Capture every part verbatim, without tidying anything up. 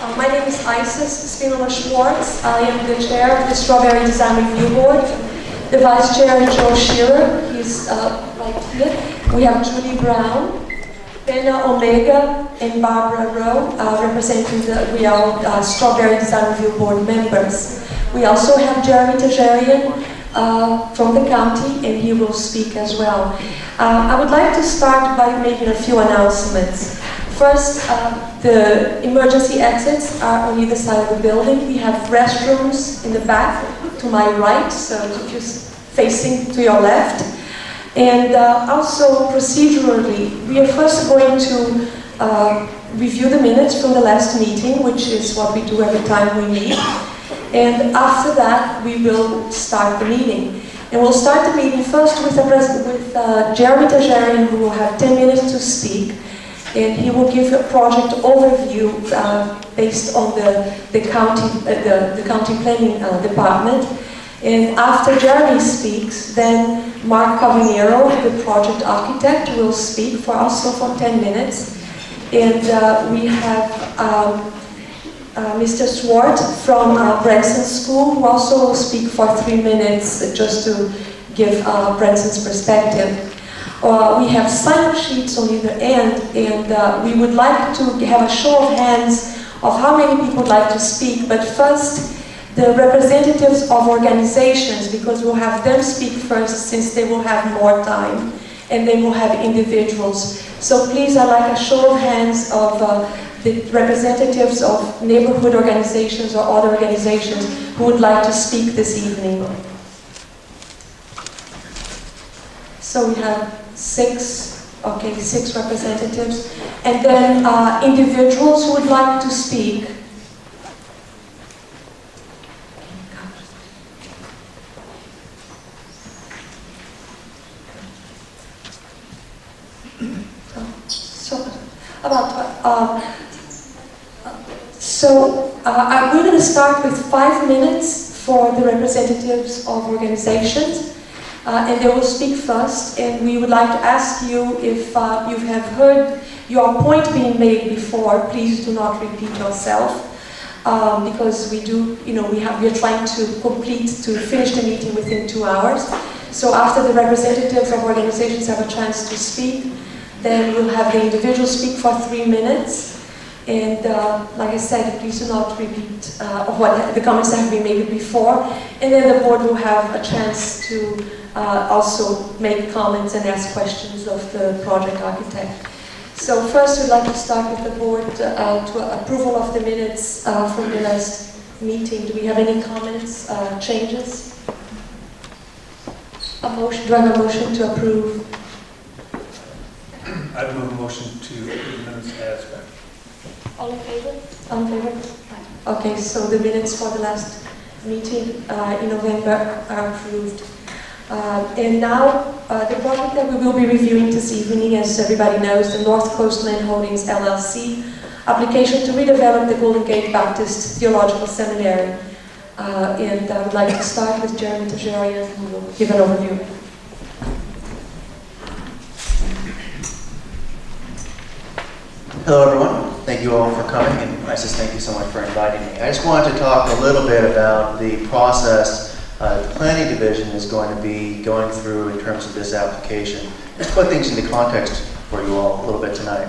Uh, my name is Isis Spinola Schwartz. I am the chair of the Strawberry Design Review Board. The vice chair is Joe Shearer. He's uh, right here. We have Julie Brown, Pena Omega, and Barbara Rowe, uh, representing the we are uh, Strawberry Design Review Board members. We also have Jeremy Tajerian uh, from the county, and he will speak as well. Uh, I would like to start by making a few announcements. First, uh, the emergency exits are on either side of the building. We have restrooms in the back to my right, so if you're facing to your left. And uh, also procedurally, we are first going to uh, review the minutes from the last meeting, which is what we do every time we meet. And after that, we will start the meeting. And we'll start the meeting first with, a pres with uh, Jeremy Tajerian, who will have ten minutes to speak. And he will give a project overview uh, based on the, the, county, uh, the, the county planning uh, department. And after Jeremy speaks, then Mark Cavagnero, the project architect, will speak for also for ten minutes. And uh, we have um, uh, Mister Swart from uh, Branson School, who also will speak for three minutes just to give uh, Branson's perspective. Uh, we have sign-up sheets on either end, and uh, we would like to have a show of hands of how many people would like to speak, but first the representatives of organizations, because we'll have them speak first since they will have more time, and then we'll have individuals. So please, I'd like a show of hands of uh, the representatives of neighborhood organizations or other organizations who would like to speak this evening. So we have six, okay, six representatives, and then uh, individuals who would like to speak. Oh, so about uh, so uh, we're going to start with five minutes for the representatives of organizations. Uh, and they will speak first, and we would like to ask you if uh, you have heard your point being made before, please do not repeat yourself, um, because we do, you know, we have, we're trying to complete, to finish the meeting within two hours. So after the representatives of organizations have a chance to speak, then we'll have the individual speak for three minutes. And uh, like I said, please do not repeat uh, of what the comments have been made before. And then the board will have a chance to Uh, also make comments and ask questions of the project architect. So first we'd like to start with the board uh, to approval of the minutes uh, from the last meeting. Do we have any comments, uh, changes? A motion, do I have a motion to approve? I'd move a motion to approve the minutes as read. All in favor? All in favor? Okay, so the minutes for the last meeting uh, in November are approved. Uh, and now, uh, the project that we will be reviewing this evening, as everybody knows, the North Coast Land Holdings L L C, application to redevelop the Golden Gate Baptist Theological Seminary. Uh, and I would like to start with Jeremy Tajerian, who will give an overview. Hello, everyone. Thank you all for coming, and Isis, thank you so much for inviting me. I just wanted to talk a little bit about the process Uh, the planning division is going to be going through in terms of this application. Just put things into context for you all a little bit tonight.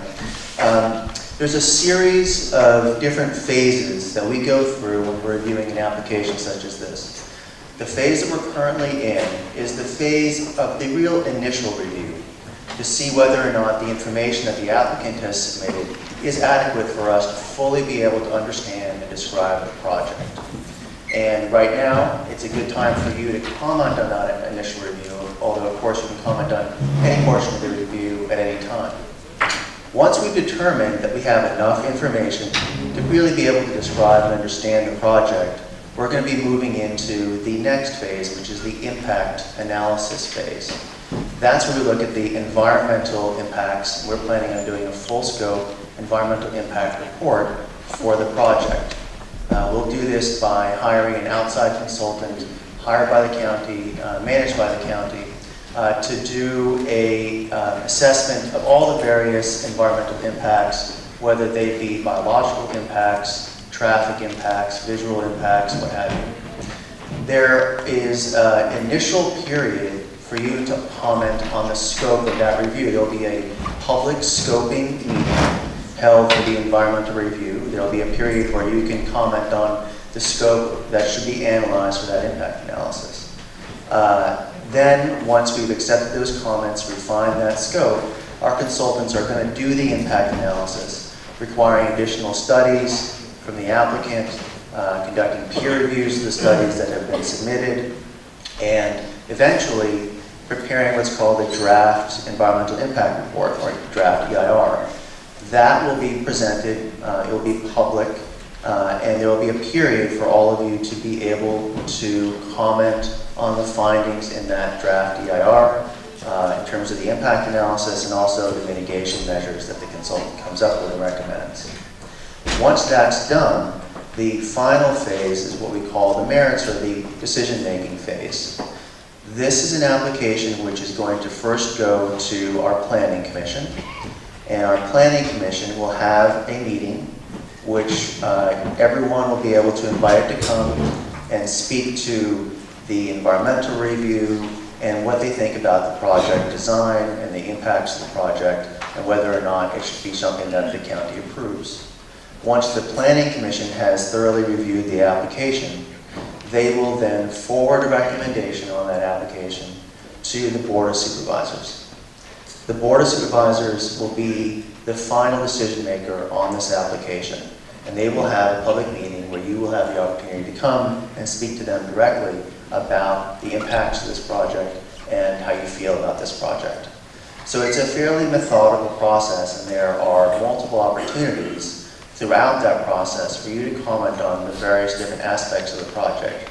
Um, there's a series of different phases that we go through when we're reviewing an application such as this. The phase that we're currently in is the phase of the real initial review to see whether or not the information that the applicant has submitted is adequate for us to fully be able to understand and describe the project. And right now, it's a good time for you to comment on that initial review, although of course you can comment on any portion of the review at any time. Once we've determined that we have enough information to really be able to describe and understand the project, we're going to be moving into the next phase, which is the impact analysis phase. That's where we look at the environmental impacts. We're planning on doing a full scope environmental impact report for the project. Uh, we'll do this by hiring an outside consultant, hired by the county, uh, managed by the county, uh, to do a uh, assessment of all the various environmental impacts, whether they be biological impacts, traffic impacts, visual impacts, what have you. There is an initial period for you to comment on the scope of that review. There will be a public scoping meeting held for the environmental review. There will be a period where you can comment on the scope that should be analyzed for that impact analysis. Uh, then, once we've accepted those comments, refined that scope, our consultants are going to do the impact analysis, requiring additional studies from the applicant, uh, conducting peer reviews of the studies that have been submitted, and eventually preparing what's called a draft environmental impact report, or a draft E I R. That will be presented, uh, it will be public, uh, and there will be a period for all of you to be able to comment on the findings in that draft E I R uh, in terms of the impact analysis and also the mitigation measures that the consultant comes up with and recommends. Once that's done, the final phase is what we call the merits, or the decision-making phase. This is an application which is going to first go to our Planning Commission, and our Planning Commission will have a meeting which uh, everyone will be able to invite to come and speak to the environmental review and what they think about the project design and the impacts of the project and whether or not it should be something that the county approves. Once the Planning Commission has thoroughly reviewed the application, they will then forward a recommendation on that application to the Board of Supervisors. The Board of Supervisors will be the final decision maker on this application, and they will have a public meeting where you will have the opportunity to come and speak to them directly about the impacts of this project and how you feel about this project. So it's a fairly methodical process, and there are multiple opportunities throughout that process for you to comment on the various different aspects of the project,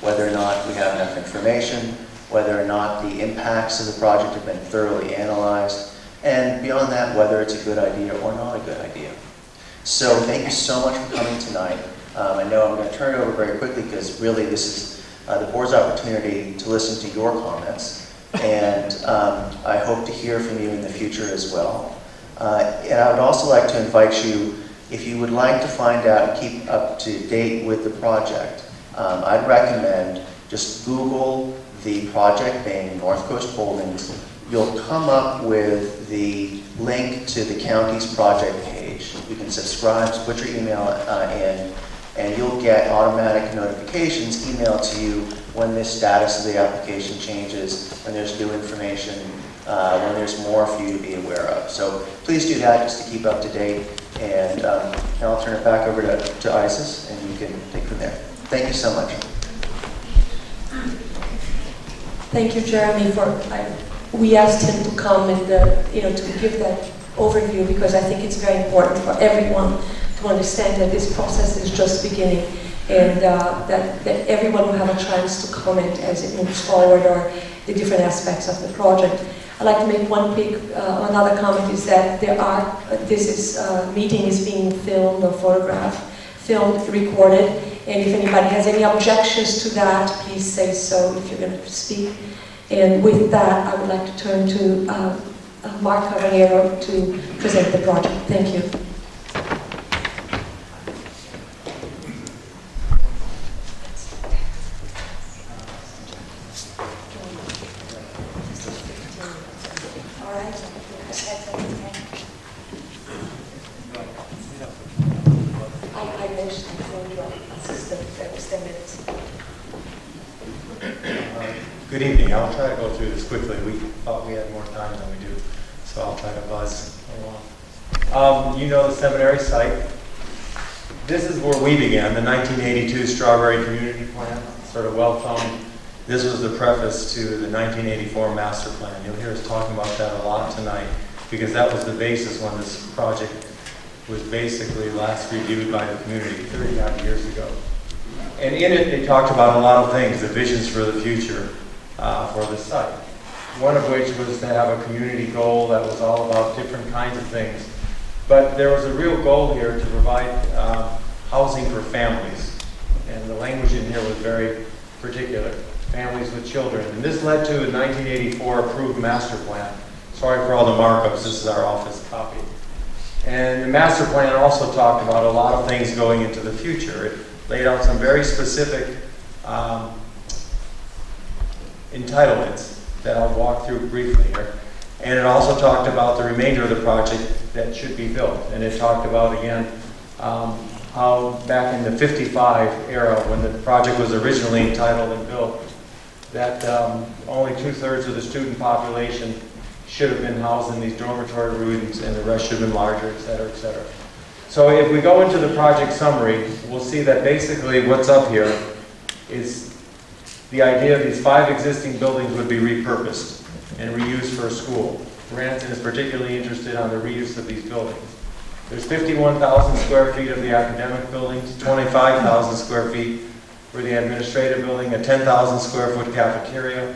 whether or not we have enough information, whether or not the impacts of the project have been thoroughly analyzed, and beyond that, whether it's a good idea or not a good idea. So thank you so much for coming tonight. Um, I know I'm going to turn it over very quickly because really this is uh, the board's opportunity to listen to your comments, and um, I hope to hear from you in the future as well. Uh, and I would also like to invite you, if you would like to find out and keep up to date with the project, um, I'd recommend just Google the project name, North Coast Holdings. You'll come up with the link to the county's project page. You can subscribe, put your email uh, in, and you'll get automatic notifications emailed to you when the status of the application changes, when there's new information, uh, when there's more for you to be aware of. So please do that just to keep up to date. And um, now I'll turn it back over to, to Isis, and you can take from there. Thank you so much. Thank you, Jeremy, for I, we asked him to come and uh, you know to give that overview because I think it's very important for everyone to understand that this process is just beginning, and uh, that that everyone will have a chance to comment as it moves forward or the different aspects of the project. I'd like to make one big, uh, another comment is that there are, uh, this is, uh, meeting is being filmed or photographed, filmed, recorded, and if anybody has any objections to that, please say so if you're going to speak. And with that, I would like to turn to uh, Mark Cavagnero to present the project. Thank you. Seminary site. This is where we began, the nineteen eighty-two Strawberry Community Plan, sort of well-known. This was the preface to the nineteen eighty-four Master Plan. You'll hear us talking about that a lot tonight because that was the basis when this project was basically last reviewed by the community thirty-odd years ago. And in it, they talked about a lot of things, the visions for the future uh, for the site. One of which was to have a community goal that was all about different kinds of things. But there was a real goal here to provide uh, housing for families. And the language in here was very particular. Families with children. And this led to a nineteen eighty-four approved master plan. Sorry for all the markups. This is our office copy. And the master plan also talked about a lot of things going into the future. It laid out some very specific um, entitlements that I'll walk through briefly here. And it also talked about the remainder of the project that should be built. And it talked about, again, um, how back in the fifty-five era, when the project was originally entitled and built, that um, only two-thirds of the student population should have been housed in these dormitory rooms, and the rest should have been larger, et cetera, et cetera. So if we go into the project summary, we'll see that basically what's up here is the idea of these five existing buildings would be repurposed and reused for a school. Branson is particularly interested on the reuse of these buildings. There's fifty-one thousand square feet of the academic buildings, twenty-five thousand square feet for the administrative building, a ten thousand square foot cafeteria,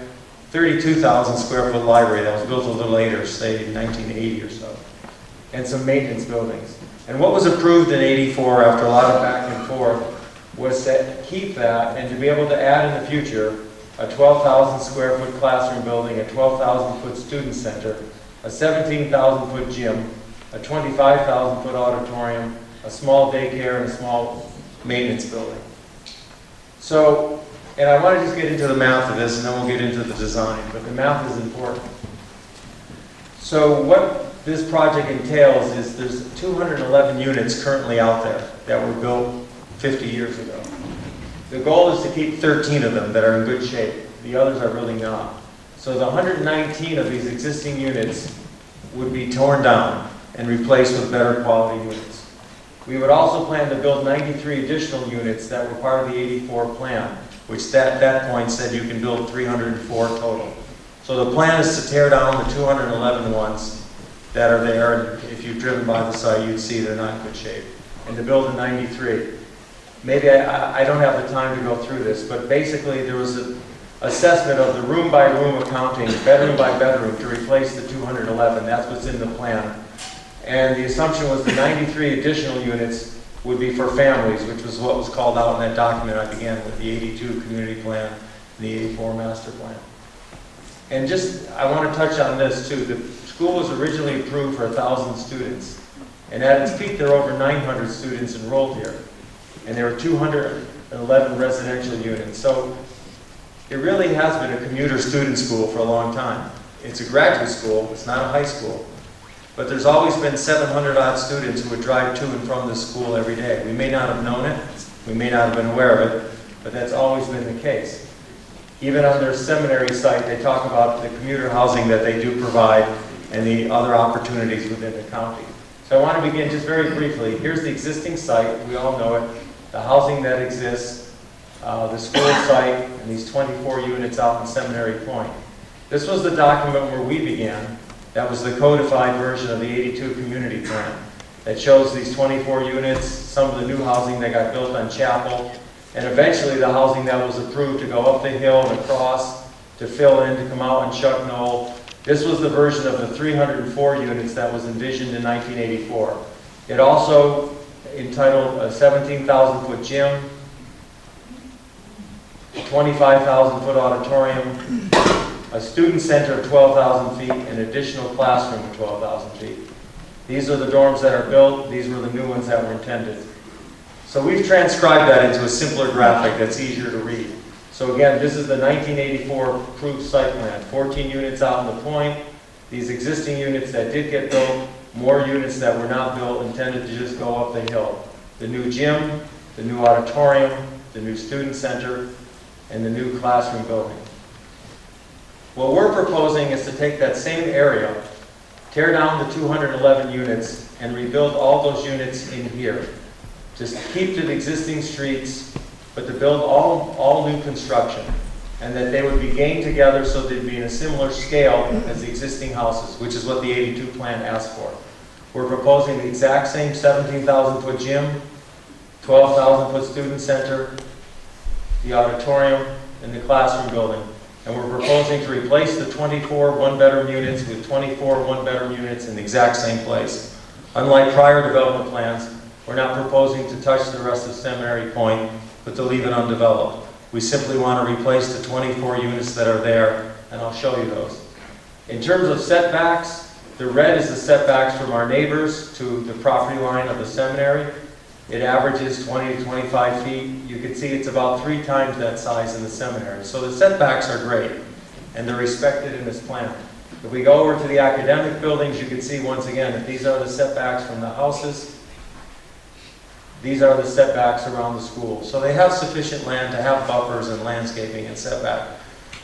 thirty-two thousand square foot library that was built a little later, say in nineteen eighty or so, and some maintenance buildings. And what was approved in eighty-four after a lot of back and forth was to keep that and to be able to add in the future a twelve thousand square foot classroom building, a twelve thousand foot student center, a seventeen thousand foot gym, a twenty-five thousand foot auditorium, a small daycare, and a small maintenance building. So, and I want to just get into the math of this, and then we'll get into the design, but the math is important. So what this project entails is there's two hundred eleven units currently out there that were built fifty years ago. The goal is to keep thirteen of them that are in good shape. The others are really not. So the one hundred nineteen of these existing units would be torn down and replaced with better quality units. We would also plan to build ninety-three additional units that were part of the eighty-four plan, which at that point said you can build three hundred four total. So the plan is to tear down the two hundred eleven ones that are there. If you've driven by the site, you'd see they're not in good shape. And to build a ninety-three. Maybe I, I don't have the time to go through this, but basically there was an assessment of the room by room accounting, bedroom by bedroom, to replace the two hundred eleven. That's what's in the plan. And the assumption was the ninety-three additional units would be for families, which was what was called out in that document I began with, the eighty-two community plan and the eighty-four master plan. And just, I want to touch on this too. The school was originally approved for one thousand students. And at its peak, there were over nine hundred students enrolled here. And there were two hundred eleven residential units. So it really has been a commuter student school for a long time. It's a graduate school, it's not a high school. But there's always been seven hundred odd students who would drive to and from the school every day. We may not have known it, we may not have been aware of it, but that's always been the case. Even on their seminary site, they talk about the commuter housing that they do provide and the other opportunities within the county. So I want to begin just very briefly. Here's the existing site, we all know it, the housing that exists, uh, the school site, and these twenty-four units out in Seminary Point. This was the document where we began. That was the codified version of the eighty-two community plan that shows these twenty-four units, some of the new housing that got built on Chapel, and eventually the housing that was approved to go up the hill and across to fill in, to come out and Chuck Knoll. This was the version of the three hundred four units that was envisioned in nineteen eighty-four. It also entitled a seventeen thousand foot gym, twenty-five thousand foot auditorium, a student center of twelve thousand feet, and additional classroom of twelve thousand feet. These are the dorms that are built. These were the new ones that were intended. So we've transcribed that into a simpler graphic that's easier to read. So again, this is the nineteen eighty-four approved site plan. fourteen units out in the point, these existing units that did get built, more units that were not built intended to just go up the hill. The new gym, the new auditorium, the new student center, and the new classroom building. What we're proposing is to take that same area, tear down the two hundred eleven units, and rebuild all those units in here. Just keep to the existing streets, but to build all, all new construction, and that they would be gained together so they'd be in a similar scale as the existing houses, which is what the eighty-two plan asked for. We're proposing the exact same seventeen thousand foot gym, twelve thousand foot student center, the auditorium, and the classroom building. And we're proposing to replace the twenty-four one-bedroom units with twenty-four one-bedroom units in the exact same place. Unlike prior development plans, we're not proposing to touch the rest of Seminary Point, but to leave it undeveloped. We simply want to replace the twenty-four units that are there, and I'll show you those. In terms of setbacks, The red is the setbacks from our neighbors to the property line of the seminary. It averages twenty to twenty-five feet. You can see it's about three times that size in the seminary. So the setbacks are great, and they're respected in this plan. If we go over to the academic buildings, you can see once again that these are the setbacks from the houses. These are the setbacks around the school. So they have sufficient land to have buffers and landscaping and setback.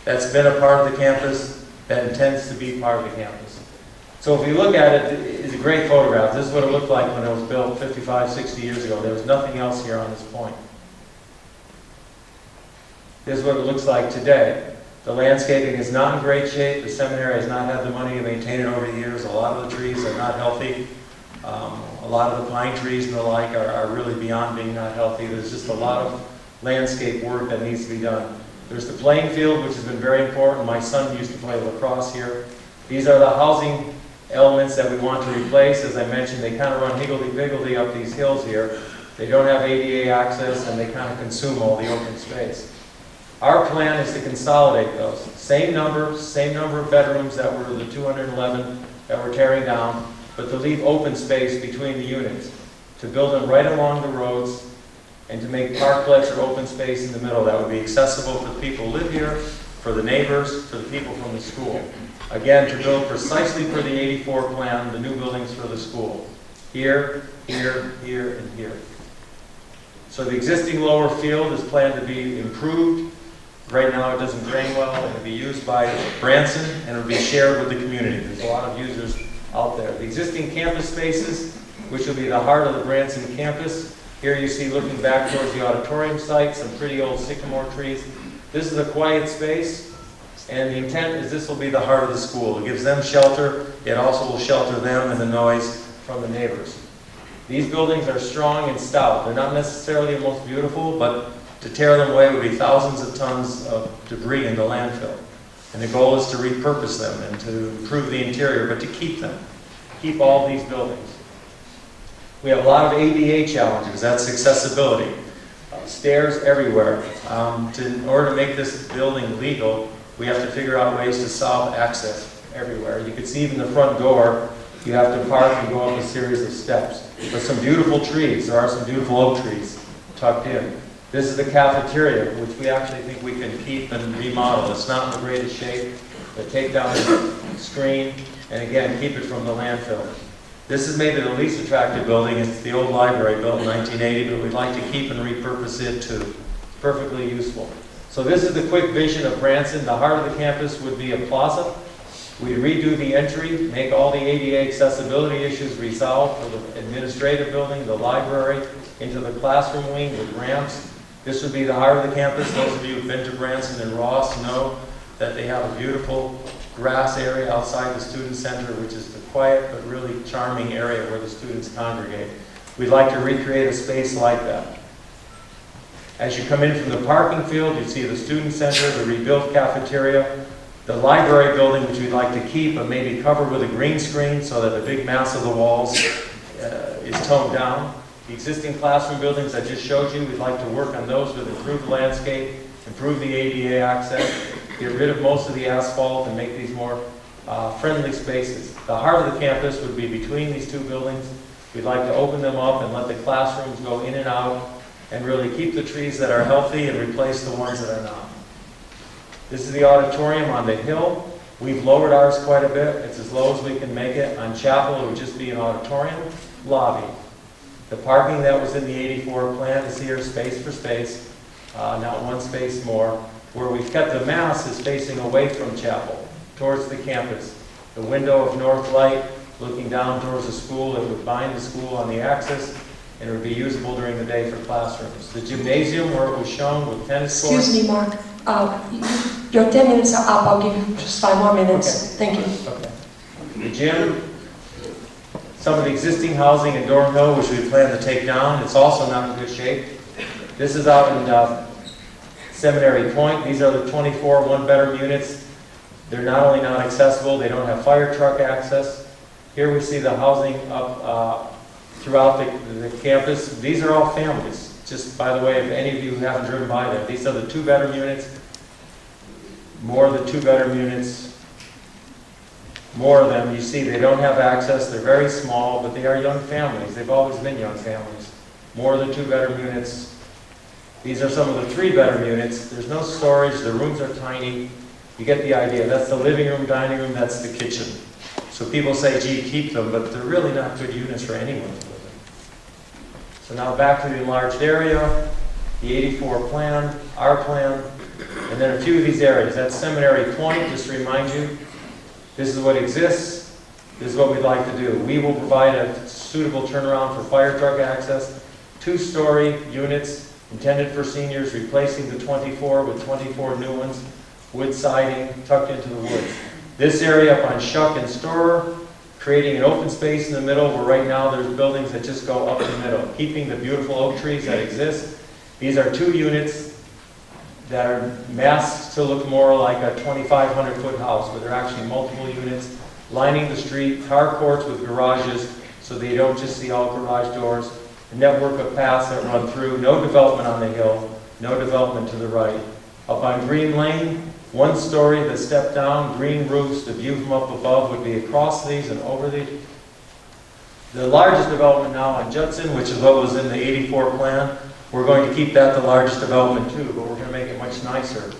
That's been a part of the campus, that intends to be part of the campus. So if you look at it, it's a great photograph. This is what it looked like when it was built fifty-five, sixty years ago. There was nothing else here on this point. This is what it looks like today. The landscaping is not in great shape. The seminary has not had the money to maintain it over the years. A lot of the trees are not healthy. Um, a lot of the pine trees and the like are, are really beyond being not healthy. There's just a lot of landscape work that needs to be done. There's the playing field, which has been very important. My son used to play lacrosse here. These are the housing elements that we want to replace. As I mentioned, they kind of run higgledy-piggledy up these hills here. They don't have A D A access, and they kind of consume all the open space. Our plan is to consolidate those. Same number, same number of bedrooms that were the two hundred eleven that we're tearing down, but to leave open space between the units, to build them right along the roads, and to make parklets or open space in the middle that would be accessible for the people who live here, for the neighbors, for the people from the school. Again, to build precisely for the eighty-four plan, the new buildings for the school. Here, here, here, and here. So the existing lower field is planned to be improved. Right now it doesn't drain well, and it'll be used by Branson, and it'll be shared with the community. There's a lot of users out there. The existing campus spaces, which will be the heart of the Branson campus. Here you see, looking back towards the auditorium site, some pretty old sycamore trees. This is a quiet space, and the intent is this will be the heart of the school. It gives them shelter. It also will shelter them and the noise from the neighbors. These buildings are strong and stout. They're not necessarily the most beautiful, but to tear them away would be thousands of tons of debris in the landfill. And the goal is to repurpose them and to improve the interior, but to keep them, keep all these buildings. We have a lot of A D A challenges. That's accessibility. Uh, stairs everywhere. Um, to, in order to make this building legal, we have to figure out ways to solve access everywhere. You can see even the front door, you have to park and go up a series of steps. But some beautiful trees. There are some beautiful oak trees tucked in. This is the cafeteria, which we actually think we can keep and remodel. It's not in the greatest shape, but take down the screen and again, keep it from the landfill. This has made it the least attractive building. It's the old library built in nineteen eighty, but we'd like to keep and repurpose it to perfectly useful. So this is the quick vision of Branson. The heart of the campus would be a plaza. We redo the entry, make all the A D A accessibility issues resolved for the administrative building, the library, into the classroom wing with ramps. This would be the heart of the campus. Those of you who've been to Branson and Ross know that they have a beautiful grass area outside the student center, which is the quiet but really charming area where the students congregate. We'd like to recreate a space like that. As you come in from the parking field, you see the student center, the rebuilt cafeteria, the library building, which we'd like to keep, but maybe cover with a green screen so that the big mass of the walls uh, is toned down. The existing classroom buildings I just showed you, we'd like to work on those with improved landscape, improve the A D A access, get rid of most of the asphalt and make these more uh, friendly spaces. The heart of the campus would be between these two buildings. We'd like to open them up and let the classrooms go in and out and really keep the trees that are healthy and replace the ones that are not. This is the auditorium on the hill. We've lowered ours quite a bit. It's as low as we can make it. On Chapel, it would just be an auditorium lobby. The parking that was in the eighty-four plan is here, space for space, uh, not one space more. Where we've kept the mass is facing away from Chapel, towards the campus. The window of North Light, looking down towards the school, it would bind the school on the axis, and it would be usable during the day for classrooms. The gymnasium, where it was shown with tennis courts. Excuse me, Mark. Uh, your ten minutes are up. I'll give you just five more minutes. Okay. Thank you. Okay. The gym. Some of the existing housing in Dorm Hill, which we plan to take down. It's also not in good shape. This is out in uh, Seminary Point. These are the twenty-four one-bedroom units. They're not only not accessible, they don't have fire truck access. Here we see the housing up uh, throughout the, the campus. These are all families. Just by the way, if any of you haven't driven by there, these are the two-bedroom units, more of the two-bedroom units, more of them. You see, they don't have access. They're very small, but they are young families. They've always been young families. More of the two-bedroom units. These are some of the three-bedroom units. There's no storage. The rooms are tiny. You get the idea. That's the living room, dining room. That's the kitchen. So people say, gee, keep them, but they're really not good units for anyone to live in. So now back to the enlarged area, the eighty-four plan, our plan, and then a few of these areas. That's Seminary Point, just to remind you, this is what exists, this is what we'd like to do. We will provide a suitable turnaround for fire truck access, two-story units intended for seniors, replacing the twenty-four with twenty-four new ones, wood siding tucked into the woods. This area up on Shuck and Storer, creating an open space in the middle where right now there's buildings that just go up the middle, keeping the beautiful oak trees that exist. These are two units that are masked to look more like a twenty-five hundred foot house, but they're actually multiple units lining the street, car courts with garages, so they don't just see all garage doors, a network of paths that run through, no development on the hill, no development to the right. Up on Green Lane, one story, the step down, green roofs, the view from up above would be across these and over these. The largest development now on Judson, which is what was in the eighty-four plan, we're going to keep that the largest development too, but we're going to make it much nicer.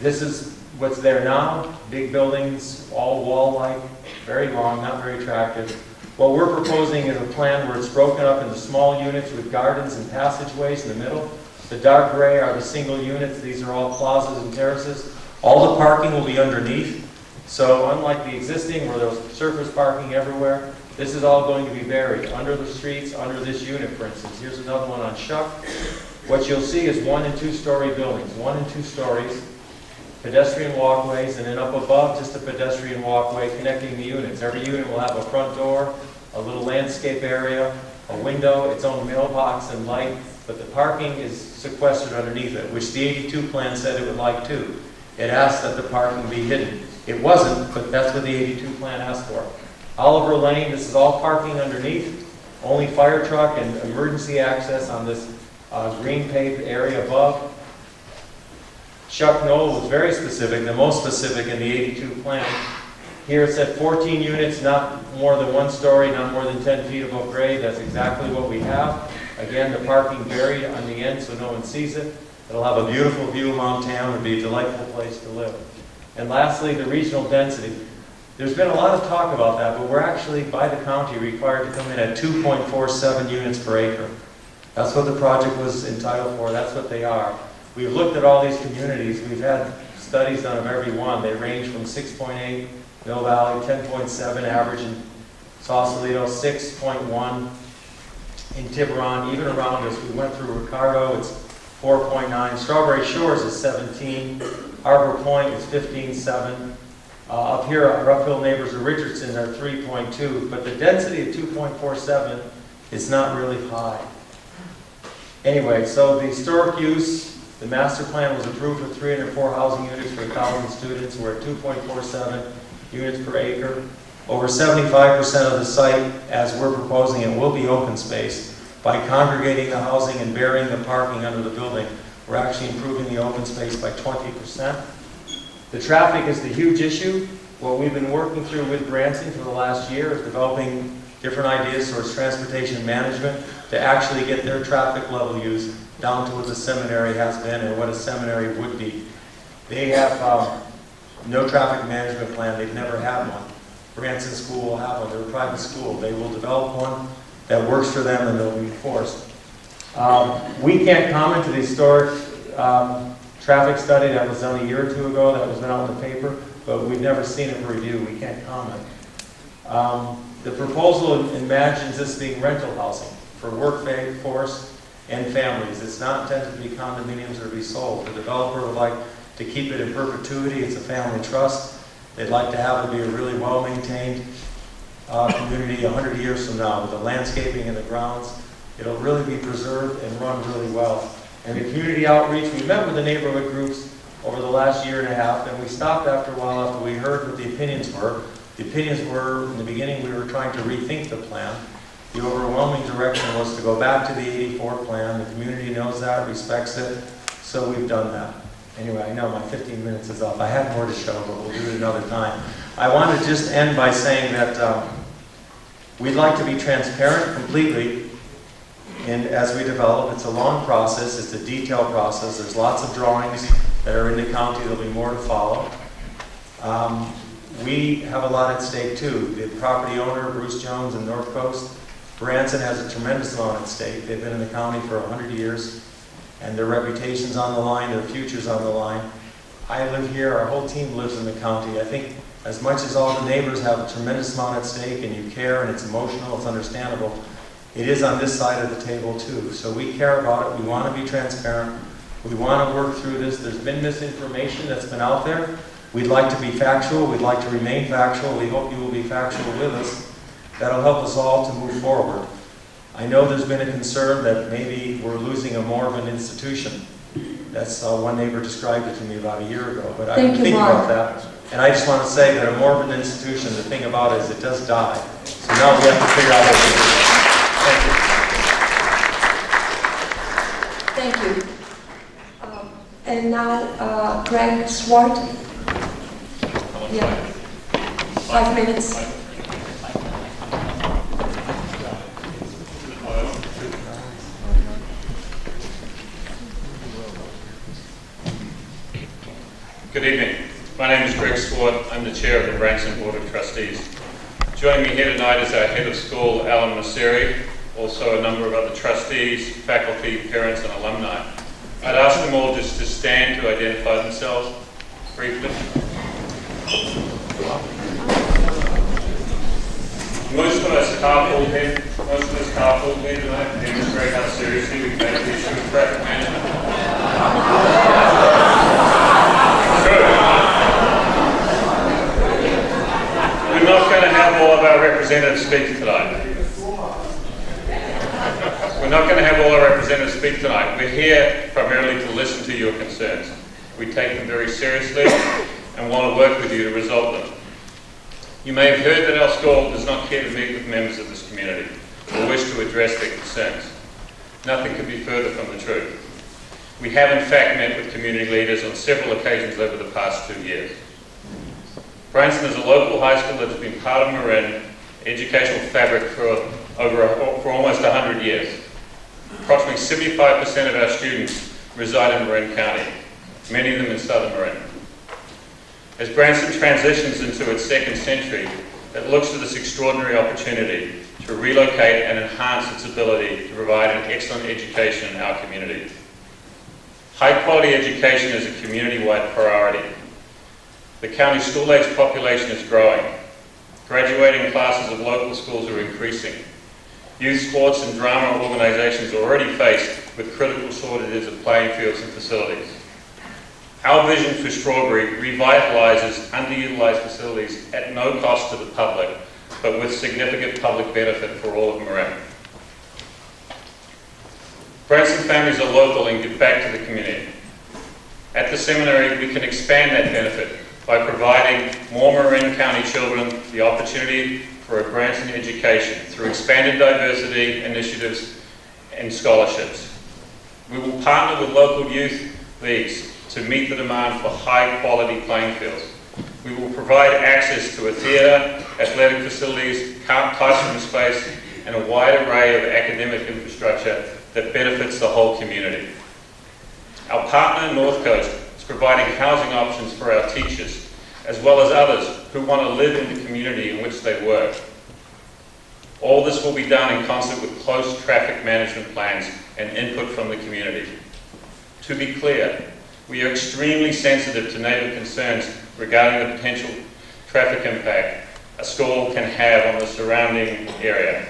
This is what's there now, big buildings, all wall-like, very long, not very attractive. What we're proposing is a plan where it's broken up into small units with gardens and passageways in the middle. The dark gray are the single units, these are all plazas and terraces. All the parking will be underneath, so unlike the existing where there's surface parking everywhere, this is all going to be buried under the streets, under this unit, for instance. Here's another one on Shuck. What you'll see is one and two story buildings, one and two stories, pedestrian walkways, and then up above just a pedestrian walkway connecting the units. Every unit will have a front door, a little landscape area, a window, its own mailbox and light, but the parking is sequestered underneath it, which the eighty-two plan said it would like too. It asked that the parking be hidden. It wasn't, but that's what the eighty-two plan asked for. Oliver Lane, this is all parking underneath. Only fire truck and emergency access on this uh, green paved area above. Chuck Knoll was very specific, the most specific in the eighty-two plan. Here it said fourteen units, not more than one story, not more than ten feet above grade. That's exactly what we have. Again, the parking buried on the end so no one sees it. It'll have a beautiful view of Mount Tam and be a delightful place to live. And lastly, the regional density. There's been a lot of talk about that, but we're actually, by the county, required to come in at two point four seven units per acre. That's what the project was entitled for. That's what they are. We've looked at all these communities. We've had studies done of every one. They range from six point eight, Mill Valley, ten point seven average in Sausalito, six point one in Tiburon. Even around us, we went through Ricardo. It's four point nine. Strawberry Shores is seventeen. Arbor Point is fifteen point seven. Uh, up here, our uphill neighbors of Richardson are three point two. But the density of two point four seven is not really high. Anyway, so the historic use, the master plan was approved for three hundred four housing units for one thousand students. We're at two point four seven units per acre. Over seventy-five percent of the site, as we're proposing, it will be open space. By congregating the housing and burying the parking under the building, we're actually improving the open space by twenty percent. The traffic is the huge issue. What we've been working through with Branson for the last year is developing different ideas towards transportation management to actually get their traffic level use down to what the seminary has been and what a seminary would be. They have um, no traffic management plan. They've never had one. Branson School will have one. They're a private school. They will develop one that works for them and they'll be enforced. Um, we can't comment to the historic um, traffic study that was done a year or two ago that was been out in the paper, but we've never seen it for review. We can't comment. Um, the proposal imagines this being rental housing for workforce and families. It's not intended to be condominiums or be sold. The developer would like to keep it in perpetuity. It's a family trust. They'd like to have it be a really well-maintained Uh, community one hundred years from now with the landscaping and the grounds. It'll really be preserved and run really well. And the community outreach, we met with the neighborhood groups over the last year and a half, and we stopped after a while after we heard what the opinions were. The opinions were, in the beginning, we were trying to rethink the plan. The overwhelming direction was to go back to the eighty-four plan. The community knows that, respects it, so we've done that. Anyway, I know my fifteen minutes is up. I have more to show, but we'll do it another time. I want to just end by saying that um, we'd like to be transparent completely, and as we develop, it's a long process, it's a detailed process. There's lots of drawings that are in the county, there'll be more to follow. Um, we have a lot at stake too. The property owner, Bruce Jones and North Coast, Branson has a tremendous amount at stake. They've been in the county for a hundred years, and their reputation's on the line, their future's on the line. I live here, our whole team lives in the county. I think as much as all the neighbors have a tremendous amount at stake, and you care, and it's emotional, it's understandable, it is on this side of the table too. So we care about it, we want to be transparent, we want to work through this. There's been misinformation that's been out there. We'd like to be factual, we'd like to remain factual, we hope you will be factual with us. That'll help us all to move forward. I know there's been a concern that maybe we're losing a more of an institution. That's uh, one neighbor described it to me about a year ago, but I've been thinking about that. And I just want to say that a more of an institution, the thing about it is it does die. So now we have to figure out what to do. Thank you. Thank you. Um, and now, uh, Greg Swart. Yeah. Five minutes. Good evening. My name is Greg Swart. I'm the chair of the Branson Board of Trustees. Joining me here tonight is our head of school, Alan Massiri, also a number of other trustees, faculty, parents, and alumni. I'd ask them all just to stand to identify themselves briefly. Most of us carpool here. Most of us carpool here tonight. My name is Greg. How seriously we take the issue of traffic management. We're not going to have all of our representatives speak tonight. We're not going to have all our representatives speak tonight. We're here primarily to listen to your concerns. We take them very seriously and want to work with you to resolve them. You may have heard that our school does not care to meet with members of this community or wish to address their concerns. Nothing could be further from the truth. We have in fact met with community leaders on several occasions over the past two years. Branson is a local high school that has been part of Marin educational fabric for, over, for almost a hundred years. Approximately seventy-five percent of our students reside in Marin County, many of them in southern Marin. As Branson transitions into its second century, it looks to this extraordinary opportunity to relocate and enhance its ability to provide an excellent education in our community. High quality education is a community-wide priority. The county school-age population is growing. Graduating classes of local schools are increasing. Youth sports and drama organizations are already faced with critical shortages of playing fields and facilities. Our vision for Strawberry revitalizes underutilized facilities at no cost to the public, but with significant public benefit for all of Marin. Branson families are local and give back to the community. At the seminary, we can expand that benefit by providing more Marin County children the opportunity for a Branson education through expanded diversity initiatives and scholarships. We will partner with local youth leagues to meet the demand for high-quality playing fields. We will provide access to a theatre, athletic facilities, classroom space, and a wide array of academic infrastructure that benefits the whole community. Our partner, North Coast, is providing housing options for our teachers, as well as others who want to live in the community in which they work. All this will be done in concert with close traffic management plans and input from the community. To be clear, we are extremely sensitive to neighbour concerns regarding the potential traffic impact a school can have on the surrounding area,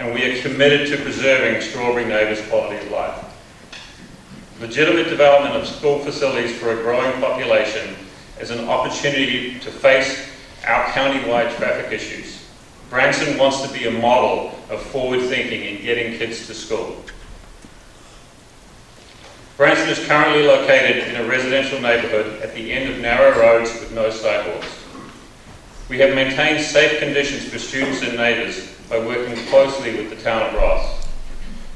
and we are committed to preserving Strawberry neighbours' quality of life. Legitimate development of school facilities for a growing population is an opportunity to face our county-wide traffic issues. Branson wants to be a model of forward thinking in getting kids to school. Branson is currently located in a residential neighbourhood at the end of narrow roads with no sidewalks. We have maintained safe conditions for students and neighbours by working closely with the town of Ross.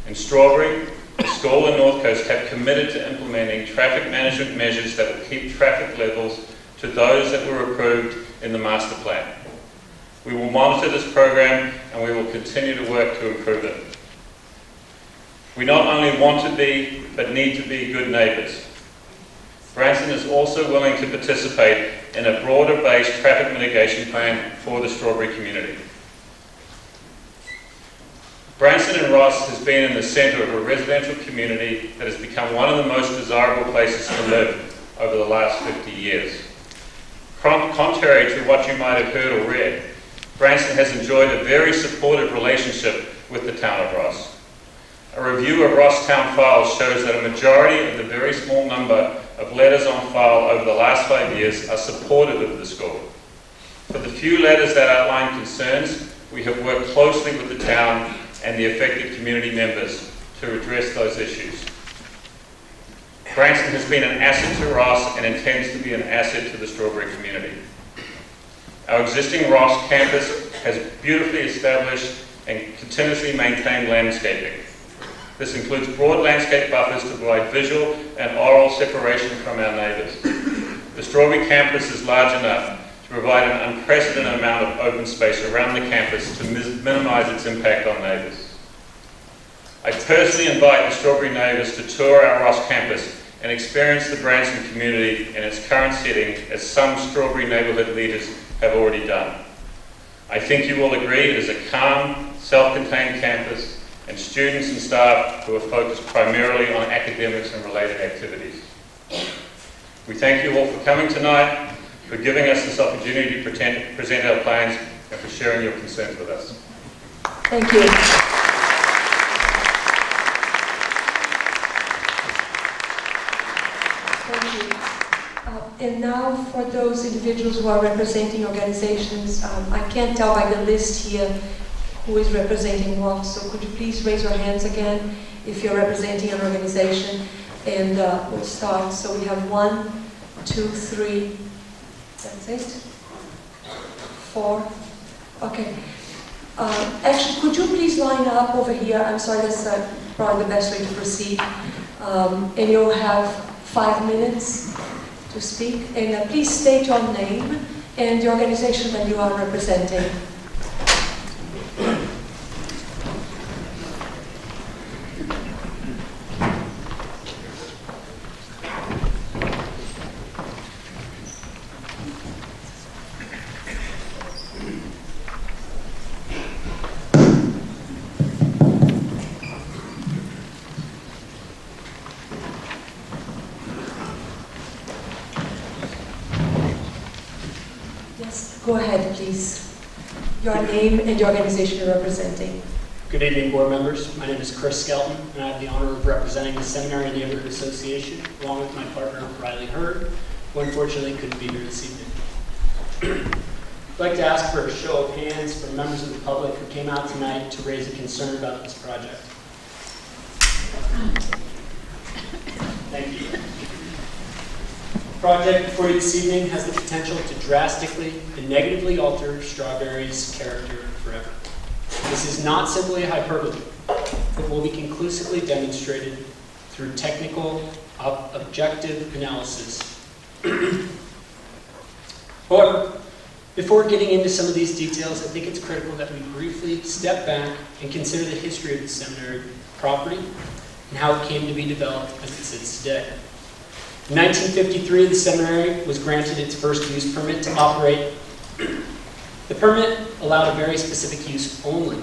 In Strawberry, the school and North Coast have committed to implementing traffic management measures that will keep traffic levels to those that were approved in the master plan. We will monitor this program and we will continue to work to improve it. We not only want to be, but need to be good neighbours. Branson is also willing to participate in a broader-based traffic mitigation plan for the Strawberry community. Branson and Ross has been in the centre of a residential community that has become one of the most desirable places to live over the last fifty years. Contrary to what you might have heard or read, Branson has enjoyed a very supportive relationship with the town of Ross. A review of Ross Town files shows that a majority of the very small number of letters on file over the last five years are supportive of the school. For the few letters that outline concerns, we have worked closely with the town and the affected community members to address those issues. Branson has been an asset to Ross and intends to be an asset to the Strawberry community. Our existing Ross campus has beautifully established and continuously maintained landscaping. This includes broad landscape buffers to provide visual and oral separation from our neighbours. The Strawberry campus is large enough to provide an unprecedented amount of open space around the campus to minimise its impact on neighbours. I personally invite the Strawberry neighbours to tour our Ross campus and experience the Branson community in its current setting, as some Strawberry neighbourhood leaders have already done. I think you will agree it is a calm, self-contained campus, and students and staff who are focused primarily on academics and related activities. We thank you all for coming tonight, for giving us this opportunity to present our plans, and for sharing your concerns with us. Thank you. Thank you. Uh, and now for those individuals who are representing organizations, um, I can't tell by the list here who is representing what, so could you please raise your hands again if you're representing an organization, and uh, we'll start. So we have one, two, three, that's it, four, okay. Uh, actually, could you please line up over here? I'm sorry, that's uh, probably the best way to proceed. Um, and you'll have five minutes to speak, and uh, please state your name and the organization that you are representing. Go ahead, please. Your name and the organization you're representing. Good evening, board members. My name is Chris Skelton, and I have the honor of representing the Seminary Neighborhood Association, along with my partner, Riley Hurd, who unfortunately couldn't be here this evening. I'd like to ask for a show of hands from members of the public who came out tonight to raise a concern about this project. Thank you. The project before you this evening has the potential to drastically and negatively alter Strawberry's character forever. This is not simply a hyperbole, but will be conclusively demonstrated through technical, ob objective analysis. However, before getting into some of these details, I think it's critical that we briefly step back and consider the history of the seminary property and how it came to be developed as it sits today. In nineteen fifty-three, the seminary was granted its first use permit to operate. The permit allowed a very specific use only,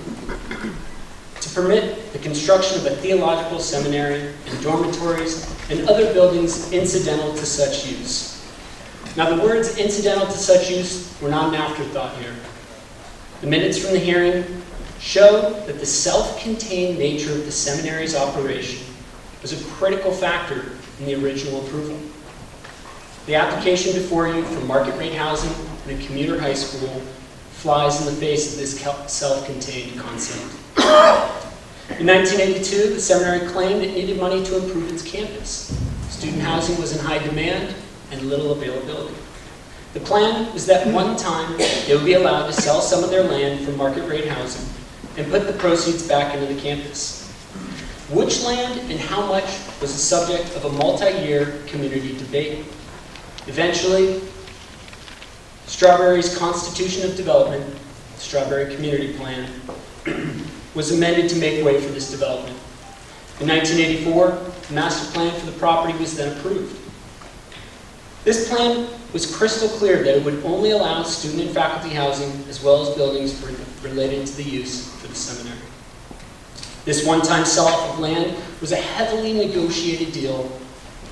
to permit the construction of a theological seminary and dormitories and other buildings incidental to such use. Now, the words incidental to such use were not an afterthought here. The minutes from the hearing show that the self-contained nature of the seminary's operation was a critical factor in the original approval. The application before you for market rate housing and a commuter high school flies in the face of this self-contained concept. In nineteen eighty-two, the seminary claimed it needed money to improve its campus. Student housing was in high demand and little availability. The plan was that one time they would be allowed to sell some of their land for market rate housing and put the proceeds back into the campus. Which land and how much was the subject of a multi-year community debate. Eventually, Strawberry's Constitution of Development, Strawberry Community Plan, was amended to make way for this development. In nineteen eighty-four, the master plan for the property was then approved. This plan was crystal clear that it would only allow student and faculty housing as well as buildings related to the use for the seminary. This one-time sell-off of land was a heavily negotiated deal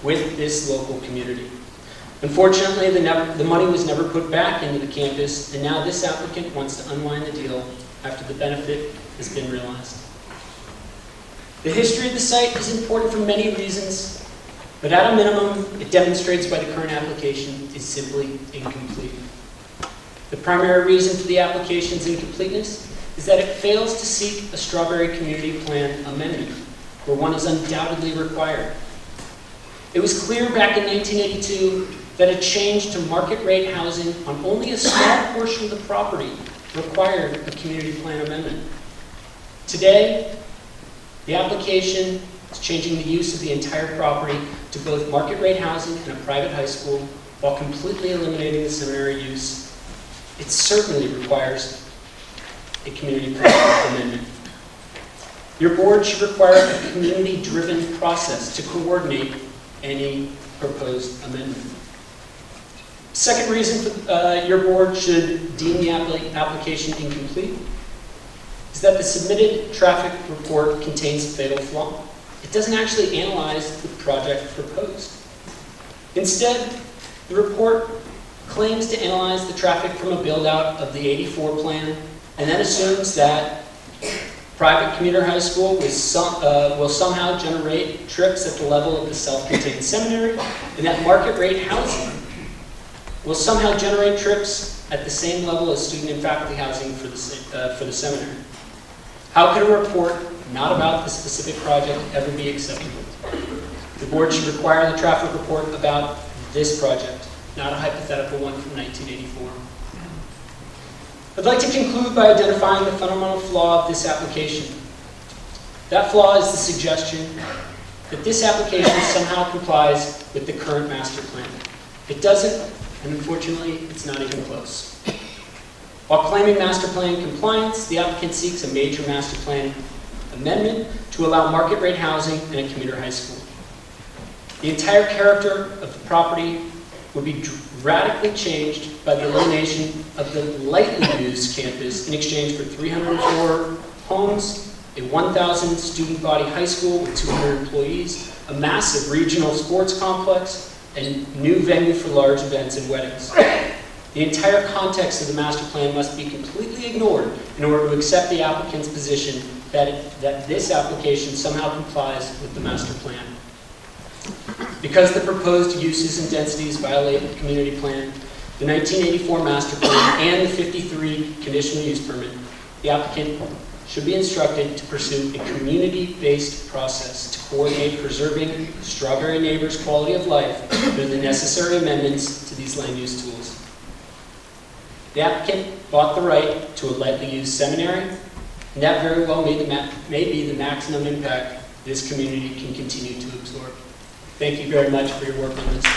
with this local community. Unfortunately, the, never, the money was never put back into the campus, and now this applicant wants to unwind the deal after the benefit has been realized. The history of the site is important for many reasons, but at a minimum, it demonstrates why the current application is simply incomplete. The primary reason for the application's incompleteness is that it fails to seek a Strawberry Community Plan amendment, where one is undoubtedly required. It was clear back in nineteen eighty-two that a change to market rate housing on only a small portion of the property required a community plan amendment. Today, the application is changing the use of the entire property to both market rate housing and a private high school, while completely eliminating the seminary use. It certainly requires a community plan amendment. Your board should require a community-driven process to coordinate any proposed amendment. Second reason for, uh, your board should deem the application incomplete is that the submitted traffic report contains a fatal flaw. It doesn't actually analyze the project proposed. Instead, the report claims to analyze the traffic from a build-out of the eighty-four plan, and then assumes that private commuter high school will, some, uh, will somehow generate trips at the level of the self-contained seminary, and that market rate housing will somehow generate trips at the same level as student and faculty housing for the, uh, for the seminary. How could a report not about the specific project ever be acceptable? The board should require the traffic report about this project, not a hypothetical one from nineteen eighty-four. I'd like to conclude by identifying the fundamental flaw of this application. That flaw is the suggestion that this application somehow complies with the current master plan. It doesn't, and unfortunately, it's not even close. While claiming master plan compliance, the applicant seeks a major master plan amendment to allow market rate housing in a commuter high school. The entire character of the property would be radically changed by the elimination of the lightly used campus in exchange for three hundred four homes, a one thousand student body high school with two hundred employees, a massive regional sports complex, and new venue for large events and weddings. The entire context of the master plan must be completely ignored in order to accept the applicant's position that, it, that this application somehow complies with the master plan. Because the proposed uses and densities violate the community plan, the nineteen eighty-four master plan, and the fifty-three conditional use permit, the applicant should be instructed to pursue a community-based process to coordinate preserving Strawberry neighbors' quality of life through the necessary amendments to these land use tools. The applicant bought the right to a lightly used seminary, and that very well may, the ma may be the maximum impact this community can continue to absorb. Thank you very much for your work on this. Please, uh,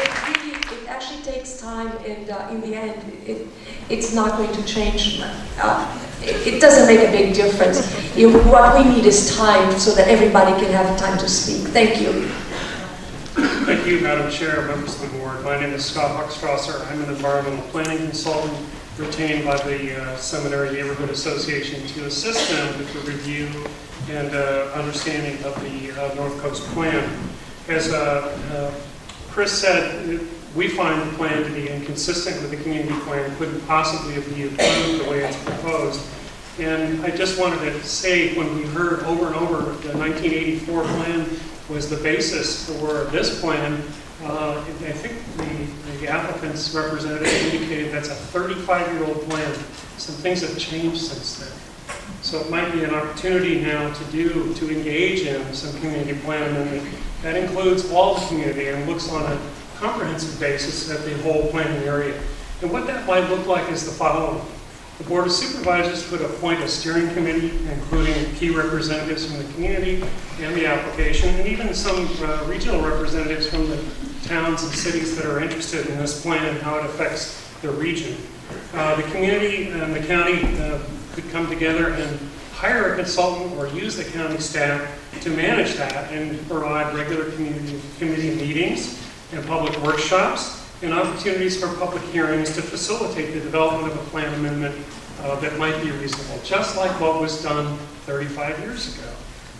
it, really, it actually takes time, and uh, in the end, it, it's not going to change. Uh, it, it doesn't make a big difference. You, what we need is time so that everybody can have time to speak. Thank you. Thank you, Madam Chair, members of the board. My name is Scott Hochstrasser. I'm an environmental planning consultant retained by the uh, Seminary Neighborhood Association to assist them with the review and uh, understanding of the uh, North Coast Plan. As uh, uh, Chris said, we find the plan to be inconsistent with the community plan, couldn't possibly be approved the way it's proposed. And I just wanted to say, when we heard over and over the nineteen eighty-four plan was the basis for this plan, uh, I think the, the applicant's representative indicated that's a thirty-five-year-old plan. Some things have changed since then. So it might be an opportunity now to do, to engage in some community plan amendment that includes all the community and looks on a comprehensive basis at the whole planning area. And what that might look like is the following. The Board of Supervisors would appoint a steering committee, including key representatives from the community and the application, and even some uh, regional representatives from the towns and cities that are interested in this plan and how it affects their region. Uh, the community and the county uh, could come together and hire a consultant or use the county staff to manage that and provide regular community, community meetings and public workshops and opportunities for public hearings to facilitate the development of a plan amendment uh, that might be reasonable, just like what was done thirty-five years ago.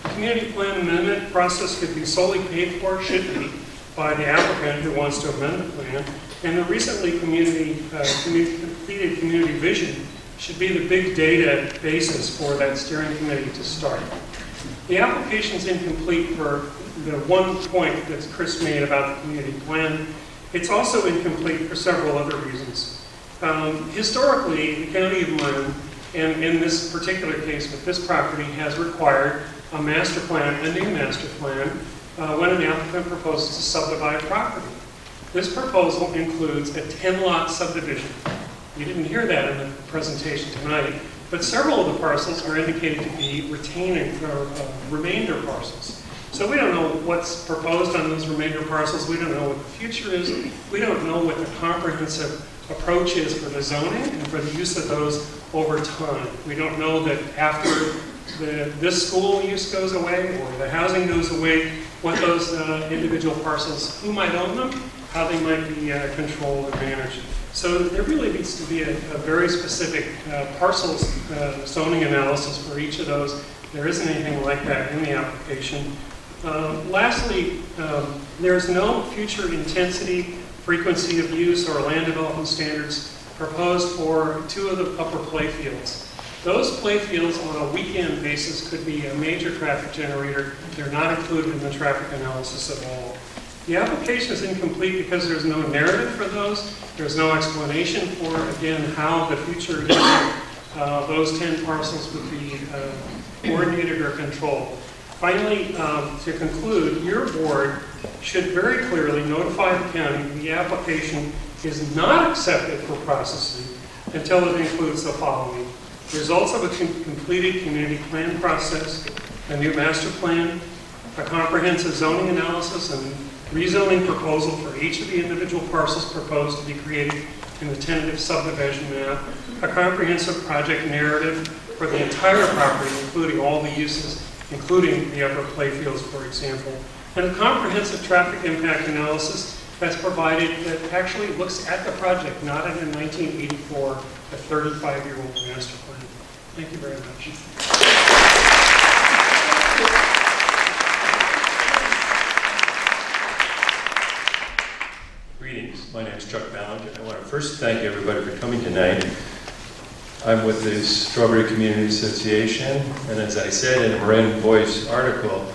The community plan amendment process could be solely paid for, should be, by the applicant who wants to amend the plan, and the recently community, uh, completed community vision should be the big data basis for that steering committee to start. The application's incomplete for the one point that Chris made about the community plan. It's also incomplete for several other reasons. Um, historically, the County of Marin, and in this particular case with this property, has required a master plan, a new master plan, uh, when an applicant proposes to subdivide property. This proposal includes a ten lot subdivision. You didn't hear that in the presentation tonight, but several of the parcels are indicated to be retaining or uh, remainder parcels. So we don't know what's proposed on those remainder parcels. We don't know what the future is. We don't know what the comprehensive approach is for the zoning and for the use of those over time. We don't know that after the, this school use goes away or the housing goes away, what those uh, individual parcels, who might own them, how they might be uh, controlled and managed. So there really needs to be a, a very specific uh, parcels uh, zoning analysis for each of those. There isn't anything like that in the application. Uh, lastly, um, there's no future intensity, frequency of use, or land development standards proposed for two of the upper playfields. Those playfields on a weekend basis could be a major traffic generator. They're not included in the traffic analysis at all. The application is incomplete because there's no narrative for those. There's no explanation for, again, how the future use of uh, those ten parcels would be uh, coordinated or controlled. Finally, um, to conclude, your board should very clearly notify the county that the application is not accepted for processing until it includes the following: results of a com completed community plan process, a new master plan, a comprehensive zoning analysis, and rezoning proposal for each of the individual parcels proposed to be created in the tentative subdivision map, a comprehensive project narrative for the entire property, including all the uses, including the upper playfields, for example, and a comprehensive traffic impact analysis that's provided that actually looks at the project, not at a nineteen eighty-four, a thirty-five-year-old master plan. Thank you very much. Greetings. My name is Chuck Ballinger. I want to first thank everybody for coming tonight. I'm with the Strawberry Community Association, and as I said in a Marin Voice article,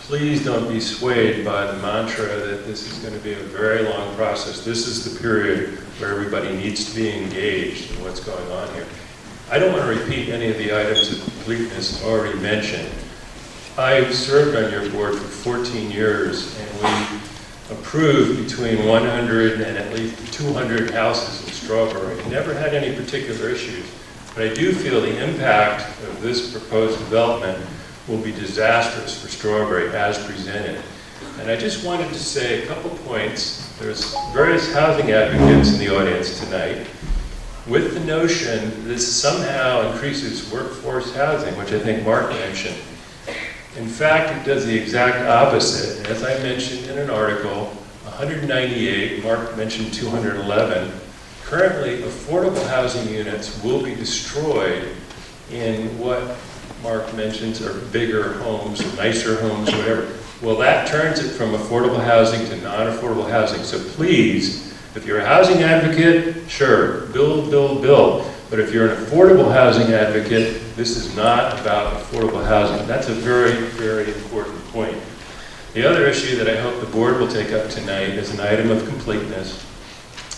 please don't be swayed by the mantra that this is going to be a very long process. This is the period where everybody needs to be engaged in what's going on here. I don't want to repeat any of the items of completeness already mentioned. I've served on your board for fourteen years, and we approved between one hundred and at least two hundred houses in Strawberry. Never had any particular issues. But I do feel the impact of this proposed development will be disastrous for Strawberry as presented. And I just wanted to say a couple points. There's various housing advocates in the audience tonight with the notion this somehow increases workforce housing, which I think Mark mentioned. In fact, it does the exact opposite. As I mentioned in an article, one hundred ninety-eight, Mark mentioned two hundred eleven, currently, affordable housing units will be destroyed in what Mark mentions are bigger homes, nicer homes, whatever. Well, that turns it from affordable housing to non-affordable housing. So please, if you're a housing advocate, sure, build, build, build. But if you're an affordable housing advocate, this is not about affordable housing. That's a very, very important point. The other issue that I hope the board will take up tonight is an item of completeness.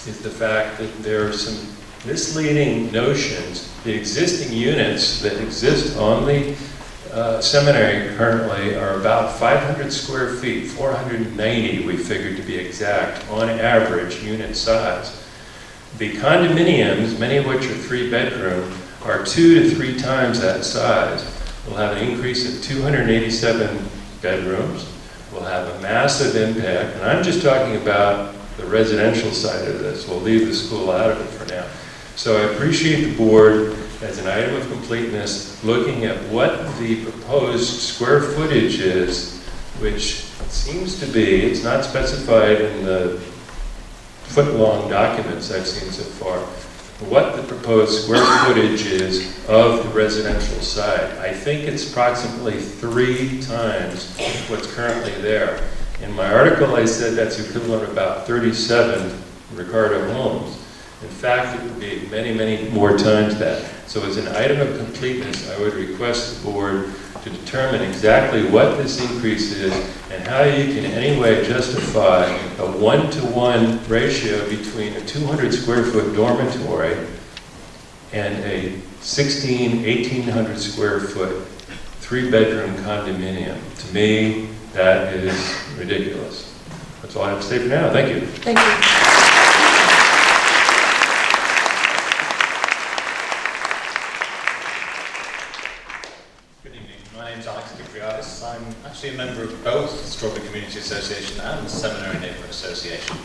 Is the fact that there are some misleading notions. The existing units that exist on the uh, seminary currently are about five hundred square feet, four hundred ninety we figured to be exact, on average unit size. The condominiums, many of which are three bedroom, are two to three times that size. We'll have an increase of two hundred eighty-seven bedrooms. We'll have a massive impact, and I'm just talking about the residential side of this. We'll leave the school out of it for now. So I appreciate the board, as an item of completeness, looking at what the proposed square footage is, which seems to be, it's not specified in the foot-long documents I've seen so far, what the proposed square footage is of the residential side. I think it's approximately three times what's currently there. In my article, I said that's equivalent to about thirty-seven Ricardo homes. In fact, it would be many, many more times that. So as an item of completeness, I would request the board to determine exactly what this increase is and how you can in any way justify a one-to-one ratio between a two hundred square foot dormitory and a sixteen, eighteen hundred square foot three bedroom condominium. To me, that is ridiculous. That's all I have to say for now. Thank you. Thank you. I'm actually a member of both the Strawberry Community Association and the Seminary Neighborhood Association.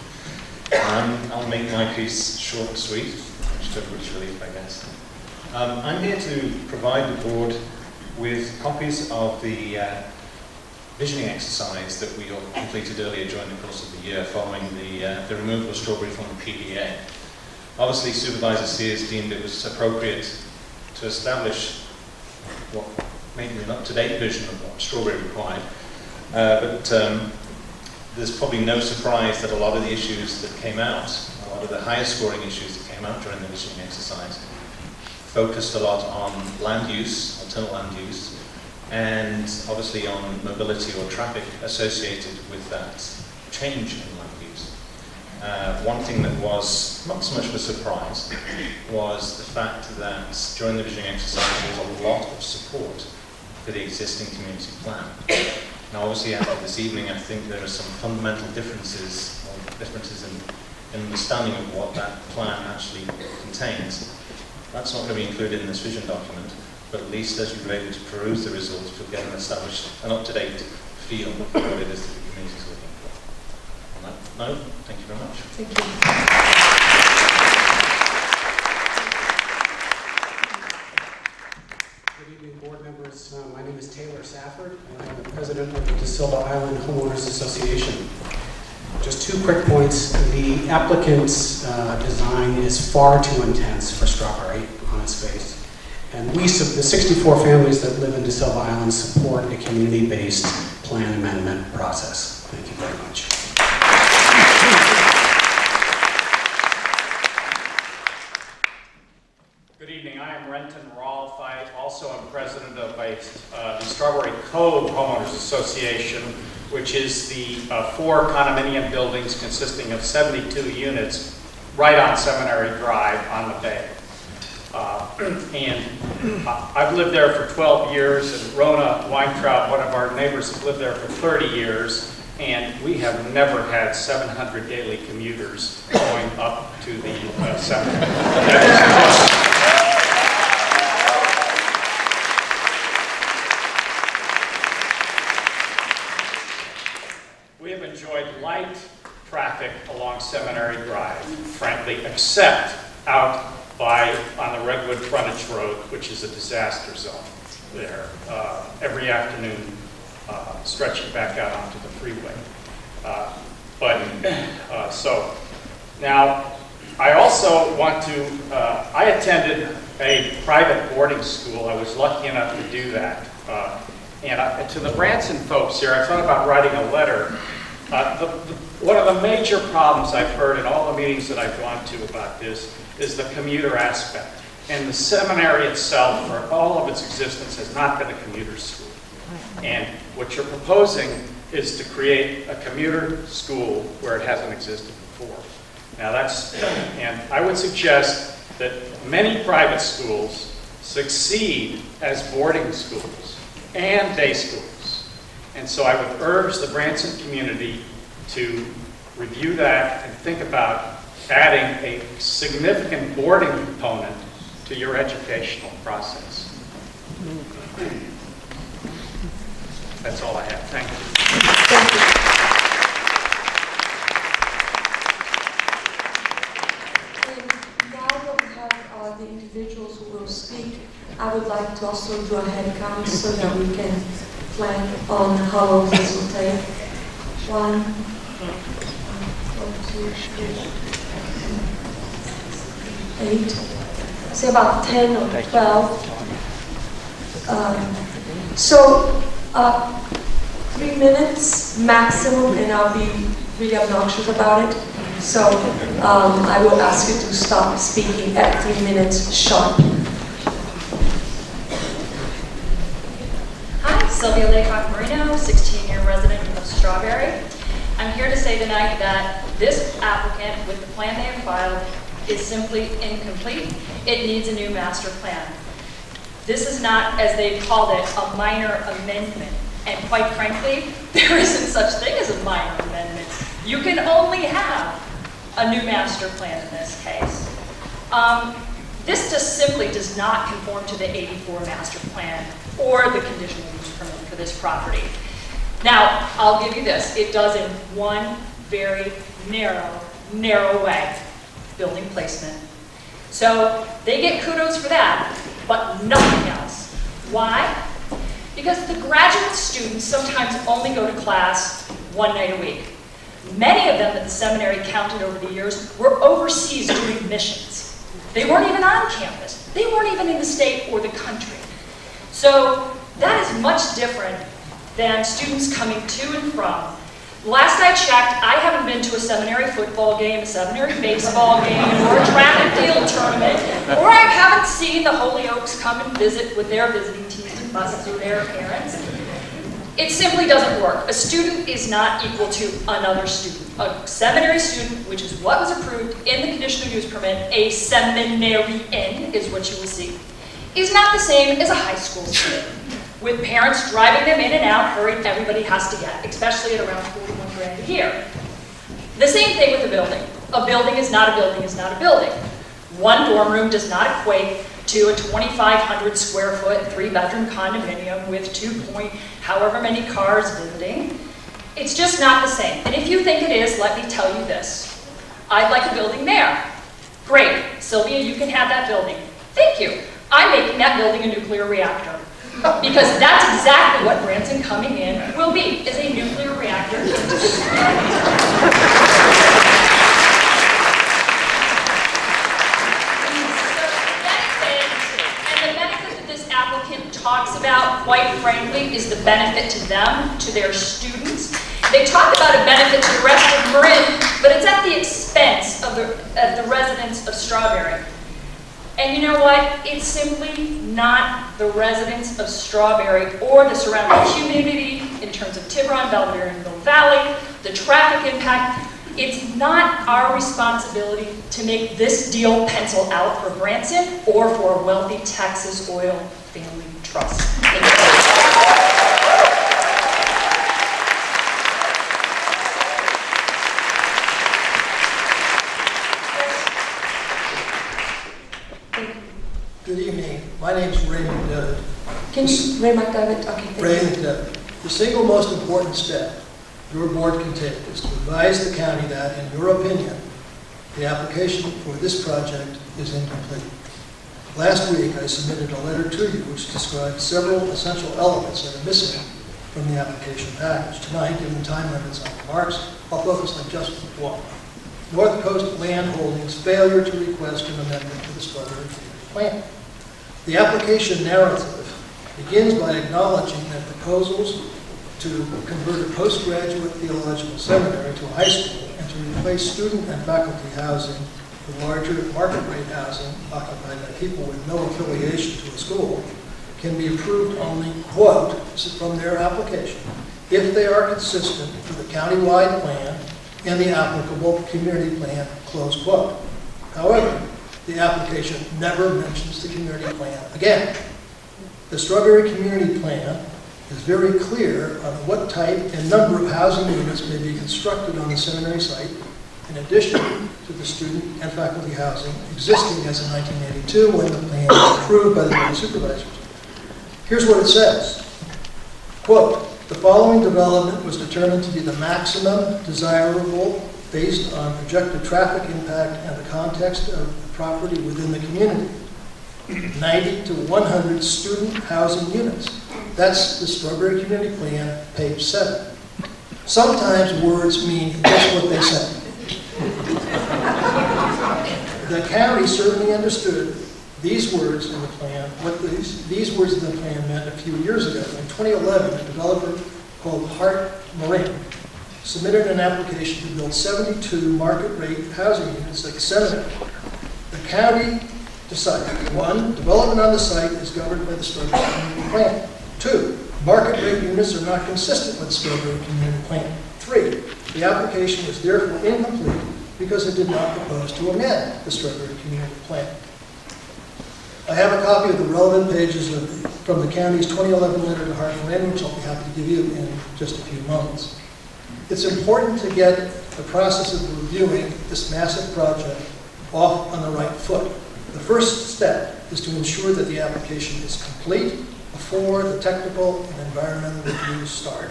Um, I'll make my piece short and sweet, which took much relief, I guess. Um, I'm here to provide the board with copies of the uh, visioning exercise that we all completed earlier during the course of the year following the, uh, the removal of Strawberry from the P D A. Obviously, Supervisor Sears deemed it was appropriate to establish what maybe an up-to-date vision of what Strawberry required, uh, but um, there's probably no surprise that a lot of the issues that came out, a lot of the highest scoring issues that came out during the visioning exercise, focused a lot on land use, alternate land use, and obviously on mobility or traffic associated with that change in land use. Uh, one thing that was not so much of a surprise was the fact that during the visioning exercise there was a lot of support for the existing community plan. Now obviously after this evening I think there are some fundamental differences or differences in, in understanding of what that plan actually contains. That's not going to be included in this vision document, but at least as you're able to peruse the results you'll get an established, an up-to-date feel of what it is that the community is looking for. On that note, thank you very much. Thank you. Good evening, board members. Um, my name is Taylor Safford, and I'm the president of the DeSilva Island Homeowners Association. Just two quick points. The applicant's uh, design is far too intense for Strawberry on its face. And we, the sixty-four families that live in DeSilva Island, support a community-based plan amendment process. Thank you very much. Also, I'm president of a, uh, the Strawberry Cove Homeowners Association, which is the uh, four condominium buildings consisting of seventy-two units right on Seminary Drive on the bay. Uh, and I've lived there for twelve years, and Rona Weintraub, one of our neighbors, has lived there for thirty years, and we have never had seven hundred daily commuters going up to the uh, seminary. Traffic along Seminary Drive, frankly, except out by on the Redwood Frontage Road, which is a disaster zone there uh, every afternoon, uh, stretching back out onto the freeway. Uh, but uh, so now, I also want to. Uh, I attended a private boarding school. I was lucky enough to do that. Uh, and I, to the Branson folks here, I thought about writing a letter. Uh, the, the, one of the major problems I've heard in all the meetings that I've gone to about this is the commuter aspect. And the seminary itself, for all of its existence, has not been a commuter school. And what you're proposing is to create a commuter school where it hasn't existed before. Now that's, and I would suggest that many private schools succeed as boarding schools and day schools. And so I would urge the Branson community to review that and think about adding a significant boarding component to your educational process. That's all I have. Thank you. Thank you. And now we'll have uh, the individuals who will speak. I would like to also do a head count so that we can plan on how long this will take. One, two, three, eight. Say about ten or twelve. Um, so. Uh, three minutes maximum, and I'll be really obnoxious about it. So um, I will ask you to stop speaking at three minutes sharp. Hi, Sylvia Laycock Marino, sixteen year resident of Strawberry. I'm here to say tonight that this applicant, with the plan they have filed, is simply incomplete. It needs a new master plan. This is not, as they've called it, a minor amendment. And quite frankly, there isn't such thing as a minor amendment. You can only have a new master plan in this case. Um, this just simply does not conform to the eighty-four master plan or the conditional use permit for this property. Now, I'll give you this. It does in one very narrow, narrow way, building placement. So they get kudos for that, but nothing else. Why? Because the graduate students sometimes only go to class one night a week. Many of them at the seminary counted over the years were overseas doing missions. They weren't even on campus. They weren't even in the state or the country. So that is much different than students coming to and from. Last I checked, I haven't been to a seminary football game, a seminary baseball game, or a track and field tournament, or I haven't seen the Holy Oaks come and visit with their visiting teams and buses or their parents. It simply doesn't work. A student is not equal to another student. A seminary student, which is what was approved in the conditional use permit, a seminarian is what you will see, is not the same as a high school student. With parents driving them in and out, hurried, everybody has to get, especially at around forty-one grand a year. The same thing with a building. A building is not a building is not a building. One dorm room does not equate to a twenty-five hundred square foot, three bedroom condominium with two point, however many cars visiting. It's just not the same. And if you think it is, let me tell you this. I'd like a building there. Great, Sylvia, you can have that building. Thank you. I'm making that building a nuclear reactor. Because that's exactly what Branson coming in will be, is a nuclear reactor. And the benefit that this applicant talks about, quite frankly, is the benefit to them, to their students. They talk about a benefit to the rest of Marin, but it's at the expense of the, of the residents of Strawberry. And you know what? It's simply not the residents of Strawberry or the surrounding community in terms of Tiburon, Belvedere, and Mill Valley, the traffic impact. It's not our responsibility to make this deal pencil out for Branson or for a wealthy Texas oil family trust. Thank you. Good evening. My name is Raymond Devitt. Can you, Raymond Devitt? Okay, thank you. Raymond Devitt. The single most important step your board can take is to advise the county that, in your opinion, the application for this project is incomplete. Last week, I submitted a letter to you which described several essential elements that are missing from the application package. Tonight, given time limits on remarks, I'll focus on just one. North Coast Land Holdings' failure to request an amendment to the Strawberry Plan. The application narrative begins by acknowledging that proposals to convert a postgraduate theological seminary to a high school and to replace student and faculty housing with larger market rate housing occupied by people with no affiliation to a school can be approved only, quote, from their application, if they are consistent with the county-wide plan and the applicable community plan, close quote. However, the application never mentions the community plan again. The Strawberry Community Plan is very clear on what type and number of housing units may be constructed on the seminary site, in addition to the student and faculty housing existing as of nineteen eighty-two when the plan was approved by the Board of Supervisors. Here's what it says, quote, the following development was determined to be the maximum desirable based on projected traffic impact and the context of the property within the community. ninety to one hundred student housing units. That's the Strawberry Community Plan, page seven. Sometimes words mean just what they say. The county certainly understood these words in the plan, what these, these words in the plan meant a few years ago. In twenty eleven, a developer called Hart Marin submitted an application to build seventy-two market-rate housing units at the Seminary. The county decided, one, development on the site is governed by the Strawberry Community Plan. Two, market rate units are not consistent with the Strawberry Community Plan. Three, the application was therefore incomplete because it did not propose to amend the Strawberry Community Plan. I have a copy of the relevant pages of, from the county's twenty eleven letter to Hartford, which I'll be happy to give you in just a few moments. It's important to get the process of reviewing this massive project off on the right foot. The first step is to ensure that the application is complete before the technical and environmental reviews start,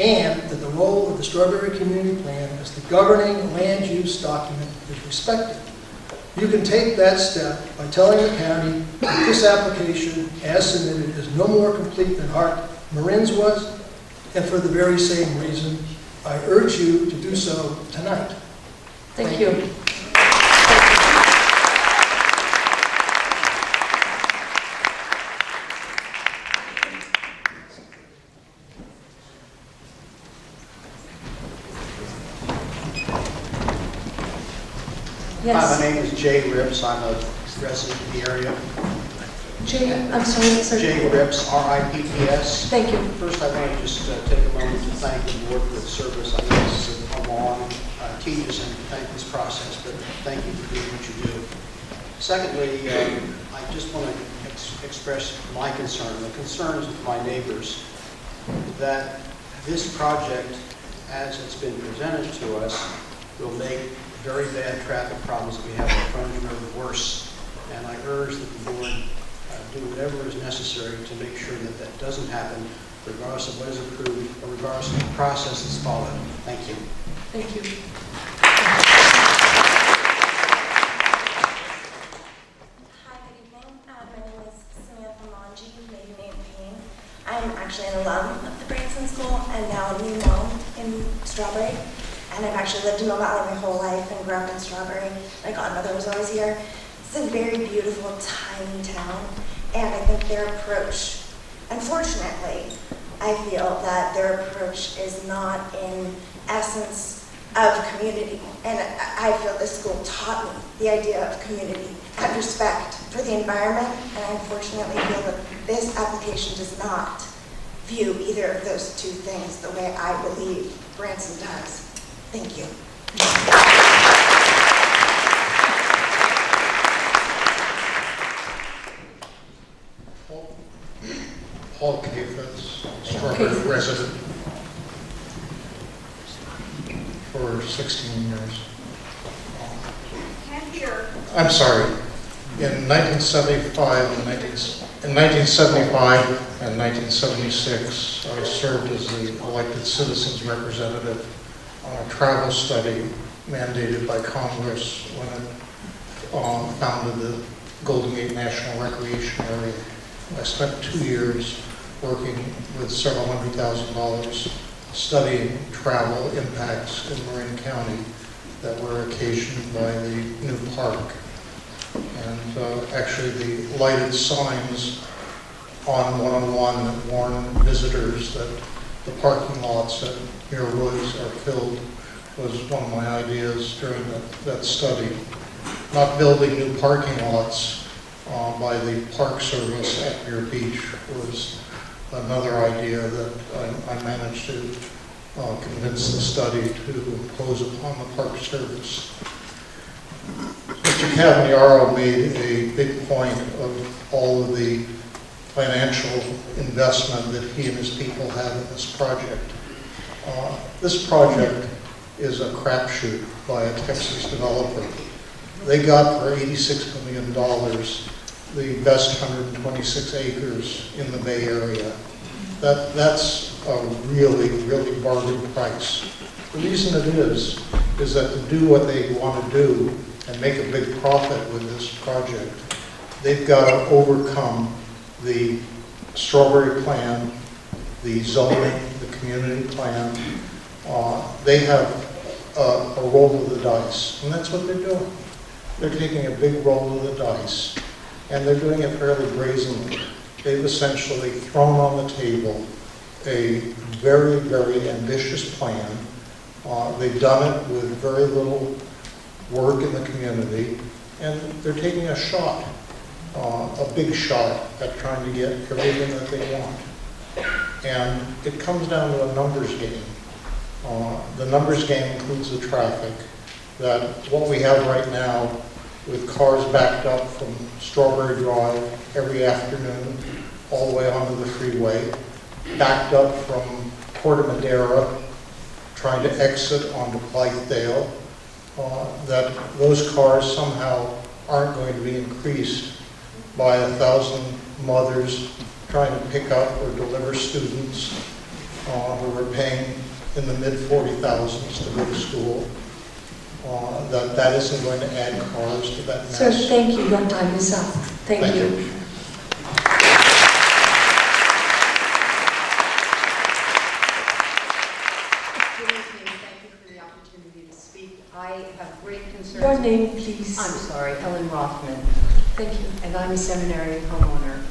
and that the role of the Strawberry Community Plan as the governing land use document is respected. You can take that step by telling the county that this application, as submitted, is no more complete than Hart Marin's was, and for the very same reason, I urge you to do so tonight. Thank, Thank you. you. Yes. Hi, my name is Jay Ripps. I'm a resident of the area. Jay, I'm sorry, sir. Jay Ripps, R I P P S. Thank you. First, I want to just uh, take a moment to thank the board for the service. I know this is a long, uh, tedious, and thank this process, but thank you for doing what you do. Secondly, um, I just want to ex express my concern, the concerns of my neighbors, that this project, as it's been presented to us, will make very bad traffic problems that we have in front of you are worse. And I urge that the board uh, do whatever is necessary to make sure that that doesn't happen, regardless of what is approved or regardless of the process that's followed. Thank you. Thank you. Hi, good evening. Uh, my name is Samantha Monji, lady named Payne. I'm actually an alum of the Branson School and now a new mom in Strawberry. And I've actually lived in Mill Valley my whole life and grew up in Strawberry. My godmother was always here. It's a very beautiful, tiny town, and I think their approach, unfortunately, I feel that their approach is not in essence of community. And I feel this school taught me the idea of community and respect for the environment, and I unfortunately feel that this application does not view either of those two things the way I believe Branson does. Thank you. Paul, Paul Cavagnero, Strawberry resident for sixteen years. Can't hear. I'm sorry. In nineteen seventy-five and nineteen seventy-five and nineteen seventy-six, I served as the elected citizens representative on a travel study mandated by Congress when it um, founded the Golden Gate National Recreation Area. I spent two years working with several hundred thousand dollars studying travel impacts in Marin County that were occasioned by the new park. And uh, actually the lighted signs on one oh one that warn visitors that the parking lots at Muir Woods are filled was one of my ideas during that, that study. Not building new parking lots uh, by the Park Service at Muir Beach was another idea that I, I managed to uh, convince the study to impose upon the Park Service. Mister Cavagnero made a big point of all of the financial investment that he and his people have in this project. Uh, this project is a crapshoot by a Texas developer. They got for eighty-six million dollars the best one hundred twenty-six acres in the Bay Area. That, that's a really, really bargain price. The reason it is, is that to do what they want to do and make a big profit with this project, they've got to overcome the Strawberry Plan, the zoning, the community plan. Uh, they have a, a roll of the dice, and that's what they're doing. They're taking a big roll of the dice, and they're doing it fairly brazenly. They've essentially thrown on the table a very, very ambitious plan. Uh, they've done it with very little work in the community, and they're taking a shot, uh, a big shot at trying to get everything that they want. And it comes down to a numbers game. Uh, the numbers game includes the traffic, that what we have right now with cars backed up from Strawberry Drive every afternoon all the way onto the freeway, backed up from Puerto Madera, trying to exit onto Blythedale, uh, that those cars somehow aren't going to be increased by a thousand mothers trying to pick up or deliver students uh, who are paying in the mid forty thousands to go to school. Uh, that that isn't going to add cars to that mess. So thank you, your time is up. Thank, thank you. you. Your name, please. I'm sorry, Helen Rothman. Thank you. And I'm a seminary homeowner.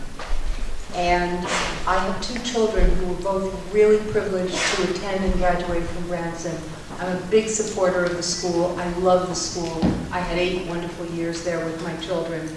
And I have two children who are both really privileged to attend and graduate from Branson. I'm a big supporter of the school. I love the school. I had eight wonderful years there with my children.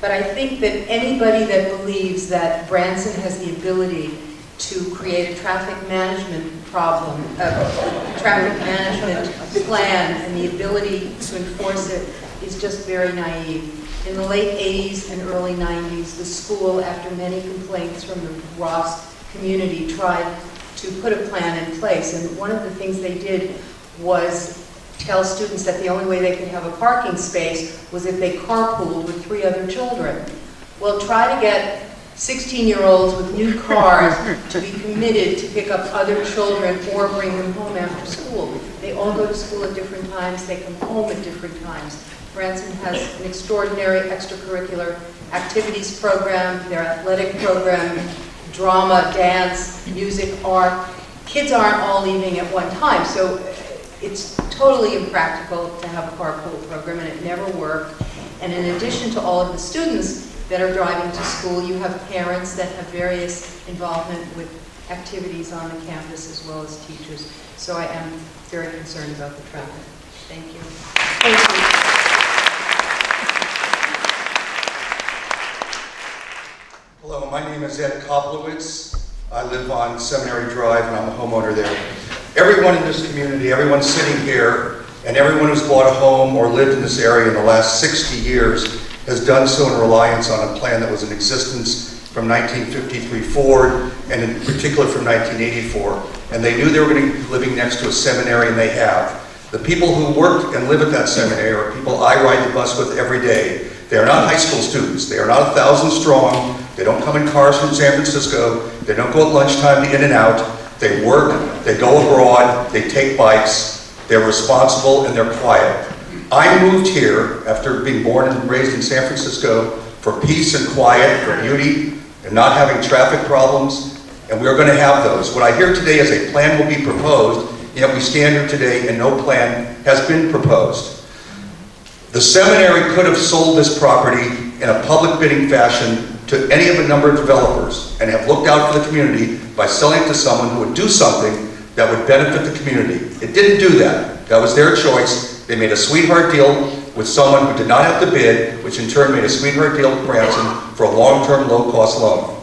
But I think that anybody that believes that Branson has the ability to create a traffic management problem, uh, traffic management plan, and the ability to enforce it is just very naive. In the late eighties and early nineties, the school, after many complaints from the Ross community, tried to put a plan in place. And one of the things they did was tell students that the only way they could have a parking space was if they carpooled with three other children. Well, try to get sixteen-year-olds with new cars to be committed to pick up other children or bring them home after school. They all go to school at different times. They come home at different times. Branson has an extraordinary extracurricular activities program, their athletic program, drama, dance, music, art. Kids aren't all leaving at one time, so it's totally impractical to have a carpool program, and it never worked. And in addition to all of the students that are driving to school, you have parents that have various involvement with activities on the campus as well as teachers. So I am very concerned about the traffic. Thank you. Thank you. Hello, my name is Ed Koplowitz. I live on Seminary Drive and I'm a homeowner there. Everyone in this community, everyone sitting here, and everyone who's bought a home or lived in this area in the last sixty years has done so in reliance on a plan that was in existence from nineteen fifty-three forward, and in particular from nineteen eighty-four. And they knew they were going to be living next to a seminary, and they have. The people who work and live at that seminary are people I ride the bus with every day. They are not high school students. They are not a thousand strong. They don't come in cars from San Francisco. They don't go at lunchtime to In-N-Out. They work, they go abroad, they take bikes. They're responsible and they're quiet. I moved here after being born and raised in San Francisco for peace and quiet, for beauty, and not having traffic problems, and we are going to have those. What I hear today is a plan will be proposed, yet we stand here today and no plan has been proposed. The seminary could have sold this property in a public bidding fashion to any of a number of developers and have looked out for the community by selling it to someone who would do something that would benefit the community. It didn't do that. That was their choice. They made a sweetheart deal with someone who did not have to bid, which in turn made a sweetheart deal with Branson for a long-term, low-cost loan.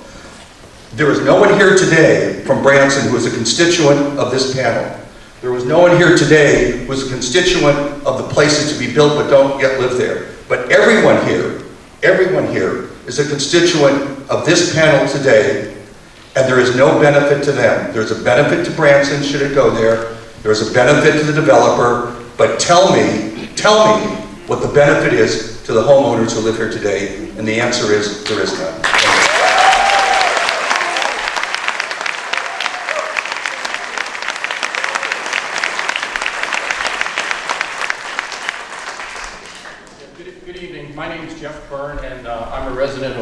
There is no one here today from Branson who is a constituent of this panel. There was no one here today who was a constituent of the places to be built but don't yet live there. But everyone here, everyone here is a constituent of this panel today, and there is no benefit to them. There's a benefit to Branson should it go there. There's a benefit to the developer, but tell me, tell me what the benefit is to the homeowners who live here today, and the answer is there is none.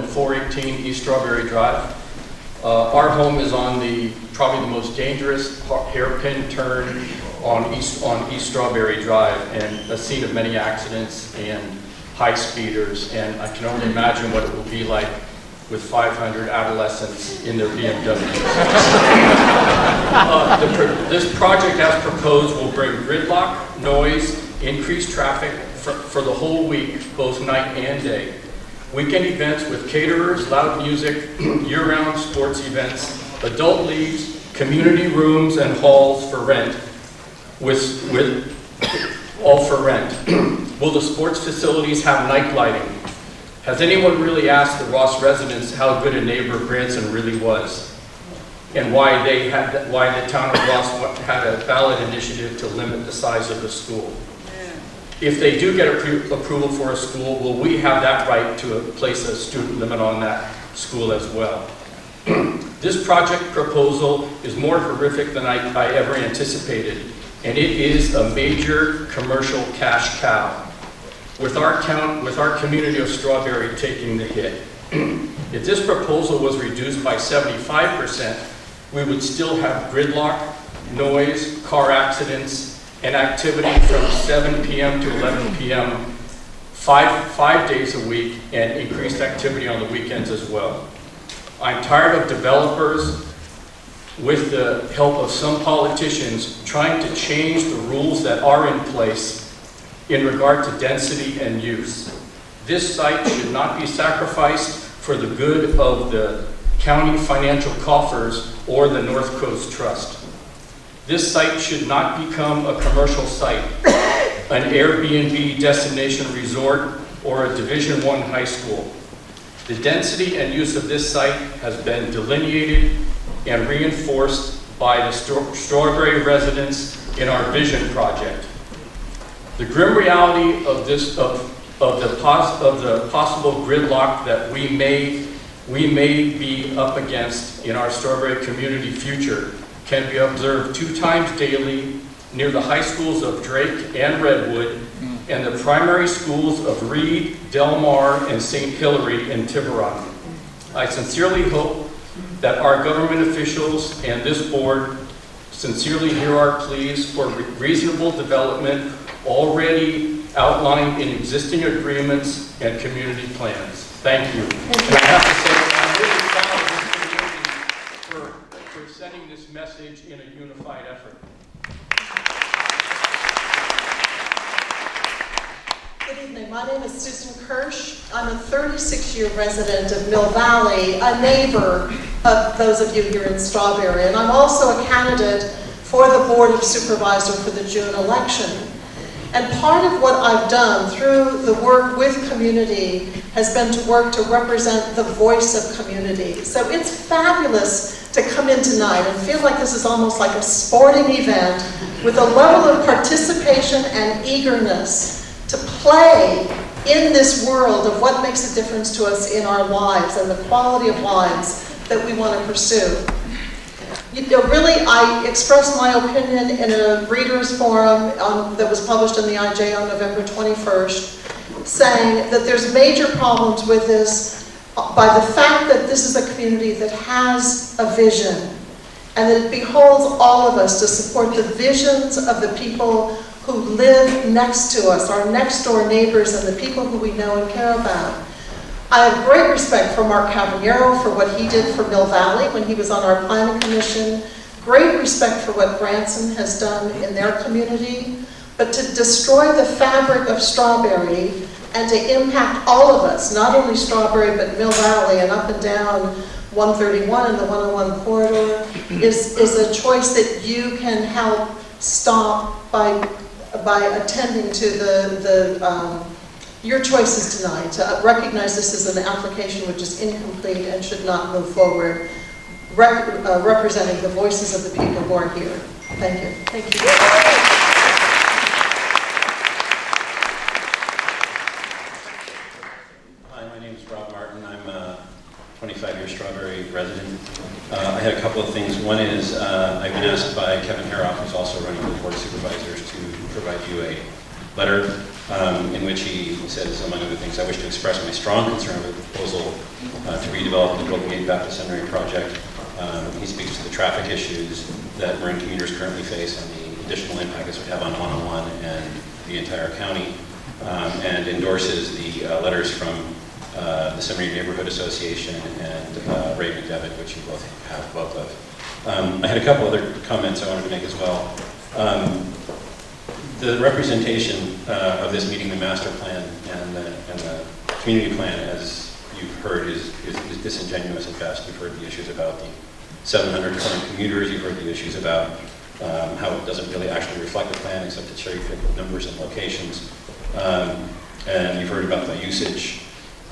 four eighteen East Strawberry Drive. Uh, our home is on the probably the most dangerous hairpin turn on East on East Strawberry Drive, and a scene of many accidents and high speeders. And I can only imagine what it will be like with five hundred adolescents in their B M Ws. uh, the pro this project, as proposed, will bring gridlock, noise, increased traffic for, for the whole week, both night and day. Weekend events with caterers, loud music, year-round sports events, adult leagues, community rooms and halls for rent, with, with all for rent. Will the sports facilities have night lighting? Has anyone really asked the Ross residents how good a neighbor Branson really was, and why they had, why the town of Ross had a ballot initiative to limit the size of the school? If they do get approval for a school, will we have that right to place a student limit on that school as well? This project proposal is more horrific than I, I ever anticipated, and it is a major commercial cash cow, with our, count, with our community of Strawberry taking the hit. If this proposal was reduced by seventy-five percent, we would still have gridlock, noise, car accidents, and activity from seven p m to eleven p m, five, five days a week, and increased activity on the weekends as well. I'm tired of developers, with the help of some politicians, trying to change the rules that are in place in regard to density and use. This site should not be sacrificed for the good of the county financial coffers or the North Coast Trust. This site should not become a commercial site, an Airbnb destination resort, or a Division one high school. The density and use of this site has been delineated and reinforced by the Strawberry residents in our vision project. The grim reality of this of, of, the, pos, of the possible gridlock that we may, we may be up against in our Strawberry community future can be observed two times daily near the high schools of Drake and Redwood and the primary schools of Reed, Del Mar, and Saint Hilary in Tiburon. I sincerely hope that our government officials and this board sincerely hear our pleas for re reasonable development already outlined in existing agreements and community plans. Thank you. And I have to say, message in a unified effort. Good evening. My name is Susan Kirsch. I'm a thirty-six year resident of Mill Valley, a neighbor of those of you here in Strawberry, and I'm also a candidate for the Board of Supervisors for the June election. And part of what I've done through the work with community has been to work to represent the voice of community. So it's fabulous to come in tonight and feel like this is almost like a sporting event with a level of participation and eagerness to play in this world of what makes a difference to us in our lives and the quality of lives that we want to pursue. You know, really, I expressed my opinion in a readers forum um, that was published in the I J on November twenty-first, saying that there's major problems with this by the fact that this is a community that has a vision, and that it beholds all of us to support the visions of the people who live next to us, our next door neighbors, and the people who we know and care about. I have great respect for Mark Cavagnero for what he did for Mill Valley when he was on our planning commission, great respect for what Branson has done in their community, but to destroy the fabric of Strawberry and to impact all of us, not only Strawberry, but Mill Valley and up and down one thirty-one and the one oh one corridor, is, is a choice that you can help stop by by attending to the, the um, your choices tonight, to recognize this as an application which is incomplete and should not move forward, rep uh, representing the voices of the people who are here. Thank you. Thank you. twenty-five year Strawberry resident. Uh, I had a couple of things. One is uh, I've been asked by Kevin Haroff, who's also running for the Board of Supervisors, to provide you a letter um, in which he says, among other things, I wish to express my strong concern with the proposal uh, to redevelop the Golden Gate Baptist Seminary project. Um, he speaks to the traffic issues that Marin commuters currently face and the additional impact this would have on one oh one and the entire county, um, and endorses the uh, letters from Uh, the Seminary Neighborhood Association and uh, Raymond Devitt, which you both have both of. Um, I had a couple other comments I wanted to make as well. Um, the representation uh, of this meeting, the master plan and the, and the community plan, as you've heard, is, is, is disingenuous at best. You've heard the issues about the seven hundred current commuters. You've heard the issues about um, how it doesn't really actually reflect the plan, except it's cherry picked numbers and locations. Um, and you've heard about the usage.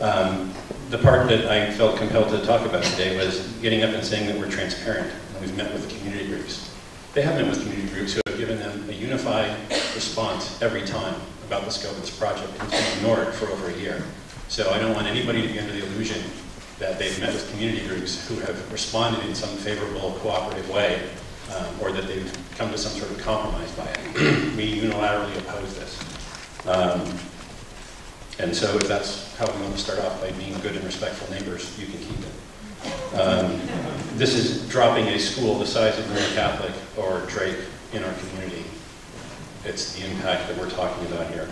Um, the part that I felt compelled to talk about today was getting up and saying that we're transparent. And we've met with the community groups. They have met with community groups who have given them a unified response every time about the scope of this project, and it's been ignored for over a year. So I don't want anybody to be under the illusion that they've met with community groups who have responded in some favorable, cooperative way, um, or that they've come to some sort of compromise by it. We unilaterally oppose this. Um, And so if that's how we want to start off, by being good and respectful neighbors, you can keep it. Um, this is dropping a school the size of Marin Catholic or Drake in our community. It's the impact that we're talking about here.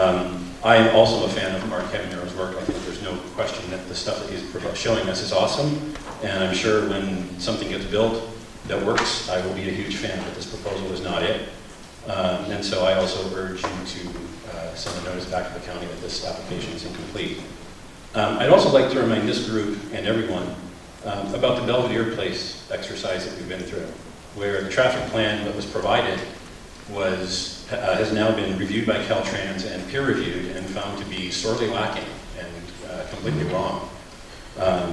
Um, I am also a fan of Mark Cavagnero's work. I think there's no question that the stuff that he's showing us is awesome. And I'm sure when something gets built that works, I will be a huge fan, but this proposal is not it. Um, and so I also urge you to uh, send a notice back to the county that this application is incomplete. Um, I'd also like to remind this group and everyone um, about the Belvedere Place exercise that we've been through, where the traffic plan that was provided was, uh, has now been reviewed by Caltrans and peer-reviewed and found to be sorely lacking and uh, completely wrong. Um,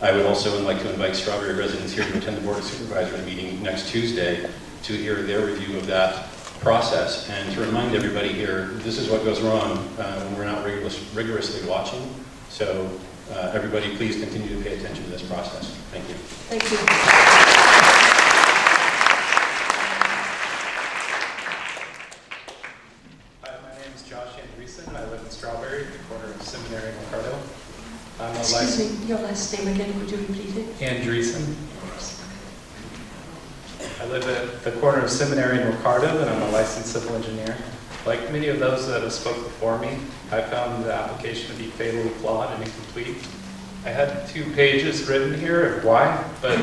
I would also like to invite Strawberry residents here to attend the Board of Supervisors meeting next Tuesday to hear their review of that process, and to remind everybody here, this is what goes wrong uh, when we're not rigorous, rigorously watching. So uh, everybody, please continue to pay attention to this process. Thank you. Thank you. Hi, my name is Josh Andreessen. I live in Strawberry, the corner of Seminary and Ricardo. I'm a Excuse life me, your last name again, would you repeat it? Andreessen. I live at the corner of Seminary and Ricardo, and I'm a licensed civil engineer. Like many of those that have spoken before me, I found the application to be fatally flawed and incomplete. I had two pages written here of why, but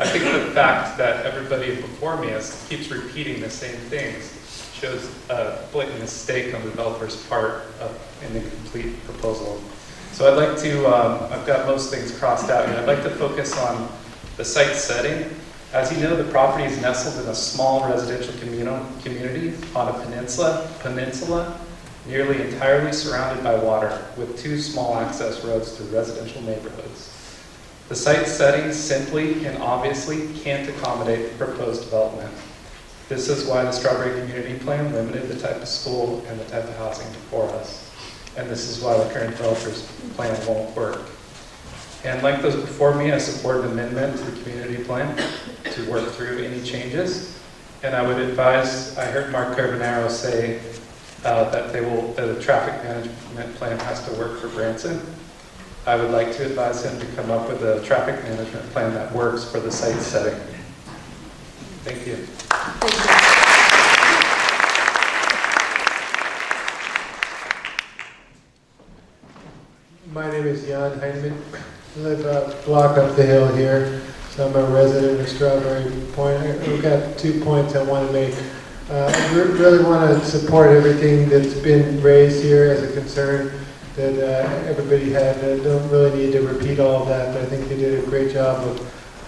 I think the fact that everybody before me has, keeps repeating the same things shows a blatant mistake on the developer's part of an incomplete proposal. So I'd like to, um, I've got most things crossed out, and I'd like to focus on the site setting. As you know, the property is nestled in a small residential community on a peninsula, peninsula nearly entirely surrounded by water, with two small access roads through residential neighborhoods. The site setting simply and obviously can't accommodate the proposed development. This is why the Strawberry Community Plan limited the type of school and the type of housing before us. And this is why the current developer's plan won't work. And like those before me, I support an amendment to the community plan to work through any changes. And I would advise, I heard Mark Cavagnero say uh, that they will, that the traffic management plan has to work for Branson. I would like to advise him to come up with a traffic management plan that works for the site setting. Thank you. Thank you. My name is Jan Heinemann. I live a block up the hill here, so I'm a resident of Strawberry Point. I've got two points I want to make. Uh, I really want to support everything that's been raised here as a concern that uh, everybody had. I don't really need to repeat all of that, but I think they did a great job of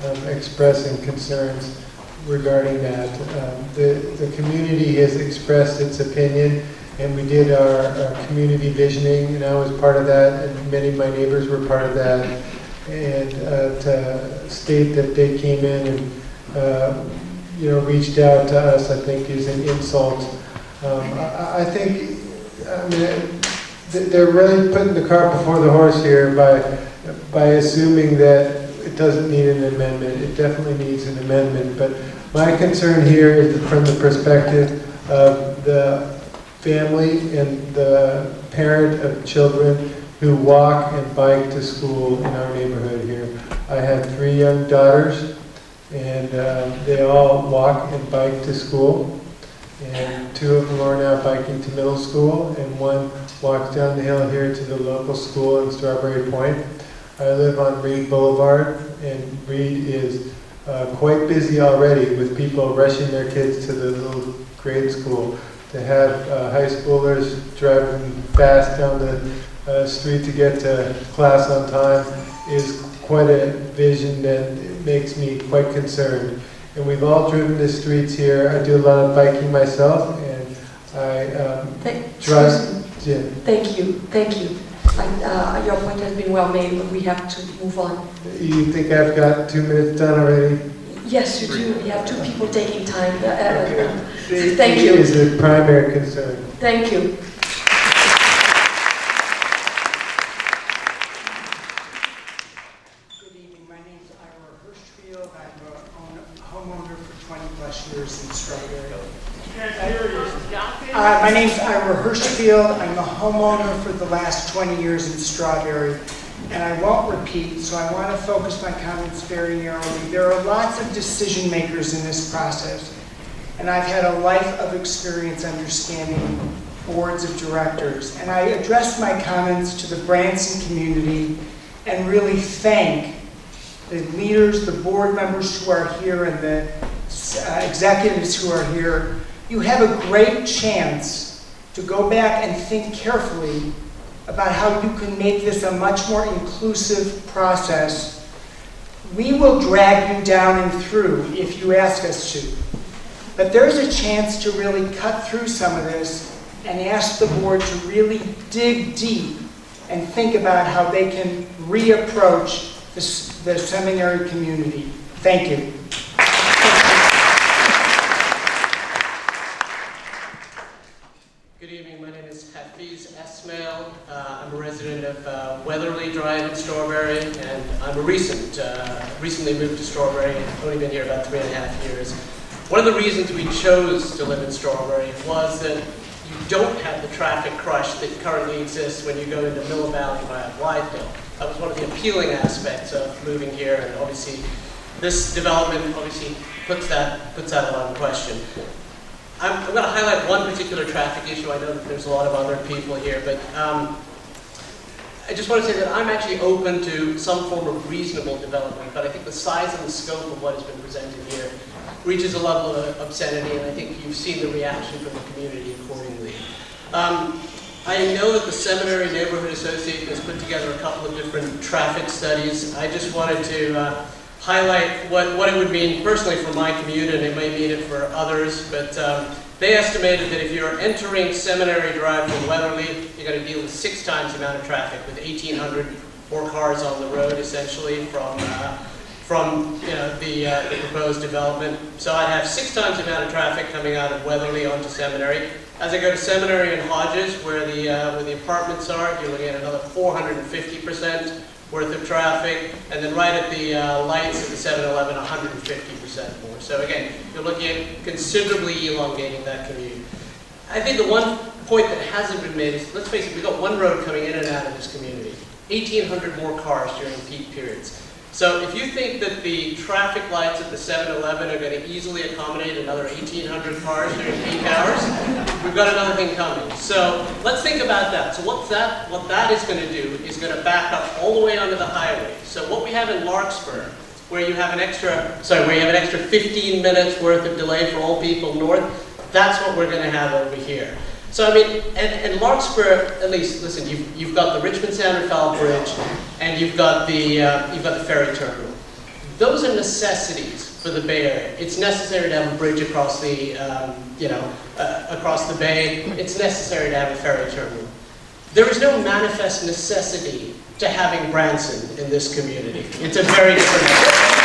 um, expressing concerns. regarding that. Um, the, the community has expressed its opinion, and we did our, our community visioning, and I was part of that, and many of my neighbors were part of that. And uh, to state that they came in and uh, you know, reached out to us, I think is an insult. Um, I, I think, I mean, they're really putting the cart before the horse here by, by assuming that it doesn't need an amendment. It definitely needs an amendment. But my concern here is from the perspective of the family and the parent of children who walk and bike to school in our neighborhood here. I have three young daughters, and uh, they all walk and bike to school. And two of them are now biking to middle school, and one walks down the hill here to the local school in Strawberry Point. I live on Reed Boulevard, and Reed is uh, quite busy already with people rushing their kids to the little grade school. To have uh, high schoolers driving fast down the uh, street to get to class on time is quite a vision that makes me quite concerned. And we've all driven the streets here. I do a lot of biking myself, and I um, thank, trust. Yeah. Thank you, thank you. And, uh, your point has been well made, but we have to move on. You think I've got two minutes done already? Yes, you do. We have two people taking time. Uh, okay. Thank, thank you. Is the primary concern. Thank you. Uh, my name's Ira Hirschfield. I'm a homeowner for the last twenty years in Strawberry, and I won't repeat, so I want to focus my comments very narrowly. There are lots of decision makers in this process, and I've had a life of experience understanding boards of directors. And I address my comments to the Branson community and really thank the leaders, the board members who are here, and the uh, executives who are here. You have a great chance to go back and think carefully about how you can make this a much more inclusive process. We will drag you down and through if you ask us to. But there's a chance to really cut through some of this and ask the board to really dig deep and think about how they can reapproach the, the seminary community. Thank you. Uh, I'm a resident of uh, Weatherly Drive in Strawberry, and I'm a recent, uh, recently moved to Strawberry, and I've only been here about three and a half years. One of the reasons we chose to live in Strawberry was that you don't have the traffic crush that currently exists when you go into Mill Valley via Blythedale. That was one of the appealing aspects of moving here, and obviously this development obviously puts that, puts that on question. I'm, I'm going to highlight one particular traffic issue. I know that there's a lot of other people here, but um, I just want to say that I'm actually open to some form of reasonable development, but I think the size and the scope of what has been presented here reaches a level of obscenity, and I think you've seen the reaction from the community accordingly. Um, I know that the Seminary Neighborhood Association has put together a couple of different traffic studies. I just wanted to uh, highlight what, what it would mean personally for my commute, and it may mean it for others, but um, they estimated that if you're entering Seminary Drive from Weatherly, you're going to deal with six times the amount of traffic, with eighteen hundred more cars on the road, essentially, from, uh, from you know, the, uh, the proposed development. So I'd have six times the amount of traffic coming out of Weatherly onto Seminary. As I go to Seminary and Hodges, where the, uh, where the apartments are, you're looking at another four hundred fifty percent. Worth of traffic, and then right at the uh, lights at the seven eleven, one hundred fifty percent more. So again, you're looking at considerably elongating that commute. I think the one point that hasn't been made is, let's face it, we've got one road coming in and out of this community. eighteen hundred more cars during peak periods. So if you think that the traffic lights at the seven eleven are going to easily accommodate another eighteen hundred cars during peak hours, we've got another thing coming. So let's think about that. So what's that, what that is going to do is going to back up all the way onto the highway. So what we have in Larkspur, where you have an extra, sorry, where you have an extra fifteen minutes worth of delay for all people north, that's what we're going to have over here. So I mean, and, and Larkspur, at least, listen, you've, you've got the Richmond San Rafael Bridge, and you've got the, uh, you've got the ferry terminal. Those are necessities for the Bay Area. It's necessary to have a bridge across the, um, you know, uh, across the bay. It's necessary to have a ferry terminal. There is no manifest necessity to having Branson in this community. It's a very different area.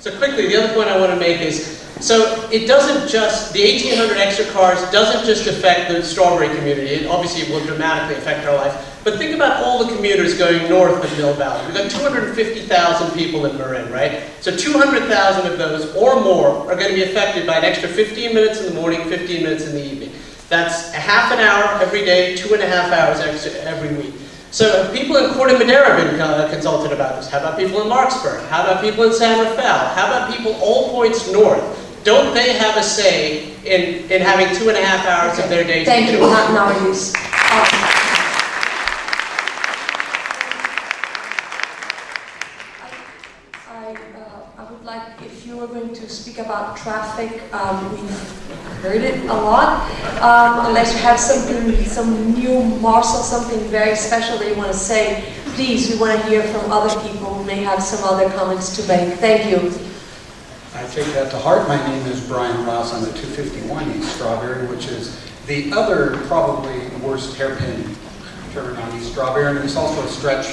So quickly, the other point I want to make is, so it doesn't just, the eighteen hundred extra cars doesn't just affect the Strawberry community. It obviously will dramatically affect our life. But think about all the commuters going north of Mill Valley. We've got two hundred fifty thousand people in Marin, right? So two hundred thousand of those or more are going to be affected by an extra fifteen minutes in the morning, fifteen minutes in the evening. That's a half an hour every day, two and a half hours extra every week. So people in Corte Madera have been consulted about this. How about people in Larkspur? How about people in San Rafael? How about people all points north? Don't they have a say in, in having two and a half hours okay. of their day? Thank you. Not now use. I, uh, I would like, if you were going to speak about traffic, um, heard it a lot, um, unless you have something, some new morsel, something very special that you want to say, please, we want to hear from other people who may have some other comments to make. Thank you. I take that to heart. My name is Brian Ross. I'm at two fifty-one East Strawberry, which is the other probably worst hairpin turn on East Strawberry, and it's also a stretch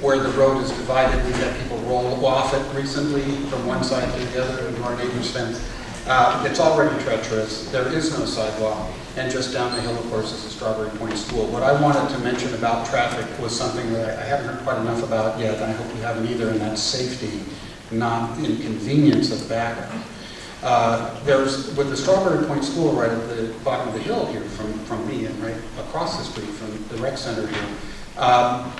where the road is divided. We've had people roll off it recently from one side to the other, and our neighbors fence. Uh, it's already treacherous. There is no sidewalk. And just down the hill, of course, is the Strawberry Point School. What I wanted to mention about traffic was something that I haven't heard quite enough about yet, and I hope you haven't either, and that's safety, not inconvenience of backup. Uh, there's, with the Strawberry Point School right at the bottom of the hill here from, from me and right across the street from the rec center here, um,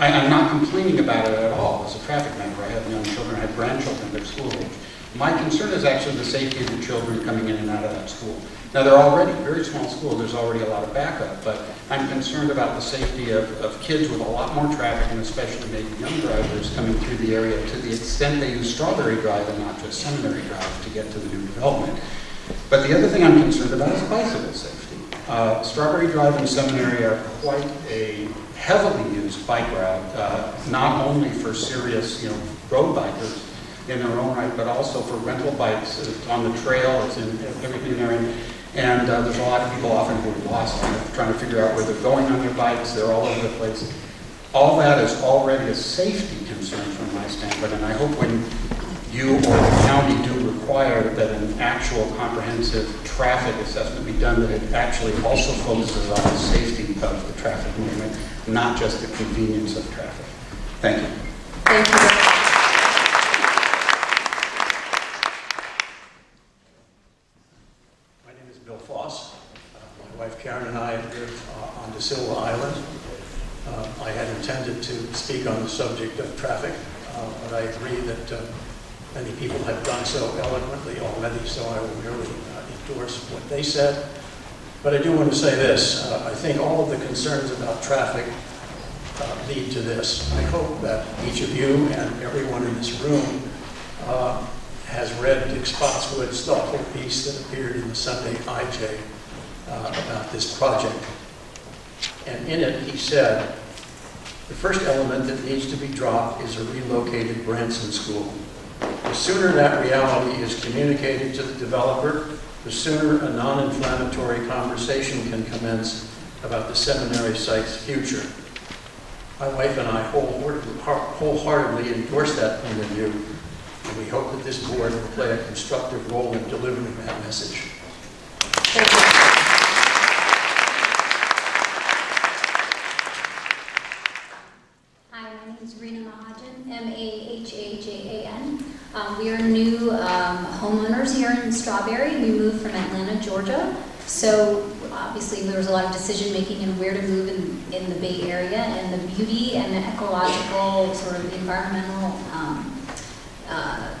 I, I'm not complaining about it at all. As a traffic member, I have young children, I have grandchildren, they're school age. My concern is actually the safety of the children coming in and out of that school. Now, they're already a very small school. There's already a lot of backup, but I'm concerned about the safety of, of kids with a lot more traffic, and especially maybe young drivers coming through the area, to the extent they use Strawberry Drive and not just Seminary Drive to get to the new development. But the other thing I'm concerned about is bicycle safety. Uh, Strawberry Drive and Seminary are quite a heavily used bike route, uh, not only for serious, you know, road bikers, in their own right, but also for rental bikes. It's on the trail, it's in everything there. And uh, there's a lot of people often who are lost, trying to figure out where they're going on their bikes. They're all over the place. All that is already a safety concern from my standpoint, and I hope when you or the county do require that an actual comprehensive traffic assessment be done, that it actually also focuses on the safety of the traffic movement, not just the convenience of traffic. Thank you. Thank you. Silva Island. Uh, I had intended to speak on the subject of traffic, uh, but I agree that uh, many people have done so eloquently already, so I will merely uh, endorse what they said. But I do want to say this. Uh, I think all of the concerns about traffic uh, lead to this. I hope that each of you and everyone in this room uh, has read Dick Spotswood's thoughtful piece that appeared in the Sunday I J uh, about this project. And in it, he said, the first element that needs to be dropped is a relocated Branson School. The sooner that reality is communicated to the developer, the sooner a non-inflammatory conversation can commence about the seminary site's future. My wife and I wholeheartedly, wholeheartedly endorse that point of view, and we hope that this board will play a constructive role in delivering that message. Thank you. M A H A J A N. Um, we are new um, homeowners here in Strawberry. We moved from Atlanta, Georgia. So obviously there was a lot of decision making in where to move in, in the Bay Area, and the beauty and the ecological sort of environmental, um, uh,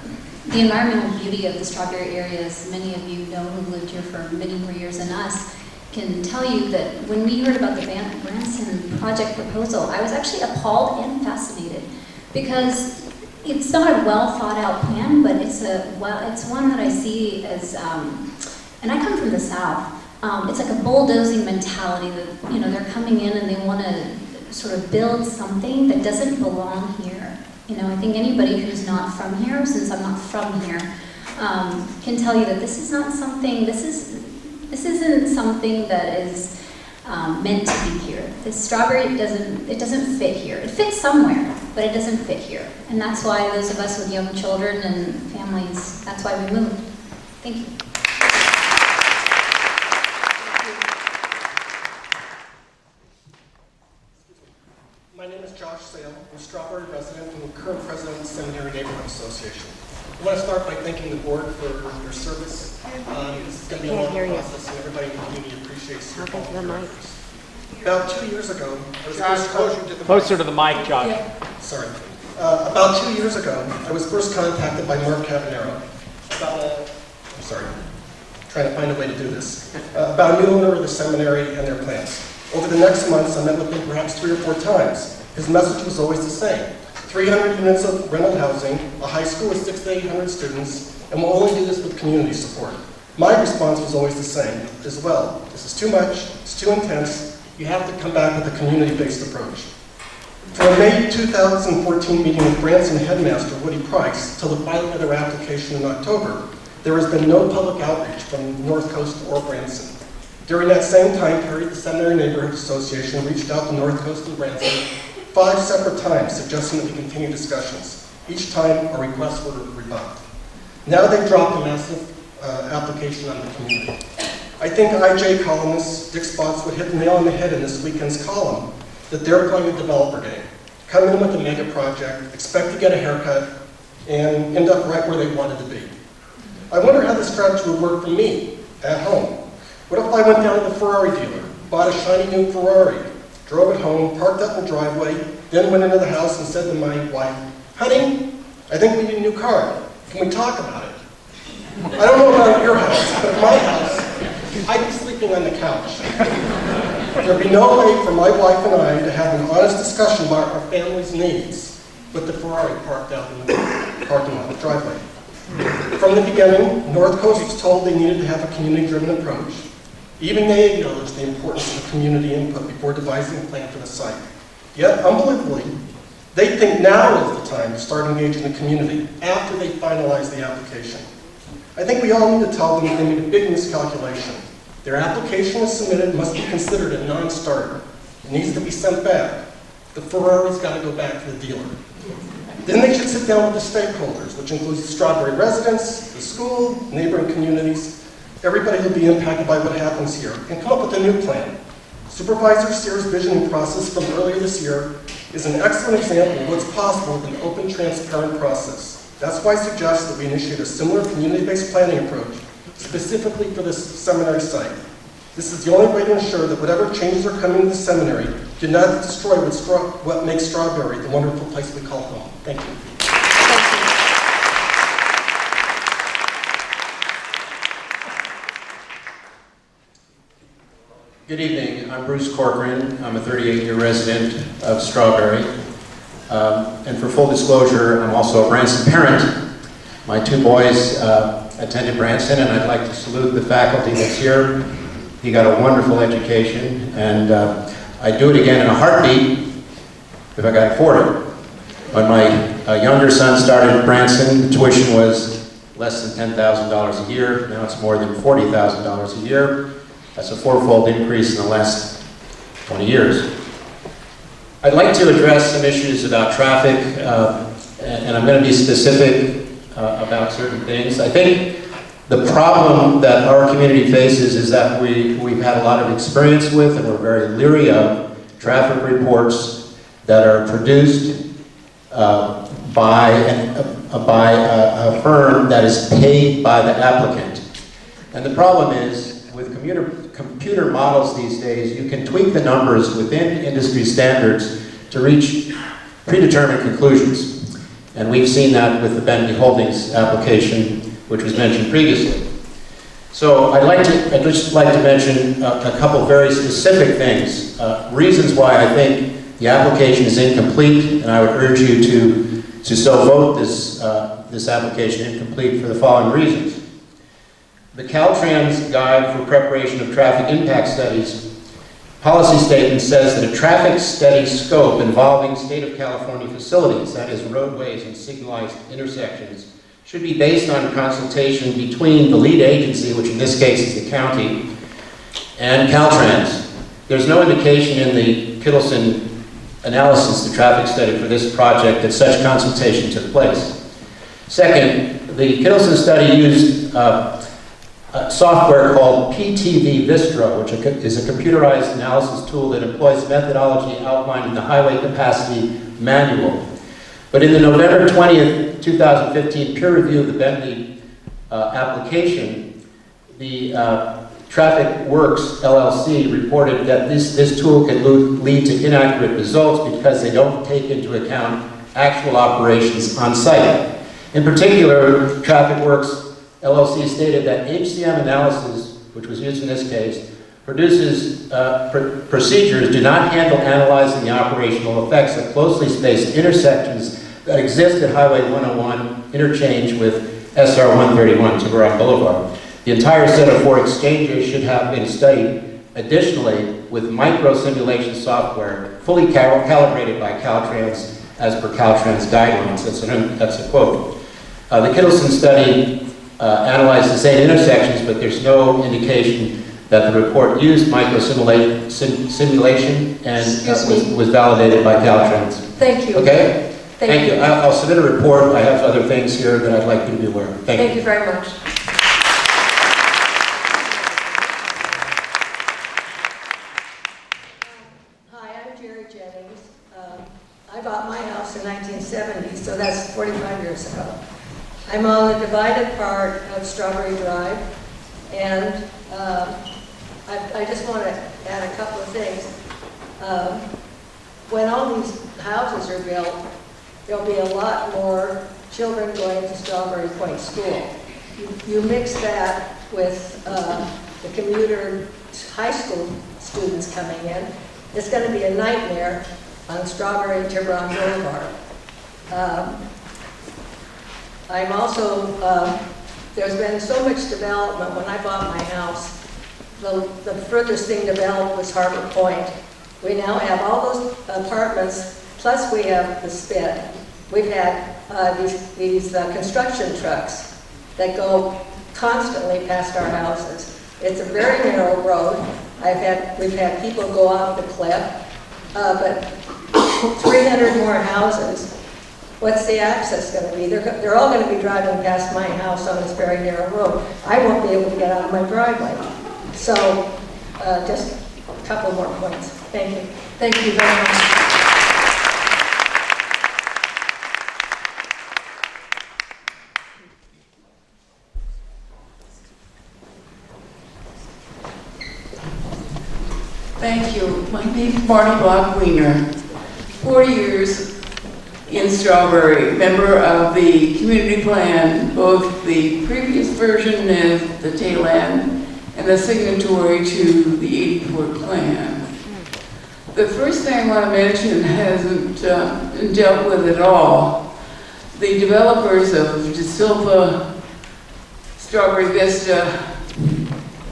the environmental beauty of the Strawberry area, as many of you know who lived here for many more years than us, can tell you that when we heard about the Branson project proposal, I was actually appalled and fascinated, because it's not a well thought out plan, but it's a well, it's one that I see as, um, and I come from the South, um, it's like a bulldozing mentality that, you know, they're coming in and they want to sort of build something that doesn't belong here. You know, I think anybody who's not from here, since I'm not from here, um, can tell you that this is not something, this is, this isn't something that is um, meant to be here. This Strawberry doesn't, it doesn't fit here. It fits somewhere, but it doesn't fit here. And that's why those of us with young children and families, that's why we moved. Thank you. My name is Josh Sale. I'm a Strawberry resident and the current president of the Seminary Neighborhood Association. I want to start by thanking the board for your service. Um, this is going to be a long process, and everybody in the community appreciates your service. About two years ago, I was first closer to the closer to the mic, Josh. Yeah. Sorry. Uh, about two years ago, I was first contacted by Mark Cavagnero about a. I'm sorry. I'm trying to find a way to do this. Uh, about a new owner of the seminary and their plans. Over the next months, I met with him perhaps three or four times. His message was always the same. three hundred units of rental housing, a high school with six to eight hundred students, and we'll only do this with community support. My response was always the same as well. This is too much, it's too intense, you have to come back with a community-based approach. From a May two thousand fourteen meeting with Branson headmaster Woody Price till the filing of their application in October, there has been no public outreach from North Coast or Branson. During that same time period, the Seminary Neighborhood Association reached out to North Coast and Branson five separate times, suggesting that we continue discussions. Each time, our requests were revoked. Now they've dropped a massive uh, application on the community. I think I J columnist Dick Spotswood hit the nail on the head in this weekend's column that they're playing a developer game. Come in with a mega project, expect to get a haircut, and end up right where they wanted to be. I wonder how this strategy would work for me at home. What if I went down to the Ferrari dealer, bought a shiny new Ferrari, drove it home, parked up in the driveway, then went into the house and said to my wife, honey, I think we need a new car. Can we talk about it? I don't know about your house, but at my house, I'd be sleeping on the couch. There'd be no way for my wife and I to have an honest discussion about our family's needs with the Ferrari parked out in the parking lot of the driveway. From the beginning, North Coast was told they needed to have a community-driven approach. Even they acknowledged the importance of the community input before devising a plan for the site. Yet, unbelievably, they think now is the time to start engaging the community after they finalize the application. I think we all need to tell them that they made a big miscalculation. Their application was submitted must be considered a non-starter. It needs to be sent back. The Ferrari's got to go back to the dealer. Then they should sit down with the stakeholders, which includes the Strawberry residents, the school, neighboring communities, everybody will be impacted by what happens here, and come up with a new plan. Supervisor Sears' visioning process from earlier this year is an excellent example of what's possible with an open, transparent process. That's why I suggest that we initiate a similar community-based planning approach, specifically for this seminary site. This is the only way to ensure that whatever changes are coming to the seminary do not destroy what, what makes Strawberry the wonderful place we call home. Thank you. Good evening, I'm Bruce Corcoran. I'm a thirty-eight year resident of Strawberry. Um, and for full disclosure, I'm also a Branson parent. My two boys uh, attended Branson, and I'd like to salute the faculty that's here. He got a wonderful education, and uh, I'd do it again in a heartbeat if I could afford it. When my uh, younger son started at Branson, the tuition was less than ten thousand dollars a year. Now it's more than forty thousand dollars a year. That's a fourfold increase in the last twenty years. I'd like to address some issues about traffic, uh, and I'm going to be specific uh, about certain things. I think the problem that our community faces is that we, we've had a lot of experience with, and we're very leery of, traffic reports that are produced uh, by, uh, by a, a firm that is paid by the applicant. And the problem is, with computer, computer models these days, you can tweak the numbers within industry standards to reach predetermined conclusions. And we've seen that with the Bentley Holdings application, which was mentioned previously. So I'd, like to, I'd just like to mention a, a couple very specific things, uh, reasons why I think the application is incomplete, and I would urge you to, to so vote this, uh, this application incomplete for the following reasons. the Caltrans Guide for Preparation of Traffic Impact Studies policy statement says that a traffic study scope involving state of California facilities, that is roadways and signalized intersections, should be based on consultation between the lead agency, which in this case is the county, and Caltrans. There's no indication in the Kittleson analysis, the traffic study for this project, that such consultation took place. Second, the Kittleson study used uh, a software called P T V Vistro, which is a computerized analysis tool that employs methodology outlined in the Highway Capacity Manual. But in the November twentieth, two thousand fifteen peer review of the Bentley uh, application, the uh, Traffic Works L L C reported that this, this tool can lead to inaccurate results because they don't take into account actual operations on site. In particular, Traffic Works L L C stated that H C M analysis, which was used in this case, produces uh, pr procedures do not handle analyzing the operational effects of closely spaced intersections that exist at Highway one oh one interchange with S R one thirty-one Tiburon Boulevard. The entire set of four exchanges should have been studied additionally with micro-simulation software fully cal calibrated by Caltrans as per Caltrans guidelines. That's, an, that's a quote. Uh, the Kittleson study uh, analyzed the same intersections, but there's no indication that the report used micro-simulation sim and uh, was, was validated by Caltrans. Thank you. Okay? Thank, Thank you. you. I'll, I'll submit a report. I have other things here that I'd like you to be aware of. Thank, Thank you. Thank you very much. So that's forty-five years ago. I'm on the divided part of Strawberry Drive, and uh, I, I just want to add a couple of things. Um, when all these houses are built, there'll be a lot more children going to Strawberry Point School. You, you mix that with uh, the commuter high school students coming in. It's going to be a nightmare on Strawberry and Tiburon Boulevard. Um, I'm also, uh, there's been so much development. When I bought my house, the, the furthest thing developed was Harbor Point. We now have all those apartments, plus we have the spit. We've had uh, these, these uh, construction trucks that go constantly past our houses. It's a very narrow road. I've had, we've had people go off the cliff, uh, but three hundred more houses. What's the access going to be? They're, they're all going to be driving past my house on this very narrow road. I won't be able to get out of my driveway. So uh, just a couple more points. Thank you. Thank you very much. Thank you. My name is Marty Bob Wiener. forty years in Strawberry, member of the community plan, both the previous version and the tail end, and the signatory to the eighty-four plan. The first thing I want to mention hasn't uh, been dealt with at all. The developers of De Silva, Strawberry Vista,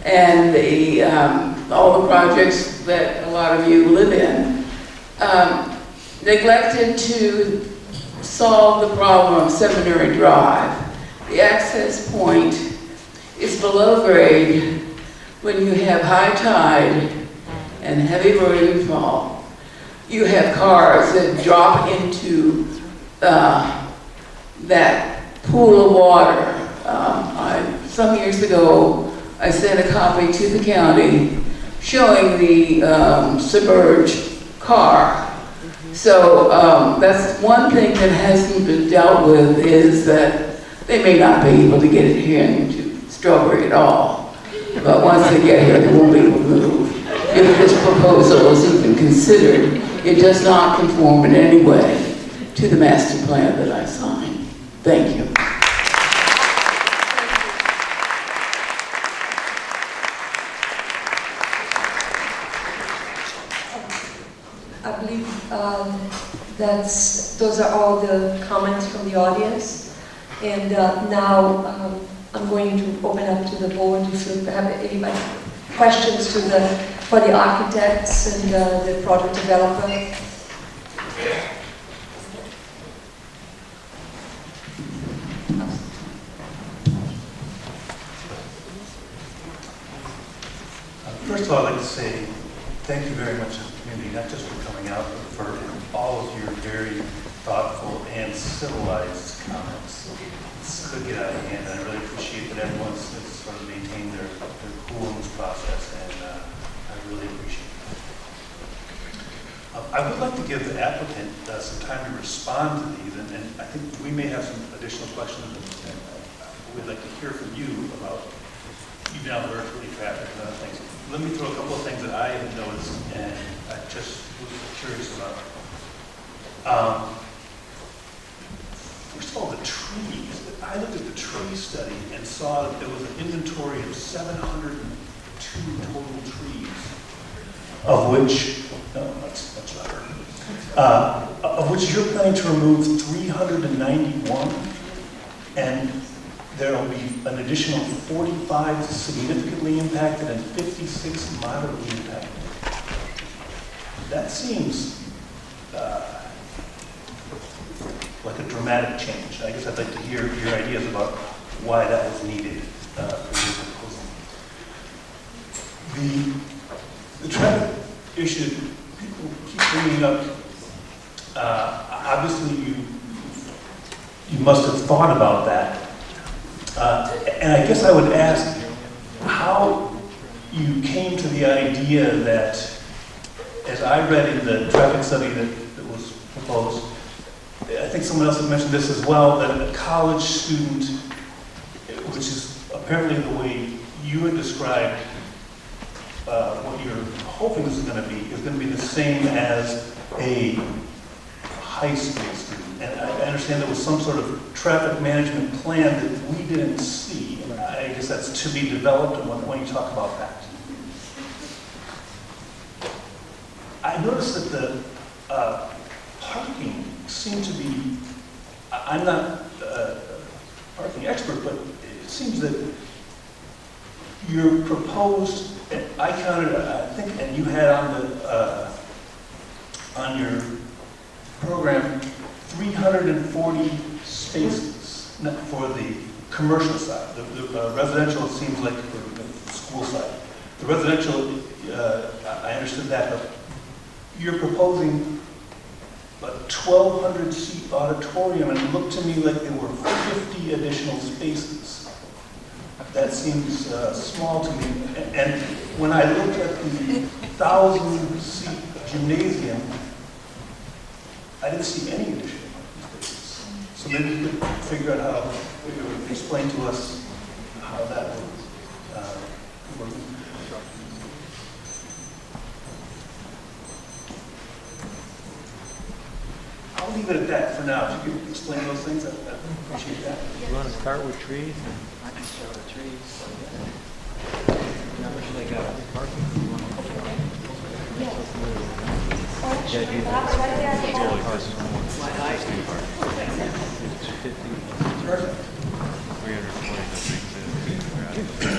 and the, um, all the projects that a lot of you live in, um, neglected to solve the problem of Seminary Drive. The access point is below grade when you have high tide and heavy rainfall. You have cars that drop into uh, that pool of water. Uh, I, some years ago, I sent a copy to the county showing the um, submerged car. So um, that's one thing that hasn't been dealt with, is that they may not be able to get it here into Strawberry at all. But once they get here, they won't be able to move. If this proposal is even considered, it does not conform in any way to the master plan that I signed. Thank you. Um, that's, those are all the comments from the audience. And uh, now um, I'm going to open up to the board and see if anybody questions to the for the architects and uh, the product developer. First of all, I'd like to say thank you very much to the community, not just for coming out, but for all of your very thoughtful and civilized comments. This could get out of hand, and I really appreciate that everyone's sort of maintained their, their cool in this process, and uh, I really appreciate that. Uh, I would like to give the applicant uh, some time to respond to these, and, and I think we may have some additional questions, and uh, we'd like to hear from you about, you've now heard really traffic and other things. Let me throw a couple of things that I have noticed, and I just was curious about. Um, First of all, the trees. I looked at the tree study and saw that there was an inventory of seven hundred two total trees, of which, no, that's much louder, uh, of which you're planning to remove three hundred ninety-one, and there will be an additional forty-five significantly impacted and fifty-six moderately impacted. That seems, uh, like a dramatic change. I guess I'd like to hear your ideas about why that was needed uh, for your proposal. The, the traffic issue people keep bringing up, uh, obviously you, you must have thought about that. Uh, and I guess I would ask how you came to the idea that, as I read in the traffic study that, that was proposed, I think someone else had mentioned this as well, that a college student, which is apparently the way you had described uh, what you're hoping this is going to be, is going to be the same as a high school student. And I understand there was some sort of traffic management plan that we didn't see. And I guess that's to be developed, and when you talk about that. I noticed that the uh, parking seem to be, I'm not a parking expert, but it seems that your proposed, I counted, I think, and you had on the uh, on your program three hundred forty spaces for the commercial side. The, the uh, residential seems like the school side. The residential, uh, I understood that, but you're proposing a twelve hundred seat auditorium, and it looked to me like there were fifty additional spaces. That seems uh, small to me. And, and when I looked at the thousand seat gymnasium, I didn't see any additional spaces. So maybe you could figure out how, or explain to us how that would uh, work. I'll leave it at that for now. If you could explain those things, I appreciate that. You want to start with trees? I can start with trees. How much they got? Parking? Yeah.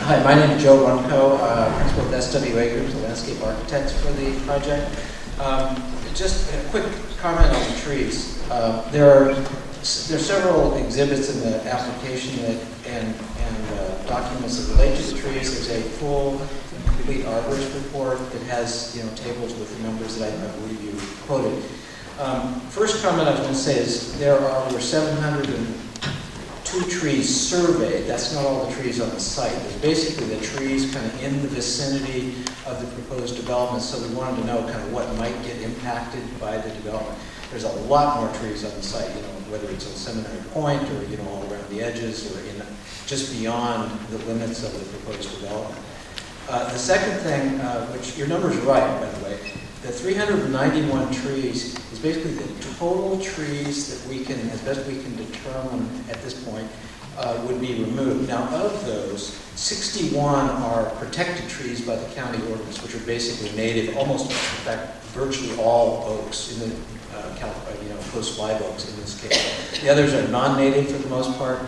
Hi, my name is Joe Runco, uh, principal of S W A Group, the landscape architects for the project. Um, just a quick comment on the trees. Uh, there are there's several exhibits in the application that and, and uh, documents that relate to the trees. There's a full and complete arborist report that has you know tables with the numbers that I, I believe you quoted. Um, first comment I was going to say is there are over seven hundred two trees surveyed. That's not all the trees on the site. There's basically the trees kind of in the vicinity of the proposed development, so we wanted to know kind of what might get impacted by the development. There's a lot more trees on the site, you know, whether it's on Seminary Point or, you know, all around the edges or in just beyond the limits of the proposed development. Uh, the second thing, uh, which your number's right, by the way, the three hundred ninety-one trees is basically the total trees that we can, as best we can determine at this point, uh, would be removed. Now, of those, sixty-one are protected trees by the county ordinance, which are basically native, almost, in fact, virtually all oaks, in the, uh, you know, close live oaks in this case. The others are non-native for the most part.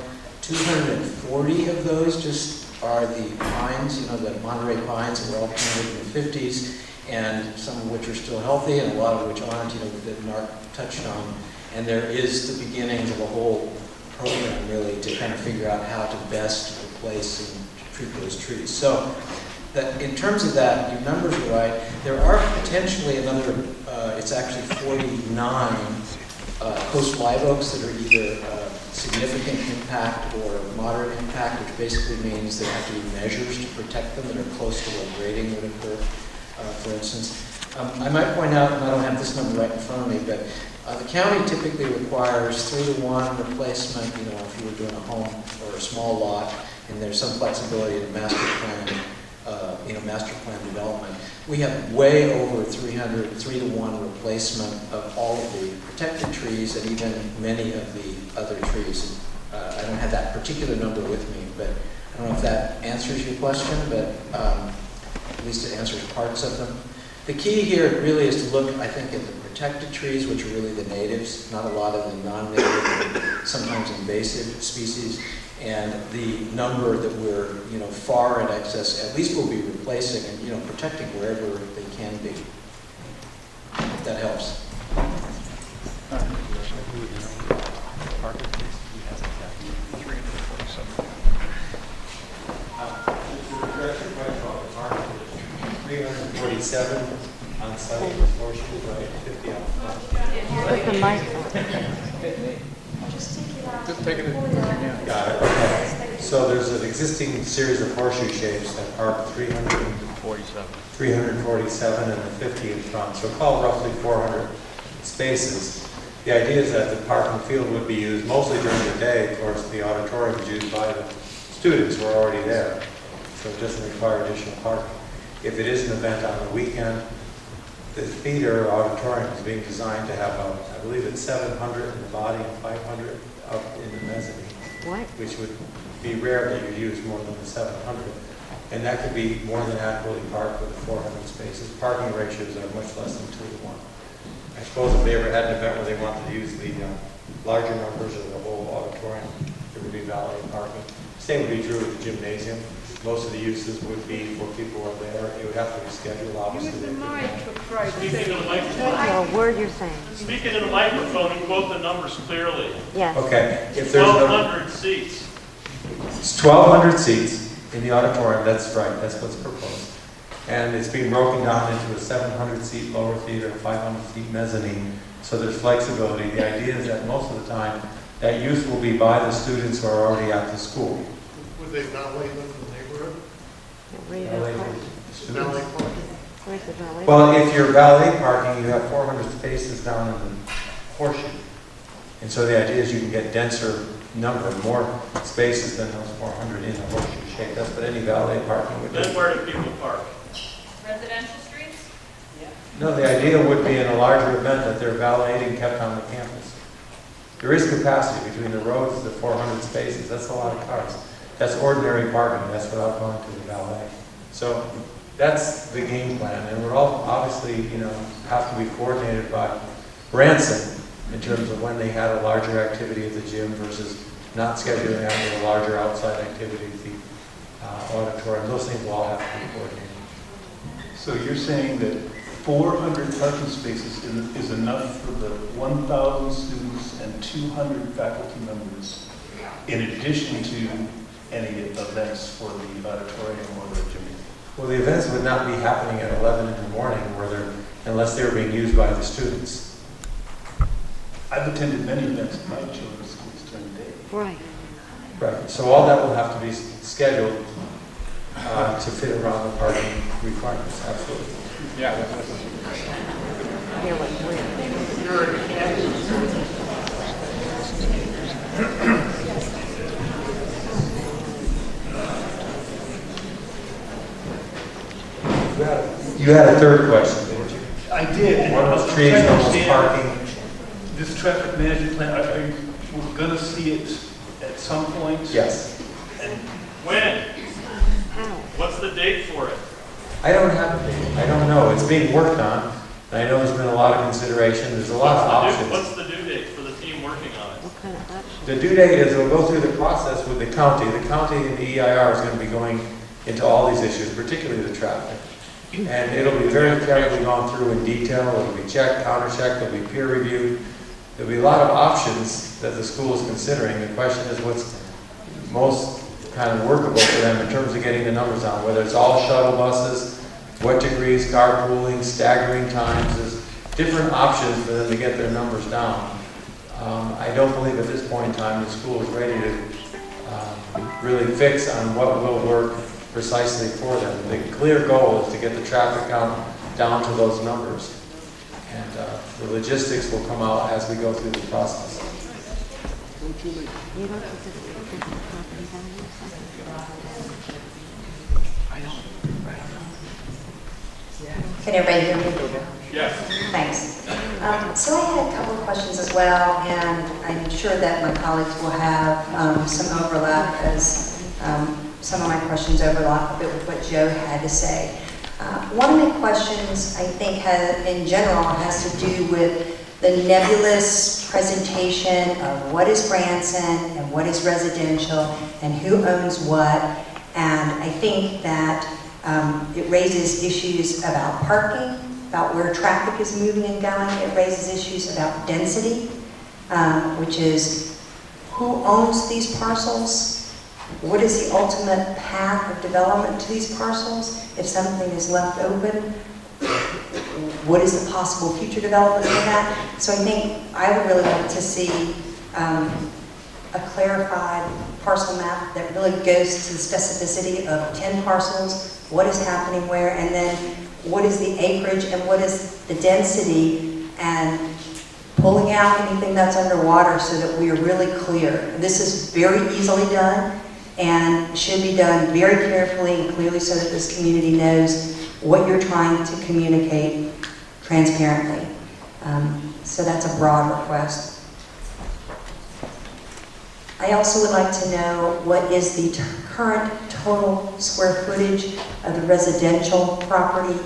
two hundred forty of those just are the pines, you know, the Monterey pines that were all planted in the fifties, and some of which are still healthy and a lot of which aren't, you know, that Mark touched on. And there is the beginnings of a whole program, really, to kind of figure out how to best replace and treat those trees. So that in terms of that, your numbers are right. There are potentially another, uh, it's actually forty-nine uh, coast live oaks that are either uh, significant impact or moderate impact, which basically means there have to be measures to protect them that are close to what grading would occur, uh, for instance. Um, I might point out, and I don't have this number right in front of me, but uh, the county typically requires three to one replacement, you know, if you were doing a home or a small lot, and there's some flexibility in master plan. Uh, you know, master plan development. We have way over three hundred, three to one replacement of all of the protected trees and even many of the other trees. Uh, I don't have that particular number with me, but I don't know if that answers your question, but um, at least it answers parts of them. The key here really is to look, I think, at the protected trees, which are really the natives, not a lot of the non-native, sometimes invasive species. And the number that we're, you know, far in excess, at least we'll be replacing and, you know, protecting wherever they can be. If that helps. three hundred forty-seven on Sunday before she was right, fifty off. Just take it in. Yeah. Got it. Okay. So there's an existing series of horseshoe shapes that are three hundred forty-seven. three hundred forty-seven and the fifty in front. So call roughly four hundred spaces. The idea is that the park and field would be used mostly during the day. Of course, the auditorium is used by the students who are already there. So it doesn't require additional parking. If it is an event on the weekend, the theater auditorium is being designed to have, a, I believe it's seven hundred in the body and five hundred up in the mezzanine. What? Which would be rare that you use more than the seven hundred. And that could be more than adequately parked with four hundred spaces. Parking ratios are much less than two to one. I suppose if they ever had an event where they wanted to use the uh, larger numbers of the whole auditorium, there would be validated parking. Same would be true with the gymnasium. Most of the uses would be for people who are there. It would have to be scheduled, obviously. Use the mic for Christ's sake. Speaking of the microphone. Well, word you're saying. Speaking of the microphone, and quote the numbers clearly. Yes. Okay. If there's twelve hundred no, seats. It's twelve hundred seats in the auditorium. That's right. That's what's proposed. And it's being broken down into a seven hundred seat lower theater, five hundred seat mezzanine. So there's flexibility. The idea is that most of the time, that use will be by the students who are already at the school. Would they validate them? Valet valet parking. Well, if you're valet parking, you have four hundred spaces down in the portion. And so the idea is you can get denser number, more spaces than those four hundred in the horseshoe shape. That's what any valet parking would do. Then where do people park? Residential streets? Yeah. No, the idea would be in a larger event that they're valeting kept on the campus. There is capacity between the roads, the four hundred spaces. That's a lot of cars. That's ordinary parking. That's without going to the valet. So that's the game plan, and we're all obviously, you know, have to be coordinated by Branson in terms of when they had a larger activity at the gym versus not scheduling out a larger outside activity at the uh, auditorium. Those things will all have to be coordinated. So you're saying that four hundred parking spaces is enough for the one thousand students and two hundred faculty members, in addition to any events for the auditorium or the gymnasium? Well, the events would not be happening at eleven in the morning, where unless they were being used by the students. I've attended many events at my children's schools during the day. Right. Right. So all that will have to be scheduled uh, to fit around the parking requirements. Absolutely. Yeah. That's You had a third question, didn't you? I did. What was trees, what was parking? This traffic management plan, are, are you, we're going to see it at some point? Yes. And when? What's the date for it? I don't have a date. I don't know. It's being worked on. I know there's been a lot of consideration. There's a lot what's of options. Due, what's the due date for the team working on it? What kind of options? The due date is it'll go through the process with the county. The county and the E I R is going to be going into all these issues, particularly the traffic. And it'll be very carefully gone through in detail. It'll be checked, counter-checked, it'll be peer-reviewed. There'll be a lot of options that the school is considering. The question is what's most kind of workable for them in terms of getting the numbers on, whether it's all shuttle buses, what degrees, carpooling, staggering times. There's different options for them to get their numbers down. Um, I don't believe at this point in time the school is ready to uh, really fix on what will work precisely for them. The clear goal is to get the traffic down, down to those numbers. And uh, the logistics will come out as we go through the process. Can everybody hear me? Yes. Thanks. Um, so I had a couple of questions as well, and I'm sure that my colleagues will have um, some overlap as um, some of my questions overlap a bit with what Joe had to say. Uh, one of the questions I think has, in general has to do with the nebulous presentation of what is Branson and what is residential and who owns what, and I think that um, it raises issues about parking, about where traffic is moving and going. It raises issues about density, um, which is who owns these parcels? What is the ultimate path of development to these parcels? If something is left open, what is the possible future development of that? So I think I would really like to see um, a clarified parcel map that really goes to the specificity of ten parcels, what is happening where, and then what is the acreage and what is the density, and pulling out anything that's underwater so that we are really clear. This is very easily done and should be done very carefully and clearly so that this community knows what you're trying to communicate transparently. Um, so that's a broad request. I also would like to know what is the t current total square footage of the residential property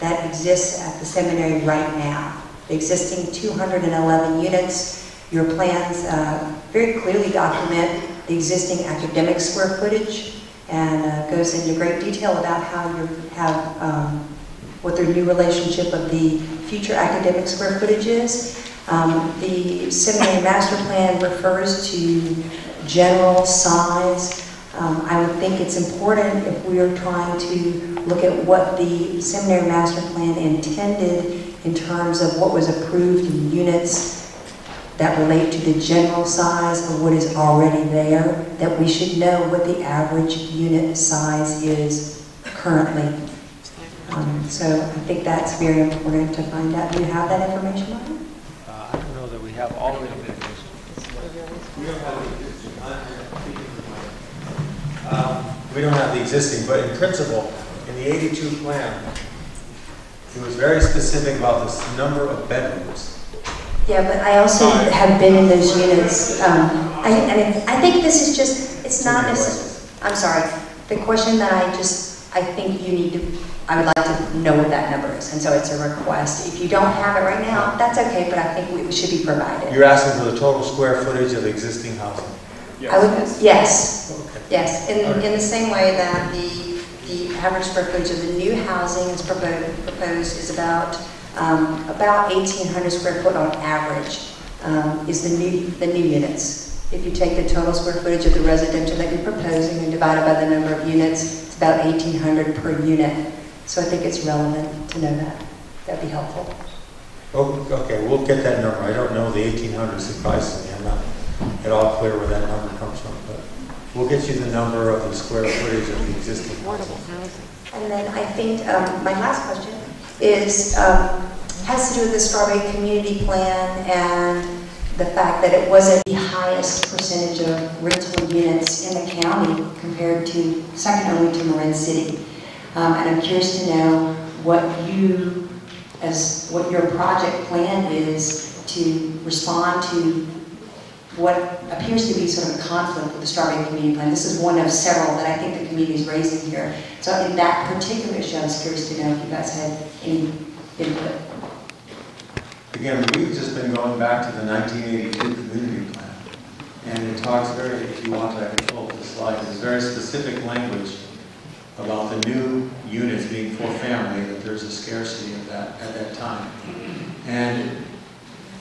that exists at the seminary right now. The existing two hundred eleven units, your plans uh, very clearly document the existing academic square footage and uh, goes into great detail about how you have, um, what their new relationship of the future academic square footage is. Um, the seminary master plan refers to general size. Um, I would think it's important if we are trying to look at what the seminary master plan intended in terms of what was approved in units that relate to the general size of what is already there, that we should know what the average unit size is currently. Um, so I think that's very important to find out. Do you have that information on it? Uh, I don't know that we have all the information. We don't have the existing. Um, we don't have the existing, but in principle, in the eighty-two plan, he was very specific about this number of bedrooms. Yeah, but I also have been in those units. Um, I, and I think this is just, it's not necessarily, I'm sorry, the question that I just, I think you need to, I would like to know what that number is, and so it's a request. If you don't have it right now, that's okay, but I think we, we should be provided. You're asking for the total square footage of existing housing? Yes. I would, yes, okay. Yes. In, okay. in the same way that the the average square footage of the new housing is proposed, proposed is about um, about eighteen hundred square foot on average um, is the new the new units. If you take the total square footage of the residential that you're proposing and divide it by the number of units, it's about eighteen hundred per unit. So I think it's relevant to know that. That'd be helpful. Oh, okay, we'll get that number. I don't know the eighteen hundred, surprisingly. I'm not at all clear where that number comes from, but we'll get you the number of the square footage of the existing housing. And then I think um, my last question is um, has to do with the Strawberry Community Plan and the fact that it wasn't the highest percentage of rental units in the county compared to second only to Marin City. Um, and I'm curious to know what you, as what your project plan is to respond to what appears to be sort of a conflict with the Strawberry Community Plan. This is one of several that I think the community is raising here. So in that particular issue, I was curious to know if you guys had any input. Again, we've just been going back to the nineteen eighty-two Community Plan. and it talks very, if you want, I can pull up the slide, there's very specific language about the new units being for family, that there's a scarcity of that at that time. And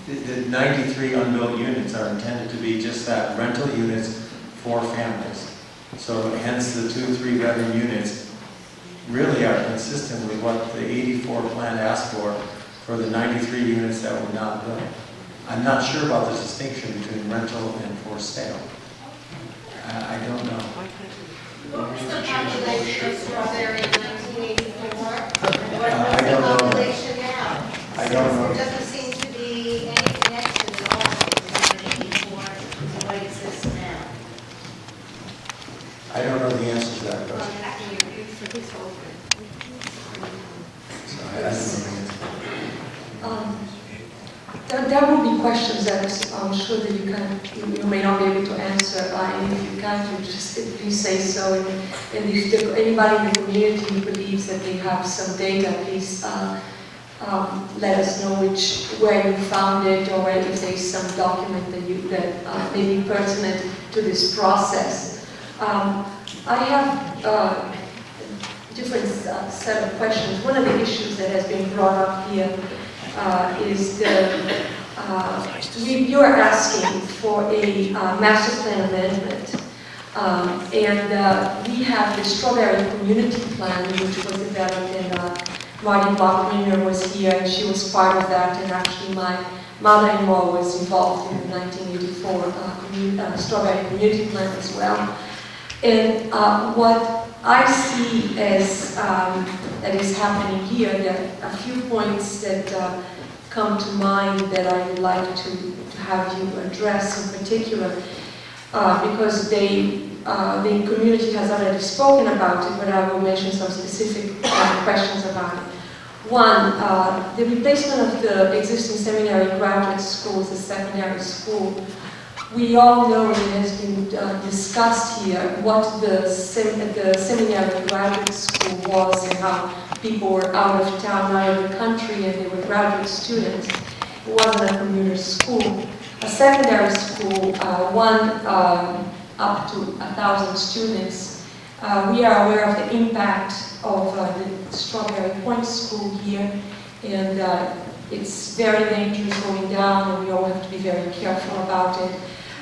the, the ninety-three unbuilt units are intended to be just that, rental units for families. So hence the two, three bedroom units really are consistent with what the eighty-four plan asked for, for the ninety-three units that were not built. I'm not sure about the distinction between rental and for sale. I, I don't know. What was the population of Strawberry in nineteen eighty-four? What was the population now? I don't know. There doesn't seem to be any connection at all between nineteen eighty-four and what exists now. I don't know the answer to that question. So I, I don't know the answer. Um, There, there will be questions that I'm sure that you can, you may not be able to answer, and if you can't, you just please say so. And, and if there, anybody in the community believes that they have some data, please uh, um, let us know which, where you found it, or if there is some document that you that uh, may be pertinent to this process. Um, I have uh, a different uh, set of questions. One of the issues that has been brought up here. Uh, is the, uh, we, you are asking for a uh, master plan amendment. Um, and uh, we have the Strawberry Community Plan, which was developed, and uh, Marty Bachminer was here, and she was part of that, and actually my mother-in-law was involved in the nineteen eighty-four uh, commun uh, Strawberry Community Plan as well. And uh, what I see as um, that is happening here, there are a few points that uh, come to mind that I would like to have you address in particular, uh, because they, uh, the community has already spoken about it, but I will mention some specific uh, questions about it. One, uh, the replacement of the existing seminary graduate school as a secondary school. We all know, and it has been uh, discussed here, what the, sem the seminary graduate school was and how people were out of town, out of the country, and they were graduate students. It wasn't a commuter school. A secondary school, uh, one um, up to one thousand students. Uh, we are aware of the impact of uh, the Strawberry Point School here, and uh, it's very dangerous going down, and we all have to be very careful about it.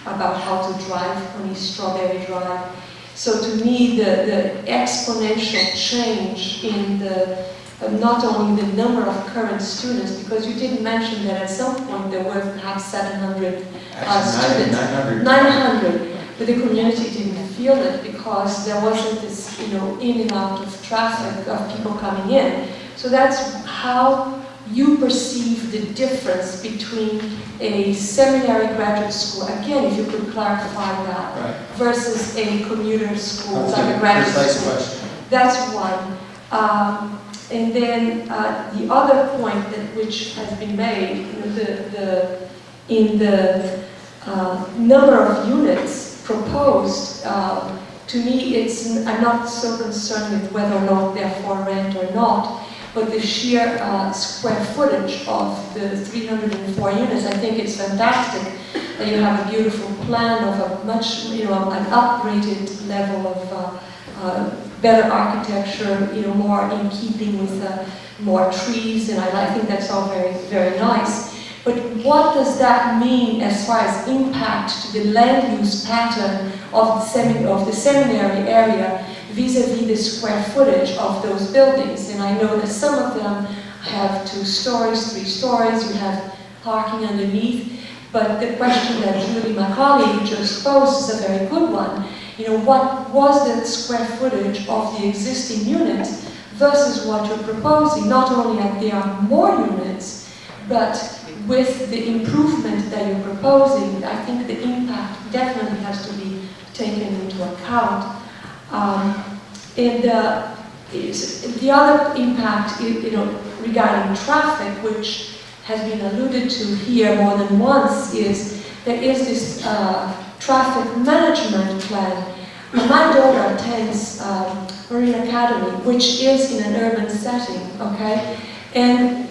About how to drive on East Strawberry Drive. So to me, the, the exponential change in the, uh, not only the number of current students, because you didn't mention that at some point there were perhaps seven hundred uh, students, nine hundred, but the community didn't feel it because there wasn't this, you know, in and out of traffic of people coming in. So that's how you perceive the difference between a seminary graduate school, again, if you could clarify that, right, versus a commuter school, that's like a graduate school. Question. That's one. Um, and then uh, the other point that which has been made, the, the, in the uh, number of units proposed, uh, to me, it's, I'm not so concerned with whether or not they're for rent or not, but the sheer uh, square footage of the three hundred four units, I think it's fantastic that you have a beautiful plan of a much, you know, an upgraded level of uh, uh, better architecture, you know, more in keeping with uh, more trees, and I, I think that's all very, very nice. But what does that mean as far as impact to the land use pattern of the, semi of the seminary area vis-a-vis the square footage of those buildings? And I know that some of them have two stories, three stories, you have parking underneath, but the question that Julie, my colleague, just posed is a very good one. You know, what was the square footage of the existing units versus what you're proposing? Not only that there are more units, but with the improvement that you're proposing, I think the impact definitely has to be taken into account. Um, and uh, the other impact, you know, regarding traffic, which has been alluded to here more than once, is there is this uh, traffic management plan. My daughter attends um, Marine Academy, which is in an urban setting, okay? And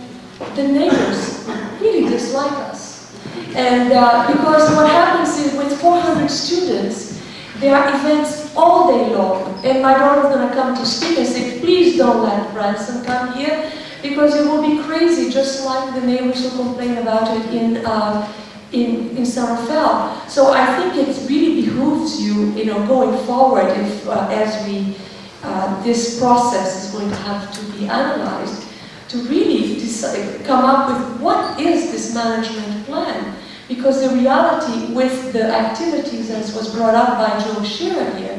the neighbors really dislike us. And uh, because what happens is with four hundred students, there are events all day long. And my daughter's gonna come to speak and say, please don't let Branson come here, because it will be crazy, just like the neighbors who complain about it in uh, in, in San Rafael. So I think it really behooves you, you know, going forward, if uh, as we uh, this process is going to have to be analyzed, to really decide, come up with what is this management plan. Because the reality with the activities, as was brought up by Joe Shearer here,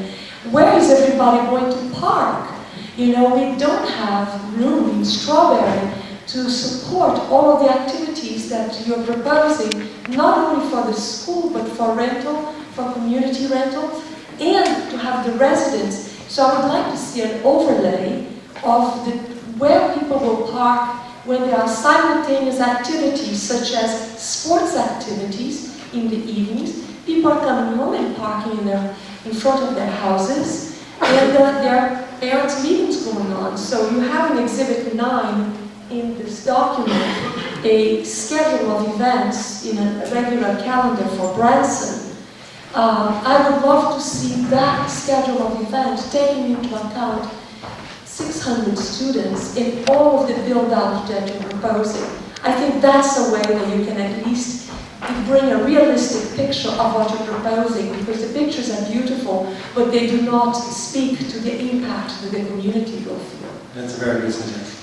where is everybody going to park? You know, we don't have room in Strawberry to support all of the activities that you're proposing, not only for the school, but for rental, for community rental, and to have the residents. So I would like to see an overlay of the, where people will park when there are simultaneous activities, such as sports activities in the evenings. People are coming home and parking in, their, in front of their houses, and uh, they're parents' meetings going on. So you have in Exhibit nine in this document a schedule of events in a regular calendar for Branson. Uh, I would love to see that schedule of events taking into account six hundred students in all of the build-out that you're proposing. I think that's a way that you can at least bring a realistic picture of what you're proposing, because the pictures are beautiful, but they do not speak to the impact that the community will feel. That's a very good suggestion.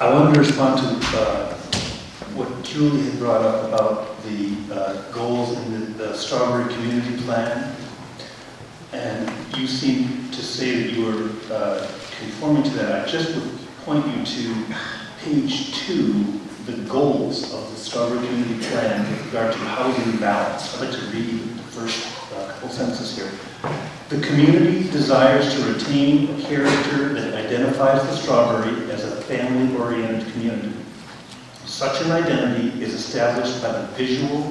I want to respond to uh, what Julie had brought up about the uh, goals in the, the Strawberry Community Plan. And you seem to say that you are uh, conforming to that. I just would point you to page two, the goals of the Strawberry Community Plan with regard to housing balance. I'd like to read the first uh, couple sentences here. The community desires to retain a character that identifies the Strawberry as a family-oriented community. Such an identity is established by the visual,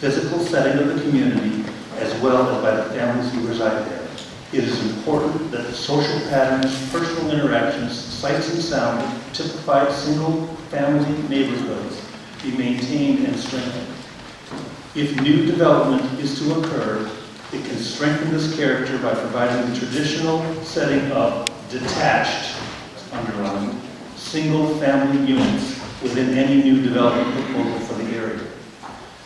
physical setting of the community, as well as by the families who reside there. It is important that the social patterns, personal interactions, sights and sounds that typify single-family neighborhoods be maintained and strengthened. If new development is to occur, it can strengthen this character by providing the traditional setting of detached, underlined, single-family units within any new development proposal for the area.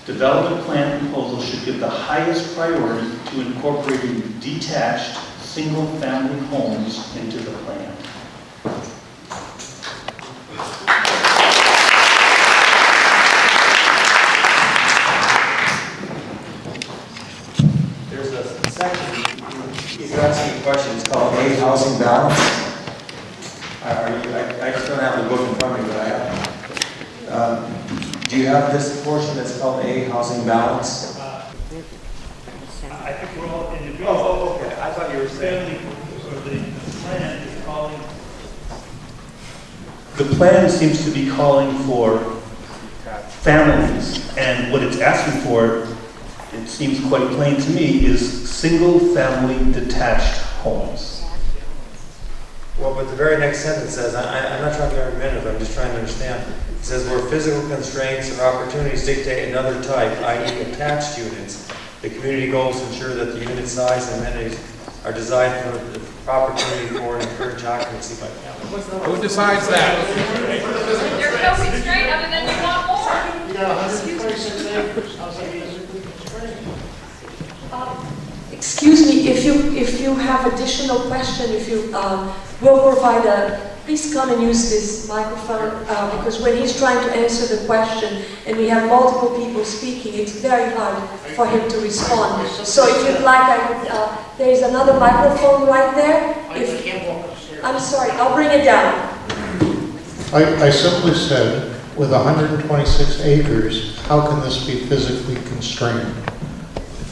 Development plan proposals should give the highest priority to incorporating detached single-family homes into the plan. There's a section, if you're asking a question, it's called A, Housing Balance. Are you, I, I just don't have the book in front of me, but I have. Um, do you have this portion that's called A, Housing Balance? Uh, I think we're all in the oh, oh, okay. I thought you were saying the plan is calling. The plan seems to be calling for families, and what it's asking for, it seems quite plain to me, is single-family detached homes. Well, but the very next sentence says, I, I'm not trying to be argumentative, I'm just trying to understand. It says, where physical constraints or opportunities dictate another type, that is attached units, the community goals ensure that the unit size and amenities are designed for the opportunity for and encourage occupancy by family. Who decides that? There's no constraint other than we want more. You got one hundred twenty-six acres. How's that physically constrained? Excuse me, if you if you have additional question, if you uh, will provide a, please come and use this microphone uh, because when he's trying to answer the question and we have multiple people speaking, it's very hard for him to respond. So if you'd like, I could, uh, there is another microphone right there. If, I'm sorry, I'll bring it down. I, I simply said, with one hundred twenty-six acres, how can this be physically constrained?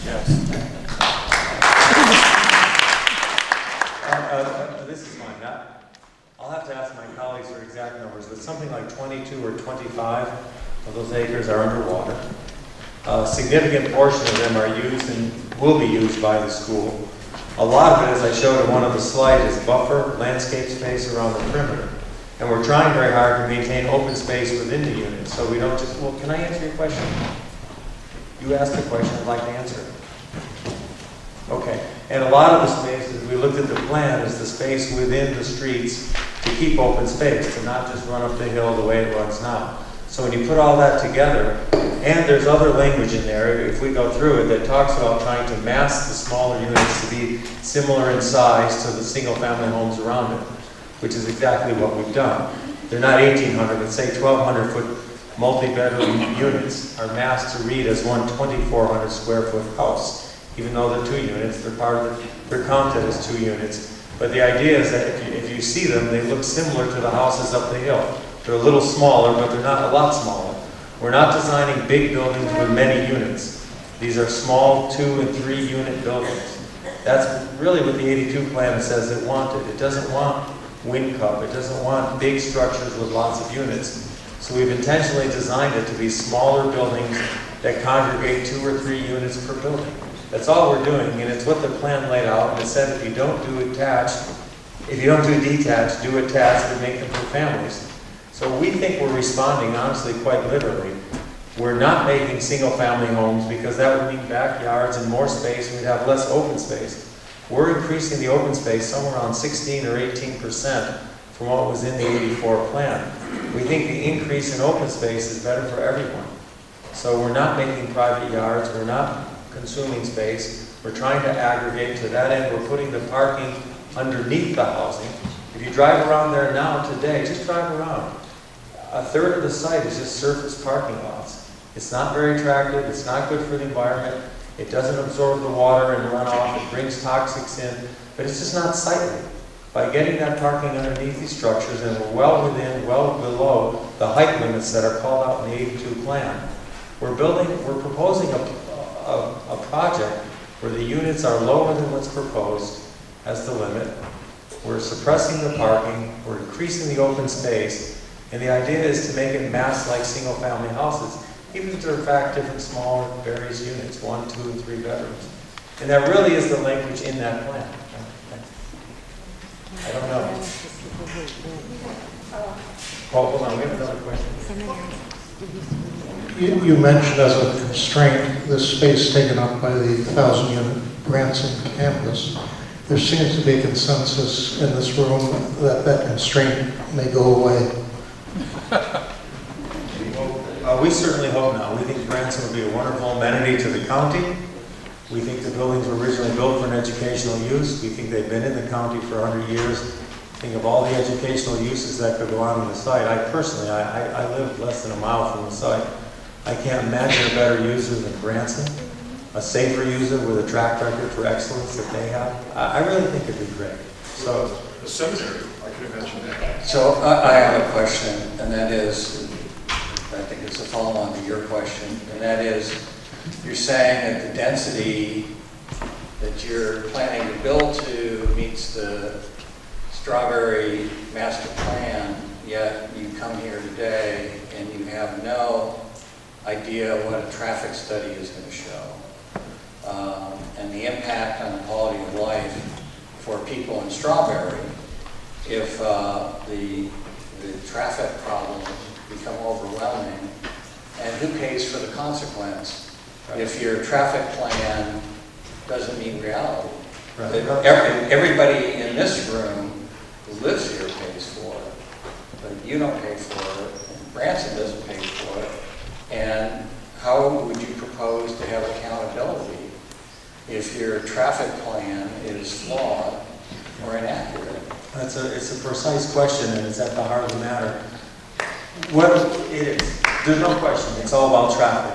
Yes. Exact numbers, but something like twenty-two or twenty-five of those acres are underwater. A significant portion of them are used and will be used by the school. A lot of it, as I showed in one of the slides, is buffer landscape space around the perimeter. And we're trying very hard to maintain open space within the unit, so we don't just, well, can I answer your question? You asked the question, I'd like to answer it. Okay, and a lot of the space, as we looked at the plan, is the space within the streets to keep open space, to not just run up the hill the way it runs now. So when you put all that together, and there's other language in there, if we go through it, that talks about trying to mask the smaller units to be similar in size to the single family homes around it, which is exactly what we've done. They're not eighteen hundred, but say twelve hundred foot multi-bedroom units are masked to read as one twenty-four hundred square foot house. Even though they're two units, they're part of the, they're counted as two units. But the idea is that if you, if you see them, they look similar to the houses up the hill. They're a little smaller, but they're not a lot smaller. We're not designing big buildings with many units. These are small two and three unit buildings. That's really what the eighty-two plan says it wanted. It doesn't want wind cup. It doesn't want big structures with lots of units. So we've intentionally designed it to be smaller buildings that congregate two or three units per building. That's all we're doing, and it's what the plan laid out. And it said if you don't do attached, if you don't do detached, do attached and make them for families. So we think we're responding, honestly, quite literally. We're not making single family homes because that would mean backyards and more space, and we'd have less open space. We're increasing the open space somewhere around sixteen or eighteen percent from what was in the eighty-four plan. We think the increase in open space is better for everyone. So we're not making private yards, we're not consuming space, we're trying to aggregate to that end. We're putting the parking underneath the housing. If you drive around there now today, just drive around. A third of the site is just surface parking lots. It's not very attractive, it's not good for the environment. It doesn't absorb the water and runoff, it brings toxics in, but it's just not sightly. By getting that parking underneath these structures, and we're well within, well below the height limits that are called out in the eighty-two plan, we're building, we're proposing a, a, a project where the units are lower than what's proposed as the limit. We're suppressing the parking, we're increasing the open space, and the idea is to make it mass like single family houses. Even if they're in fact different smaller various units, one, two, and three bedrooms. And that really is the language in that plan. I don't know. Oh, hold on, we have another question. You, you mentioned as a constraint the space taken up by the thousand unit Branson campus. There seems to be a consensus in this room that that constraint may go away. Uh, we certainly hope not. We think Branson would be a wonderful amenity to the county. We think the buildings were originally built for an educational use. We think they've been in the county for one hundred years. Think of all the educational uses that could go on on the site. I personally, I, I, I live less than a mile from the site. I can't imagine a better user than Branson, a safer user with a track record for excellence that they have. I, I really think it'd be great. So, the seminary, I could imagine that. So I, I have a question, and that is, I think it's a follow-on to your question, and that is, you're saying that the density that you're planning to build to meets the Strawberry master plan, yet you come here today and you have no idea what a traffic study is going to show, um, and the impact on the quality of life for people in Strawberry if uh, the, the traffic problem become overwhelming, and who pays for the consequence right. if your traffic plan doesn't mean reality? Right. Every, everybody in this room who lives here pays for it, but you don't pay for it, and Branson doesn't pay for it, and how would you propose to have accountability if your traffic plan is flawed or inaccurate? That's a, it's a precise question, and it's at the heart of the matter. What it is, there's no question, it's all about traffic.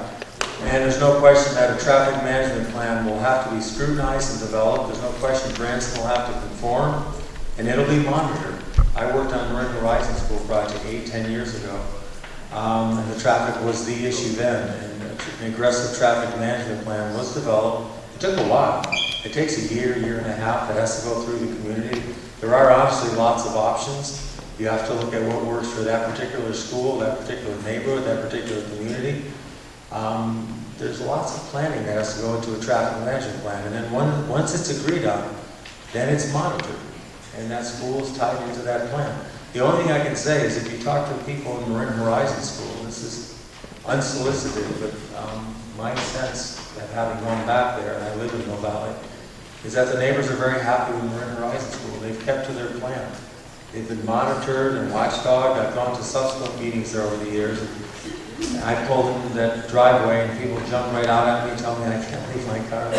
And there's no question that a traffic management plan will have to be scrutinized and developed. There's no question Branson will have to conform, and it'll be monitored. I worked on Marin Horizon School project eight, ten years ago, um, and the traffic was the issue then. And an aggressive traffic management plan was developed. It took a while. It takes a year, year and a half. It has to go through the community. There are obviously lots of options. You have to look at what works for that particular school, that particular neighborhood, that particular community. Um, there's lots of planning that has to go into a traffic management plan. And then one, once it's agreed on, then it's monitored. And that school is tied into that plan. The only thing I can say is if you talk to people in Marin Horizon School, this is unsolicited, but um, my sense of having gone back there, and I live in Mill Valley, is that the neighbors are very happy with Marin Horizon School. They've kept to their plan. They've been monitored and watchdogged. I've gone to subsequent meetings there over the years. I pulled into that driveway and people jump right out at me and tell me I can't leave my car.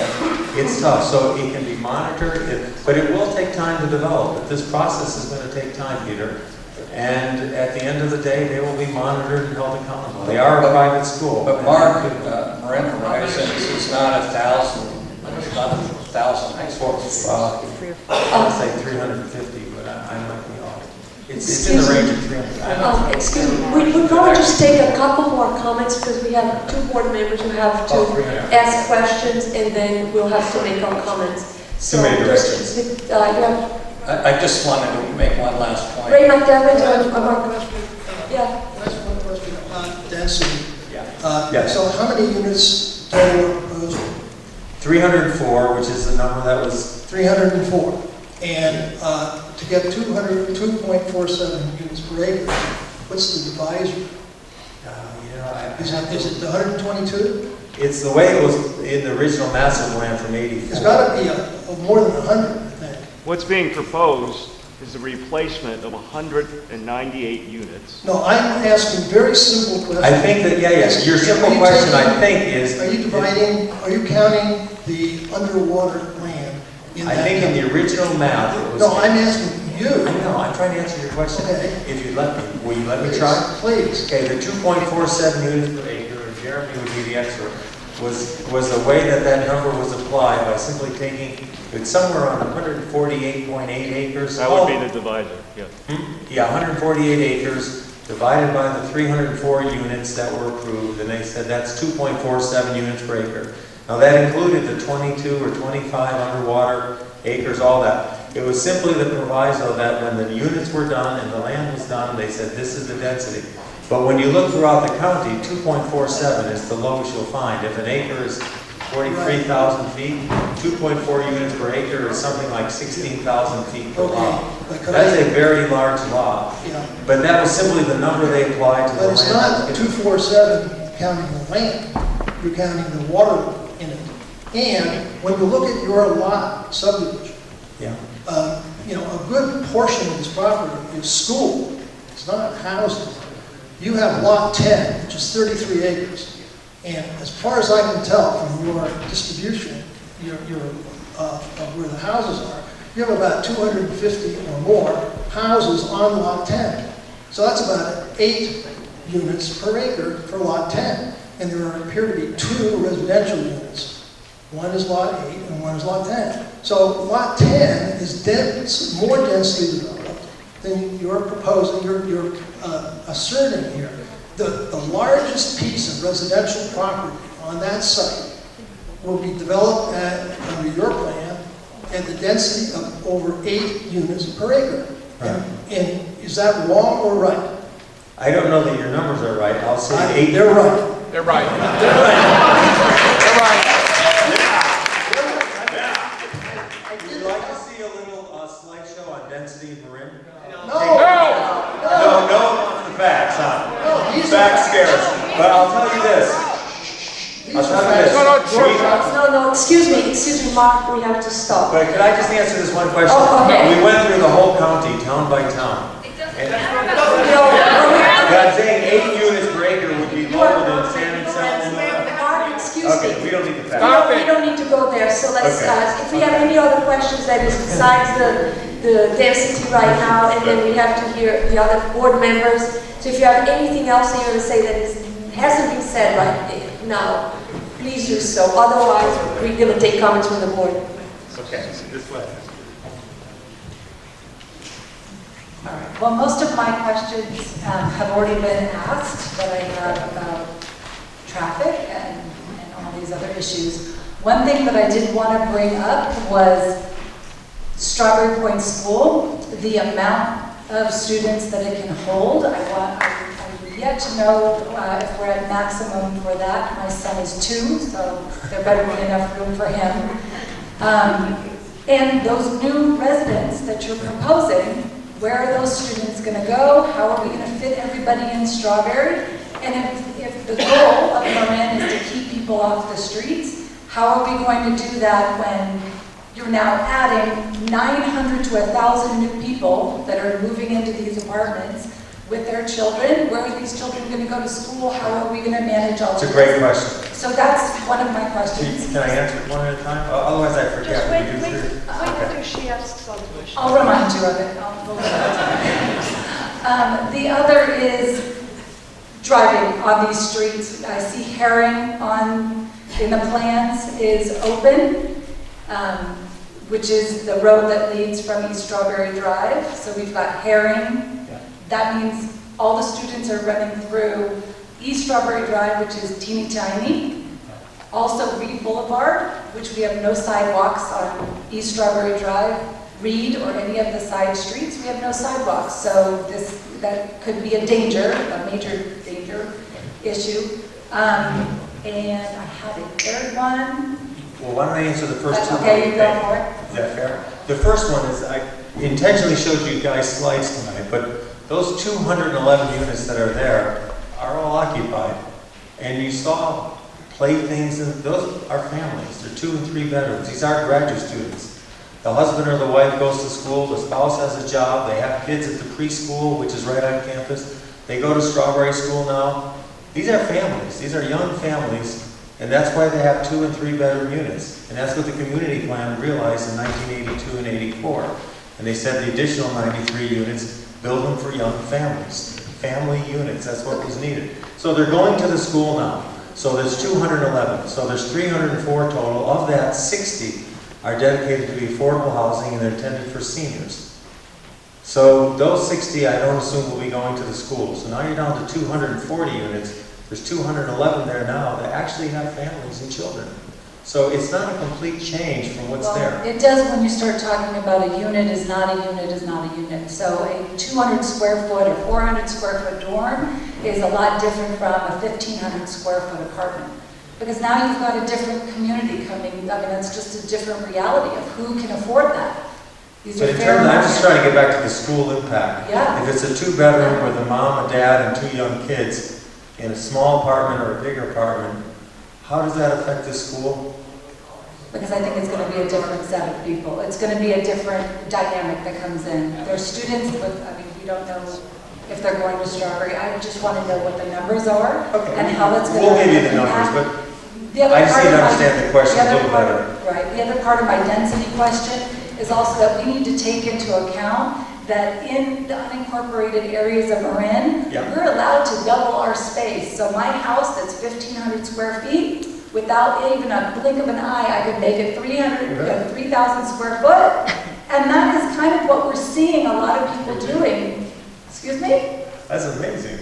It's tough. So it can be monitored, it, but it will take time to develop. But this process is going to take time, Peter. And at the end of the day, they will be monitored and held accountable. They are a private school. But Mark, uh, Marin Horizon is not a thousand, it's not a thousand, I would say three hundred fifty, but I, I might be. It's, it's in the range of three hundred. Um, excuse me, we would probably just take a couple more comments because we have two board members who have to oh, ask questions and then we'll have to make our comments. So just, uh, yeah. I, I just wanted to make one last point. Raymond Devitt, Mark Cavagnero. Yeah. Last one question on density. Yeah. Uh, yes. So how many units total were proposed? three hundred four, which is the number that was. three hundred four. And uh, to get two point four seven units per acre, what's the divisor? Uh, you know, I, is, that, is it one hundred twenty-two? It's the way it was in the original master plan from eighty-four. It's got to be a, a more than one hundred, I think. What's being proposed is the replacement of one hundred ninety-eight units. No, I'm asking very simple questions. I think that, yeah, yes, your simple question, I think, is... Are you dividing, are you counting the underwater land? I think in the original map it was... No, I'm asking you. I know, I'm trying to answer your question. Okay. If you let me, will you let please, me try? Please. Okay, the two point four seven units per acre, and Jeremy would be the expert, was, was the way that that number was applied by simply taking, it's somewhere around one hundred forty-eight point eight acres. That would oh, be the divisor, yeah. Yeah, one hundred forty-eight acres divided by the three hundred four units that were approved, and they said that's two point four seven units per acre. Now that included the twenty-two or twenty-five underwater acres, all that. It was simply the proviso that when the units were done and the land was done, they said this is the density. But when you look throughout the county, two point four seven is the lowest you'll find. If an acre is forty-three thousand feet, two point four units per acre is something like sixteen thousand feet per okay. lot. That's I, a very large lot. Yeah. But that was simply the number they applied to but the land. But it's not two point four seven counting the land, you're counting the water. And when you look at your lot subdivision, yeah. uh, you know, a good portion of this property is school. It's not housing. You have lot ten, which is thirty-three acres. And as far as I can tell from your distribution, your, your, uh, of where the houses are, you have about two hundred fifty or more houses on lot ten. So that's about eight units per acre for lot ten. And there appear to be two residential units. One is lot eight and one is lot ten. So lot ten is dense, more densely developed than you're proposing, you're, you're uh, asserting here. The, the largest piece of residential property on that site will be developed at, under your plan at the density of over eight units per acre. Right. And, and is that wrong or right? I don't know that your numbers are right. I'll say I, eight. They're right. They're right. They're right. They're right. But I'll tell you this. I'll tell you this. No, no, George, no, no, excuse me, excuse me, Mark, we have to stop. But could I just answer this one question? Oh, okay. We went through the whole county, town by town. It doesn't and matter. I'm saying eight units per acre would be lower than San Rafael. Mark, excuse me. Okay, we don't need to stop it. We don't need to go there, so let's, okay. uh, if we have any other questions, that is besides the the density right now, and then we have to hear the other board members. So if you have anything else that you want to say that is hasn't been said right now, please do so. Otherwise, we're going to take comments from the board. Okay, this way. All right. Well, most of my questions um, have already been asked that I have about traffic and, and all these other issues. One thing that I did want to bring up was Strawberry Point School, the amount of students that it can hold. I want, I've yet to know uh, if we're at maximum for that. My son is two, so there better be enough room for him. Um, And those new residents that you're proposing, where are those students going to go? How are we going to fit everybody in Strawberry? And if, if the goal of Marin is to keep people off the streets, how are we going to do that when you're now adding nine hundred to one thousand new people that are moving into these apartments with their children? Where are these children going to go to school? How are we going to manage all this? It's a great question. So that's one of my questions. Can I answer it one at a time? Otherwise, I forget. Just wait, wait, wait until she asks all the questions. I'll remind you of it. I'll um, the other is driving on these streets. I see Herring on in the plans is open, um, which is the road that leads from East Strawberry Drive. So we've got Herring. Yeah. That means all the students are running through East Strawberry Drive, which is teeny tiny. Also Reed Boulevard, which we have no sidewalks on East Strawberry Drive. Reed or any of the side streets, we have no sidewalks. So this that could be a danger, a major danger issue. Um, and I had a third one. Well, why don't I answer the first two? Okay, you go for it. Is that fair? The first one is, I intentionally showed you guys slides tonight, but those two hundred eleven units that are there are all occupied, and you saw playthings, and those are families. They're two and three bedrooms. These aren't graduate students. The husband or the wife goes to school, the spouse has a job, they have kids at the preschool, which is right on campus. They go to Strawberry School now. These are families. These are young families, and that's why they have two and three bedroom units. And that's what the community plan realized in nineteen eighty-two and eighty-four. And they said the additional ninety-three units, build them for young families. Family units, that's what was needed. So they're going to the school now. So there's two hundred eleven, so there's three hundred four total. Of that, sixty are dedicated to be affordable housing and they're intended for seniors. So those sixty, I don't assume, will be going to the school. So now you're down to two hundred forty units. There's two hundred eleven there now that actually have families and children. So it's not a complete change from what's well, there. It does when you start talking about a unit is not a unit is not a unit. So a two hundred square foot or four hundred square foot dorm is a lot different from a fifteen hundred square foot apartment. Because now you've got a different community coming. I mean, that's just a different reality of who can afford that. These but are in terms of, I'm just trying to get back to the school impact. Yeah. If it's a two bedroom with a mom, a dad, and two young kids in a small apartment or a bigger apartment, how does that affect the school? Because I think it's going to be a different set of people. It's going to be a different dynamic that comes in. There's students with, I mean, we don't know if they're going to Strawberry. I just want to know what the numbers are okay. and how that's going we'll to give you the numbers, but the I just need to understand my, the question the a little part, better. Right. The other part of my density question is also that we need to take into account that in the unincorporated areas of Marin, yeah. we're allowed to double our space. So my house that's fifteen hundred square feet, without even a blink of an eye, I could make it three thousand square foot. And that is kind of what we're seeing a lot of people doing. Excuse me? That's amazing.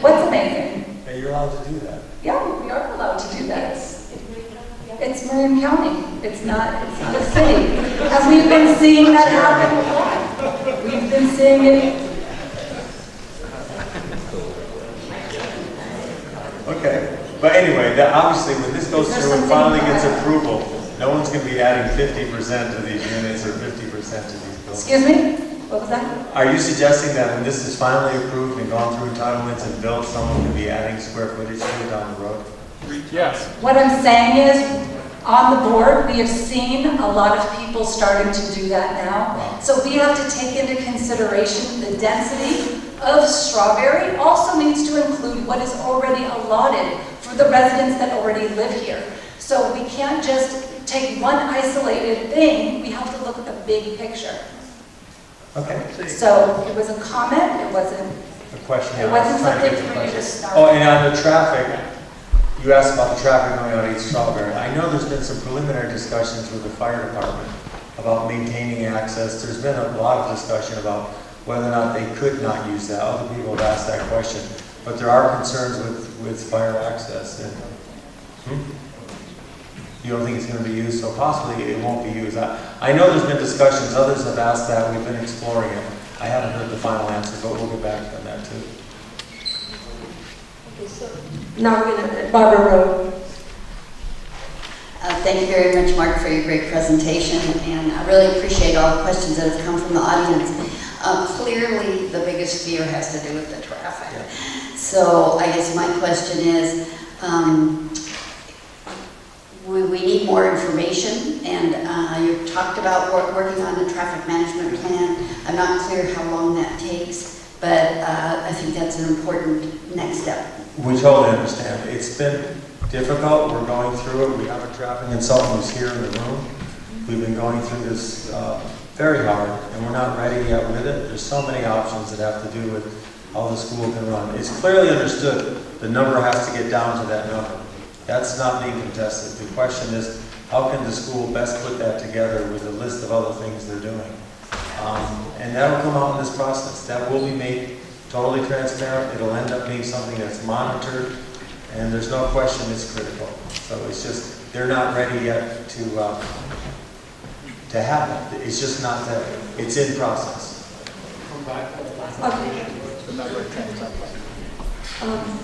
What's amazing? That you're allowed to do that. Yeah, we are allowed to do that. It's Marin County. It's not, it's not a city. And we've been seeing that happen a lot. We've been seeing it. Okay, but anyway, that obviously when this goes through and finally gets approval, no one's going to be adding fifty percent to these units or fifty percent to these buildings. Excuse me? What was that? Are you suggesting that when this is finally approved and gone through entitlements and built, someone could be adding square footage to it down the road? Yes. What I'm saying is, on the board, we have seen a lot of people starting to do that now. So we have to take into consideration the density of Strawberry also needs to include what is already allotted for the residents that already live here. So we can't just take one isolated thing, we have to look at the big picture. Okay. So it was a comment, it wasn't a question. It wasn't something for you to start. Oh, and on the traffic. You asked about the traffic going on East Strawberry. I know there's been some preliminary discussions with the fire department about maintaining access. There's been a lot of discussion about whether or not they could not use that. Other people have asked that question. But there are concerns with, with fire access. And, hmm? You don't think it's going to be used, so possibly it won't be used. I, I know there's been discussions. Others have asked that. We've been exploring it. I haven't heard the final answer, but we'll get back on that too. Now we're going to Barbara Rowe. Uh, Thank you very much, Mark, for your great presentation, and I really appreciate all the questions that have come from the audience. Uh, clearly, the biggest fear has to do with the traffic. Yeah. So I guess my question is, um, we, we need more information, and uh, you talked about work, working on a traffic management plan. I'm not clear how long that takes, but uh, I think that's an important next step. We totally understand. It's been difficult. We're going through it. We have a traffic consultant who's here in the room. We've been going through this uh, very hard, and we're not ready yet with it. There's so many options that have to do with how the school can run. It's clearly understood the number has to get down to that number. That's not being contested. The question is, how can the school best put that together with a list of other things they're doing? Um, and that'll come out in this process. That will be made totally transparent. It'll end up being something that's monitored. And there's no question it's critical. So it's just, they're not ready yet to uh, to happen. It's just not that, it's in process. Okay. Um,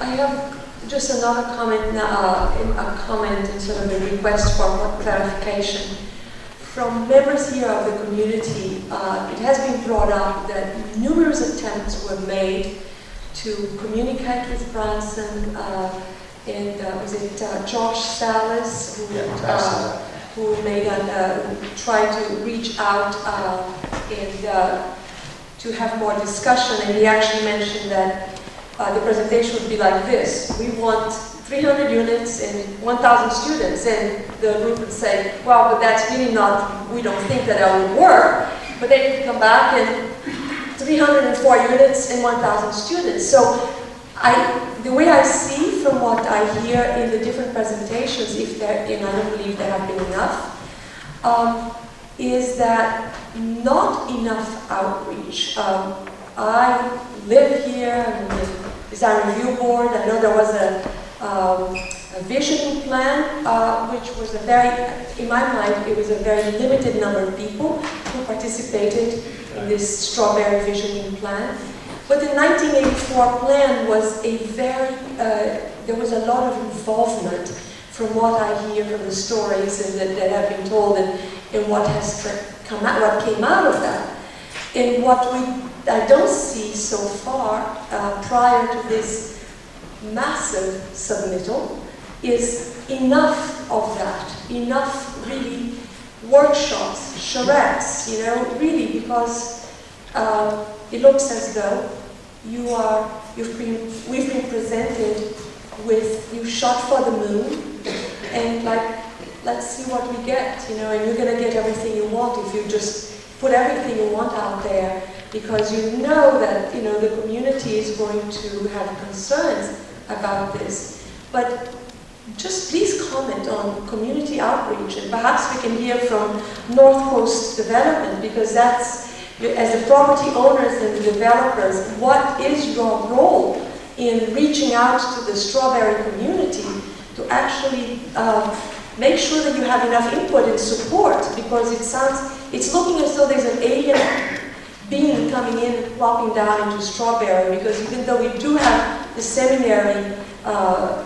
I have just another comment, uh, a comment and sort of a request for more clarification. From members here of the community, uh, it has been brought up that numerous attempts were made to communicate with Branson, uh, and uh, was it uh, Josh Salas who, yeah, uh, who made an, uh, tried to reach out uh, and uh, to have more discussion, and he actually mentioned that uh, the presentation would be like this: we want three hundred units and one thousand students, and the group would say, "Well, but that's really not. We don't think that that would work." But then you come back and three hundred four units and one thousand students. So I, the way I see from what I hear in the different presentations, if there, and I don't believe there have been enough, um, is that not enough outreach. Um, I live here, I'm in the Design Review Board. I know there was a, um, a visioning plan, uh, which was a very, in my mind, it was a very limited number of people who participated in this Strawberry visioning plan. But the nineteen eighty-four plan was a very, uh, there was a lot of involvement from what I hear from the stories and that, that have been told, and, and what has come out, what came out of that. And what we, I don't see so far, uh, prior to this massive submittal, is enough of that, enough really workshops, charrettes, you know, really, because uh, it looks as though you are, you've been, we've been presented with, you shot for the moon, and like, let's see what we get, you know, and you're gonna get everything you want if you just put everything you want out there, because you know that, you know, the community is going to have concerns about this. But just please comment on community outreach, and perhaps we can hear from North Coast Development, because that's, as the property owners and the developers, what is your role in reaching out to the Strawberry community to actually uh, make sure that you have enough input and support, because it sounds, it's looking as though there's an alien being coming in and plopping down into Strawberry, because even though we do have the seminary, Uh,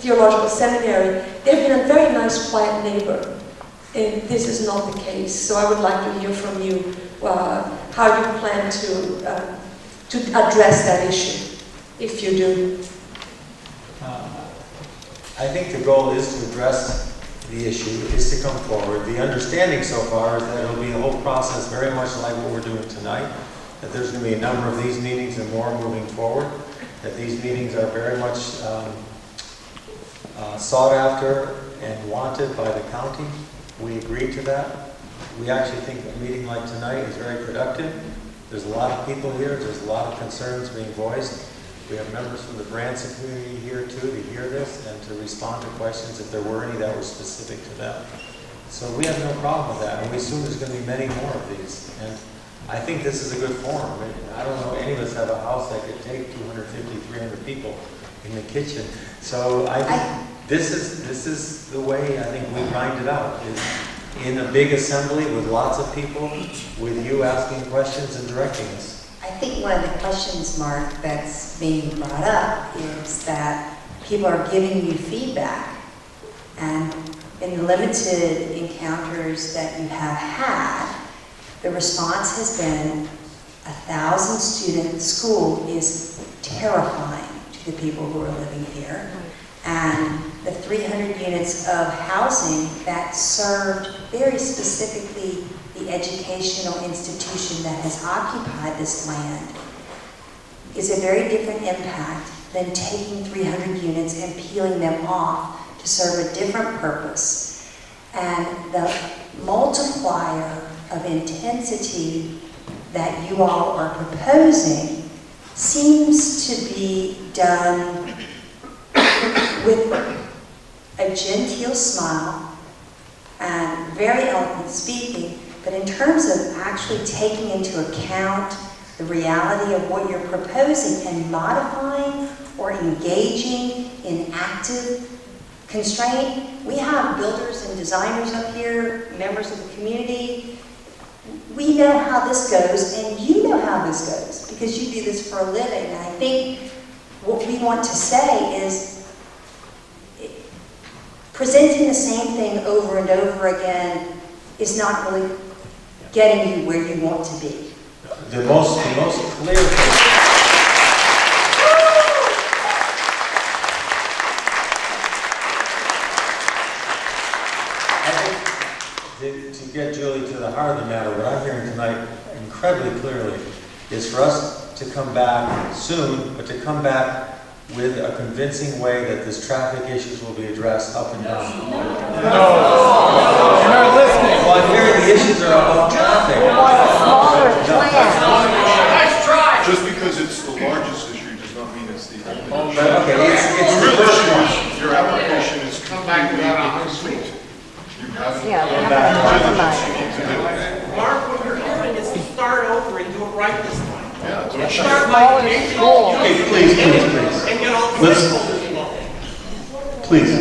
theological seminary, they've been a very nice, quiet neighbor, and this is not the case. So I would like to hear from you uh, how you plan to uh, to address that issue, if you do. Uh, I think the goal is to address the issue, is to come forward. The understanding so far is that it'll be a whole process, very much like what we're doing tonight, that there's going to be a number of these meetings and more moving forward, that these meetings are very much um, uh, sought after and wanted by the county. We agree to that. We actually think a meeting like tonight is very productive. There's a lot of people here. There's a lot of concerns being voiced. We have members from the Branson community here too to hear this and to respond to questions if there were any that were specific to them. So we have no problem with that, and we assume there's going to be many more of these. And I think this is a good forum. I don't know any of us have a house that could take two hundred fifty, three hundred people in the kitchen. So I think this is, this is the way I think we grind it out, is in a big assembly with lots of people, with you asking questions and directing us. I think one of the questions, Mark, that's being brought up is that people are giving you feedback. And in the limited encounters that you have had, the response has been a thousand student school is terrifying to the people who are living here. And the three hundred units of housing that served very specifically the educational institution that has occupied this land is a very different impact than taking three hundred units and peeling them off to serve a different purpose. And the multiplier of intensity that you all are proposing seems to be done with a genteel smile and very eloquent speaking, but in terms of actually taking into account the reality of what you're proposing and modifying or engaging in active constraint, we have builders and designers up here, members of the community. We know how this goes, and you know how this goes, because you do this for a living. And I think what we want to say is, presenting the same thing over and over again is not really getting you where you want to be. The most, the most clear thing, I think, to, to get Julie to the heart of the matter, what I'm hearing tonight incredibly clearly is for us to come back soon, but to come back with a convincing way that this traffic issues will be addressed up and down. No. You're not listening. Well, I'm hearing the issues are about traffic. No. Nice try. Just because it's the largest issue does not mean it's the only issue. Okay, it's, it's the real issue is your application is completely incomplete. You have to come back to Mark, what you're doing is to start over and do it right this time. Yeah, so start by school. Okay, please, please, please. And get all the Let's, please.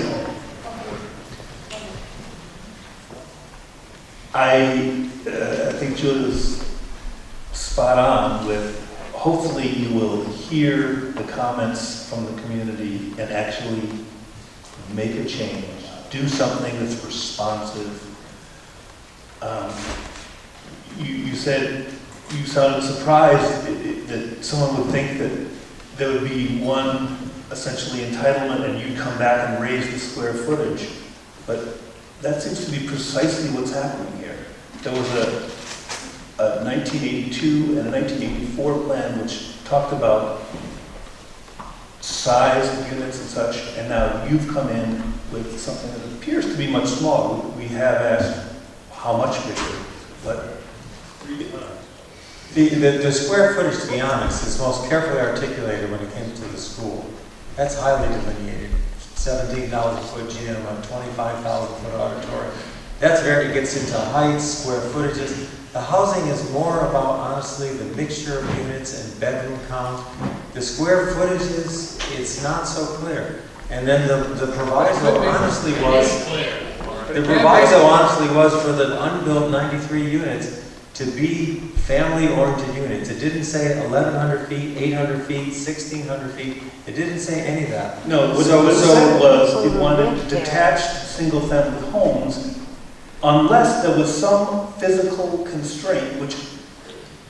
I uh, think Julie was spot on with, hopefully you will hear the comments from the community and actually make a change. Do something that's responsive. Um, you, you said, you sounded surprised that someone would think that there would be one, essentially, entitlement and you'd come back and raise the square footage. But that seems to be precisely what's happening here. There was a, a nineteen eighty-two and a nineteen eighty-four plan which talked about size of units and such, and now you've come in with something that appears to be much smaller. We have asked how much bigger, but The, the, the square footage, to be honest, is most carefully articulated when it came to the school. That's highly delineated. seventeen thousand foot gym, a twenty-five thousand foot auditorium. That's where it gets into heights, square footages. The housing is more about, honestly, the mixture of units and bedroom count. The square footages, it's not so clear. And then the, the proviso, honestly, was the proviso, honestly, was for the unbuilt ninety-three units to be family-oriented units. It didn't say eleven hundred feet, eight hundred feet, sixteen hundred feet. It didn't say any of that. No, what so, it was, so was it wanted detached single-family homes unless there was some physical constraint, which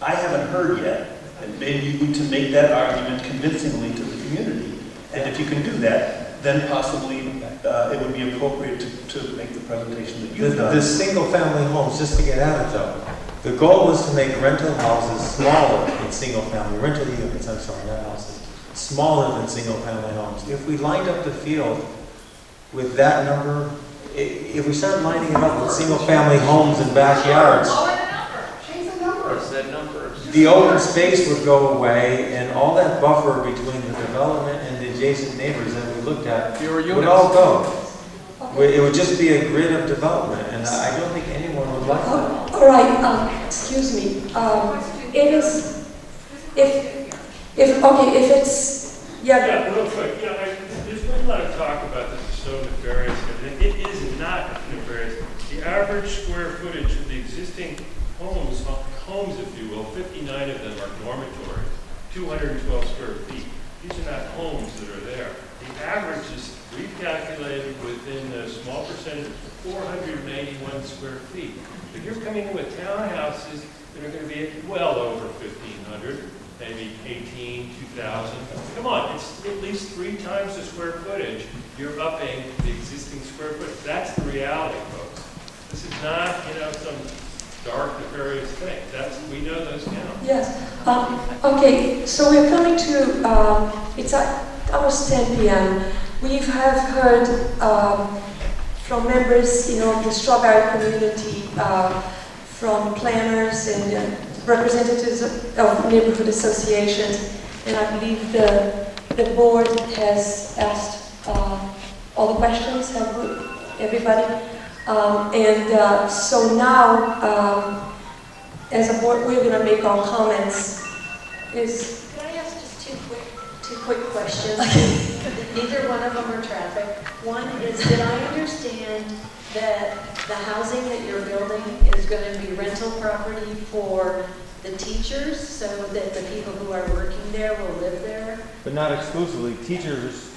I haven't heard yet. And maybe you need to make that argument convincingly to the community. And if you can do that, then possibly Uh, it would be appropriate to, to make the presentation that you've the, done. The single-family homes, just to get at it though, the goal was to make rental houses smaller than single-family, rental units, I'm sorry, not houses, smaller than single-family homes. If we lined up the field with that number, if, if we started lining it up with single-family homes and backyards, change the number, change the number. The open space would go away, and all that buffer between the development and the adjacent neighbors that we looked at would all go. Okay. It would just be a grid of development, and I don't think anyone would like oh, that. All right, um, excuse me. Um, it is, if, if, okay, if it's, yeah. Yeah, real quick, yeah, I, there's been a lot of talk about this is so nefarious, and it is not nefarious. The average square footage of the existing homes, homes, if you will, fifty-nine of them are dormitories, two hundred twelve square feet. These are not homes that are there. The average eighteen, two thousand. Come on, it's at least three times the square footage. You're upping the existing square footage. That's the reality, folks. This is not, you know, some dark, nefarious thing. That's, we know those now. Yes. Um, okay, so we're coming to, uh, it's almost ten p m We have heard um, from members, you know, of the Strawberry community, uh, from planners and uh, representatives of, of neighborhood associations, and I believe the the board has asked uh, all the questions. Have everybody, um, and uh, so now, um, as a board, we're going to make our comments. Is Can I ask just two quick two quick questions? Neither one of them are traffic. One is, did I understand that the housing that you're building is going to be rental property for the teachers, so that the people who are working there will live there? But not exclusively. Teachers,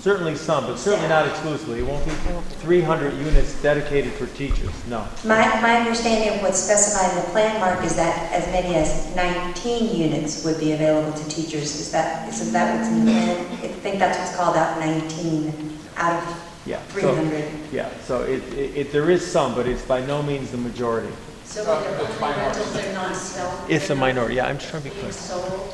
certainly some, but certainly not exclusively. It won't be three hundred units dedicated for teachers, no. My, my understanding of what's specified in the plan, Mark, is that as many as nineteen units would be available to teachers. Is that, isn't that what's in the plan? I think that's what's called out, nineteen out of yeah, three hundred. So, yeah, so it, it, it, there is some, but it's by no means the majority. So uh, rentals, they're not sold? It's a minority, yeah, I'm trying to be clear. Sold?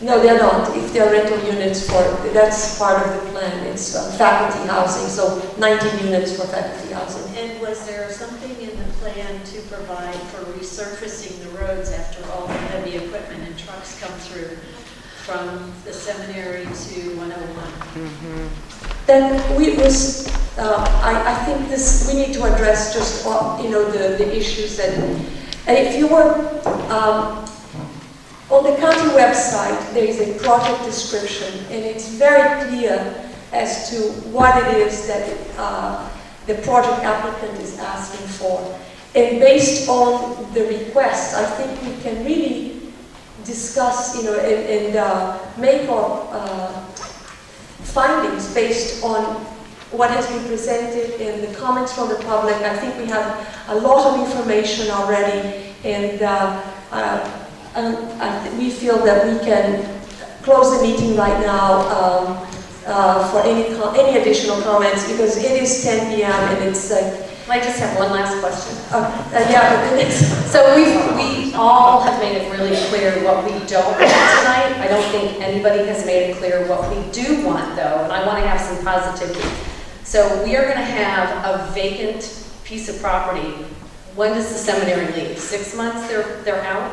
No, they're not. If they're rental units, for that's part of the plan. It's uh, faculty housing, so nineteen units for faculty housing. And was there something in the plan to provide for resurfacing the roads after all the heavy equipment and trucks come through from the seminary to one oh one? Mm-hmm. Then we was, uh, I, I think this, we need to address just, all, you know, the, the issues that, and if you were, um, on the county website, there is a project description, and it's very clear as to what it is that uh, the project applicant is asking for. And based on the requests, I think we can really discuss, you know, and, and uh, make our, uh, findings based on what has been presented in the comments from the public. I think we have a lot of information already, and uh, uh, uh, we feel that we can close the meeting right now um, uh, for any any additional comments, because it is ten p m and it's like. Uh, I just have one last question. Uh, uh, yeah, but so we we all have made it really clear what we don't want tonight. I don't think anybody has made it clear what we do want, though, and I want to have some positivity. So we are going to have a vacant piece of property. When does the seminary leave? Six months they're, they're out?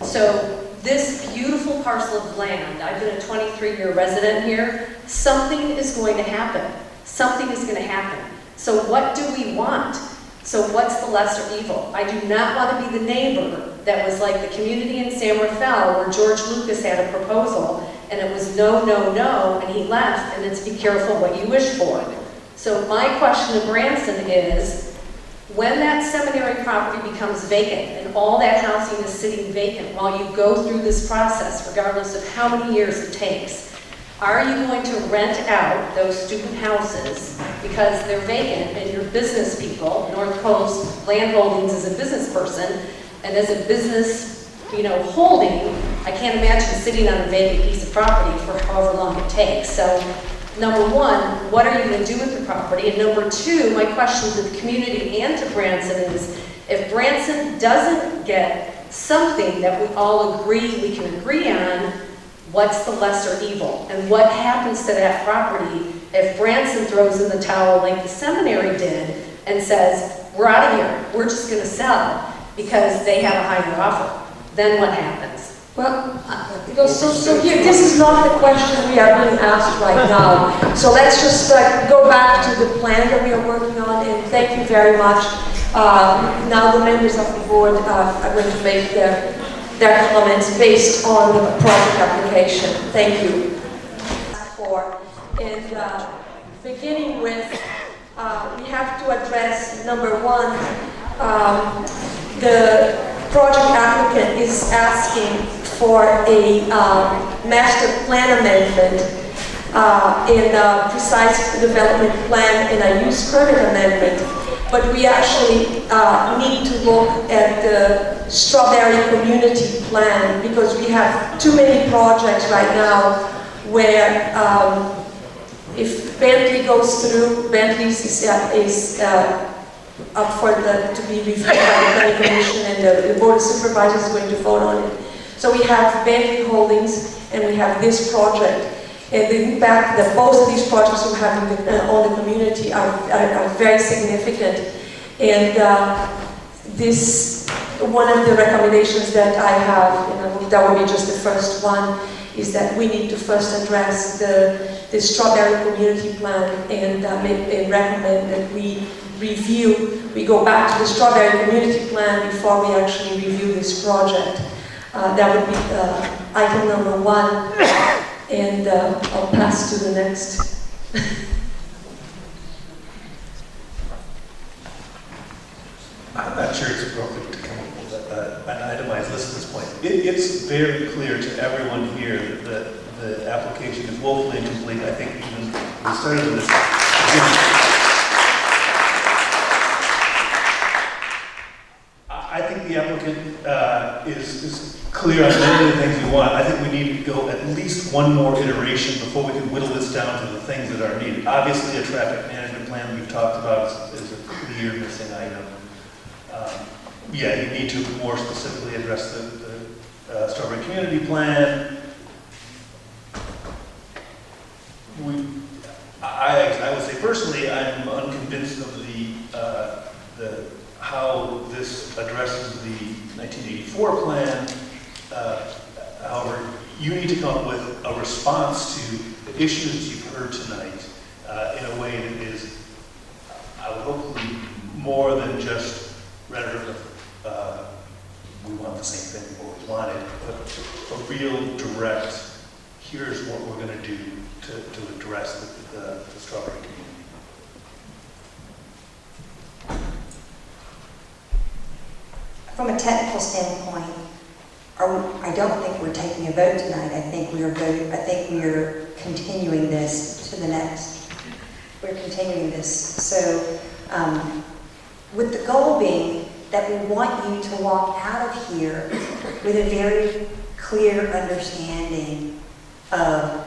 So this beautiful parcel of land, I've been a twenty-three year resident here, something is going to happen. Something is going to happen. So what do we want? So what's the lesser evil? I do not want to be the neighbor that was like the community in San Rafael where George Lucas had a proposal and it was no, no, no, and he left, and it's be careful what you wish for. So my question to Branson is, when that seminary property becomes vacant and all that housing is sitting vacant while you go through this process, regardless of how many years it takes, are you going to rent out those student houses because they're vacant and you're business people? North Coast Land Holdings is a business person, and as a business, you know, holding, I can't imagine sitting on a vacant piece of property for however long it takes. So, number one, what are you going to do with the property? And number two, my question to the community and to Branson is, if Branson doesn't get something that we all agree we can agree on, what's the lesser evil? And what happens to that property if Branson throws in the towel like the seminary did and says, we're out of here, we're just going to sell because they have a higher offer? Then what happens? Well, uh, so, so here, this is not the question we are being asked right now. So let's just uh, go back to the plan that we are working on, and thank you very much. Uh, now the members of the board uh, are going to make their their comments based on the project application. Thank you. For and uh, beginning with, uh, we have to address number one. Um, the project applicant is asking for a uh, master plan amendment uh, in a precise development plan and a use permit amendment. but we actually uh, need to look at the Strawberry Community Plan, because we have too many projects right now where um, if Bentley goes through, Bentley's is, uh, is uh, up for the, to be reviewed by the Planning Commission, and the, the Board of Supervisors is going to vote on it. So we have Bentley Holdings and we have this project. And the impact that both of these projects we have on the community are, are, are very significant. And uh, this, one of the recommendations that I have, and I that will be just the first one, is that we need to first address the, the Strawberry Community Plan and, um, and, and recommend that we review, we go back to the Strawberry Community Plan before we actually review this project. Uh, that would be uh, item number one. And uh, I'll pass to the next. I'm not sure it's appropriate to come up with uh, an itemized list at this point. It, it's very clear to everyone here that the, the application is woefully incomplete. I think even the start of this. I think the applicant uh, is, is clear on many of the things we want. I think we need to go at least one more iteration before we can whittle this down to the things that are needed. Obviously, a traffic management plan we've talked about is, is a clear missing item. Um, yeah, you need to more specifically address the, the uh, Strawberry Community Plan. We, I, I would say personally, I'm unconvinced of the, uh, the how this addresses the nineteen eighty-four plan. Uh, however, you need to come up with a response to the issues you've heard tonight uh, in a way that is, I would hopefully, more than just rhetoric of uh, we want the same thing we always wanted, but a real direct, here's what we're going to do to address the, the, the Strawberry community. From a technical standpoint, I don't think we're taking a vote tonight. I think we are voting, I think we are continuing this to the next. We're continuing this. So, um, with the goal being that we want you to walk out of here with a very clear understanding of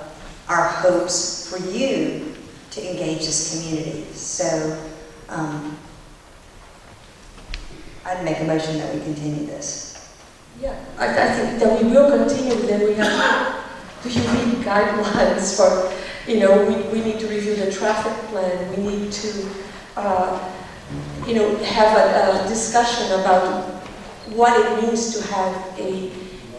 our hopes for you to engage this community. So, um, I'd make a motion that we continue this. Yeah, I, I think that we will continue. Then we have we need guidelines for, you know, we, we need to review the traffic plan. We need to, uh, you know, have a, a discussion about what it means to have a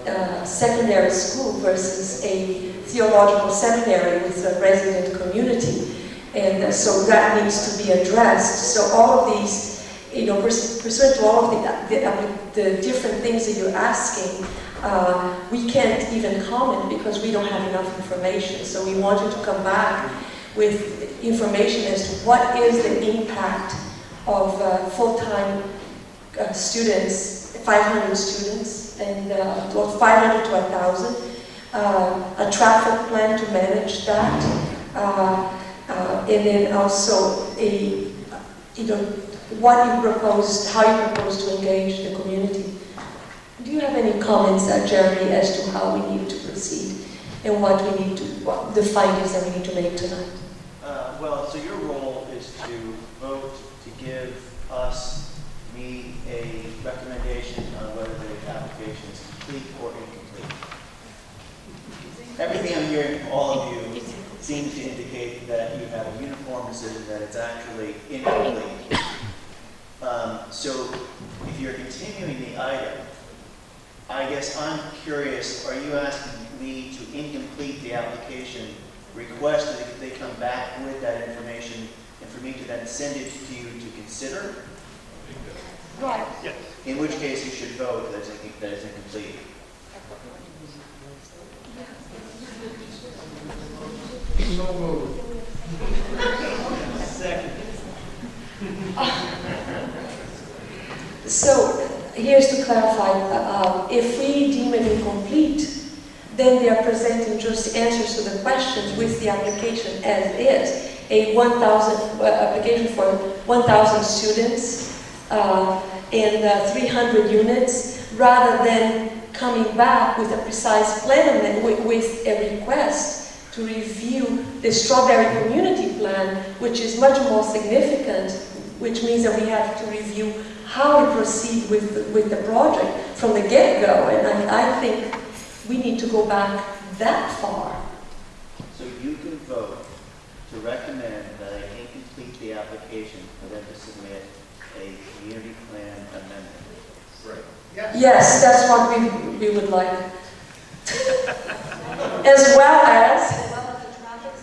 uh, secondary school versus a theological seminary with a resident community, and so that needs to be addressed. So all of these. You know, pursuant to all of the, the, the different things that you're asking, uh, we can't even comment because we don't have enough information. So we want you to come back with information as to what is the impact of uh, full-time uh, students, five hundred students, and uh, well, five hundred to one thousand, uh, a traffic plan to manage that, uh, uh, and then also a, you know, what you propose, how you propose to engage the community. Do you have any comments, uh, Jeremy, as to how we need to proceed and what we need to, what the findings that we need to make tonight? Uh, well, so your role is to vote to give us, me, a recommendation on whether the application is complete or incomplete. Everything I'm hearing from all of you seems to indicate that you have a uniform decision that it's actually incomplete. Um, so, if you're continuing the item, I guess I'm curious, are you asking me to incomplete the application, request that they come back with that information, and for me to then send it to you to consider? Right. Yes. In which case you should vote that it's incomplete. So moved. Second. So, here's to clarify, uh, if we deem it incomplete, then they are presenting just answers to the questions with the application as is. a one thousand uh, application for one thousand students uh, and uh, three hundred units, rather than coming back with a precise plan and with, with a request to review the Strawberry Community Plan, which is much more significant, which means that we have to review how we proceed with the, with the project from the get-go, and I, I think we need to go back that far. So you can vote to recommend that I incomplete the application for them to submit a community plan amendment. Right. Yes, yes, that's what we, we would like. As well as,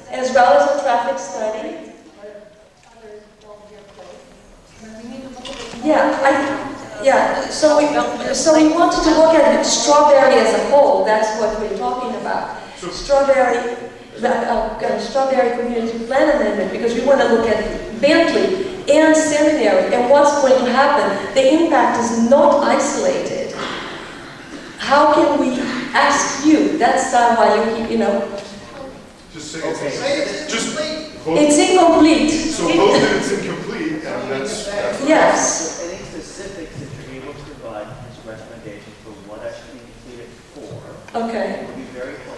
as well as a traffic study. Yeah, I, yeah. So we, so we wanted to look at Strawberry as a whole. That's what we're talking about. So Strawberry, the, uh, uh, Strawberry Community Plan Amendment, because we want to look at Bentley and Seminary and what's going to happen. The impact is not isolated. How can we ask you? That's uh, why you keep, you know. Just say okay. It's just incomplete. It's incomplete. So both that it's incomplete, and that's, that's yes. Okay. It will be very helpful.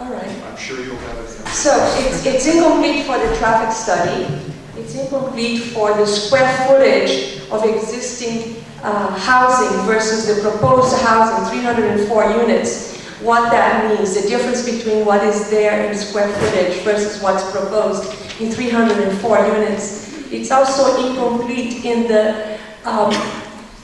All right. I'm sure you'll have it. So it's, it's incomplete for the traffic study. It's incomplete for the square footage of existing uh, housing versus the proposed housing, three hundred four units. What that means, the difference between what is there in square footage versus what's proposed in three hundred four units. It's also incomplete in the um,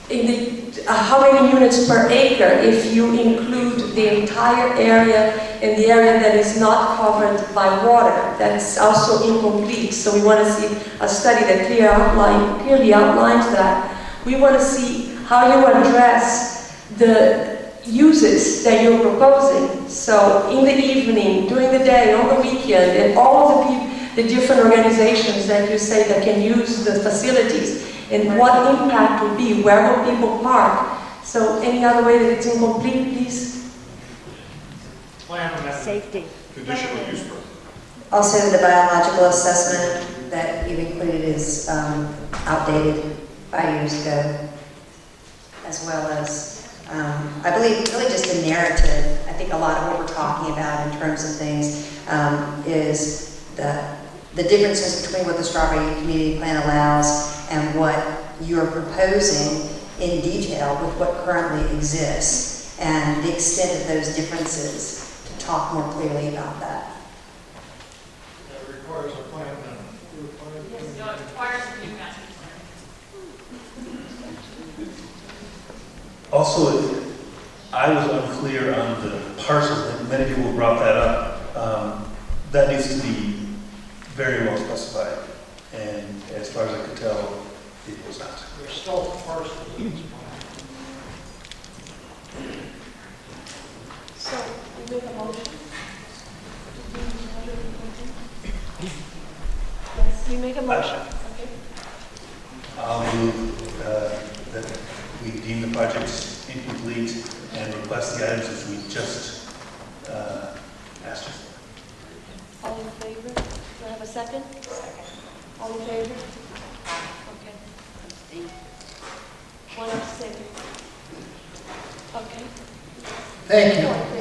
in the Uh, how many units per acre if you include the entire area and the area that is not covered by water. That's also incomplete, so we want to see a study that clear outline, clearly outlines that. We want to see how you address the uses that you're proposing. So in the evening, during the day, on the weekend, and all the, the different organizations that you say that can use the facilities. And what impact would be? Where will people park? So any other way that it's incomplete, please? Plan amendment. Safety. Conditional use permit. Also, the biological assessment that you've included is um, outdated five years ago, as well as, um, I believe, really just the narrative. I think a lot of what we're talking about in terms of things um, is the the differences between what the Strawberry Community Plan allows and what you're proposing in detail with what currently exists and the extent of those differences, to talk more clearly about that. That requires a plan amendment. Yes, no, it requires a new master plan. Also, I was unclear on the parcels that many people brought that up. Um, that needs to be very well specified. And as far as I could tell, it was not. There's still parcels in this plan. So, we make a motion. Yes, we make a motion. Uh, okay. I'll move uh, that we deem the projects incomplete and request the items as we just uh, asked for. All in favor? Do I have a second? Second. All in favor? Okay. One abstention. Okay. Thank you.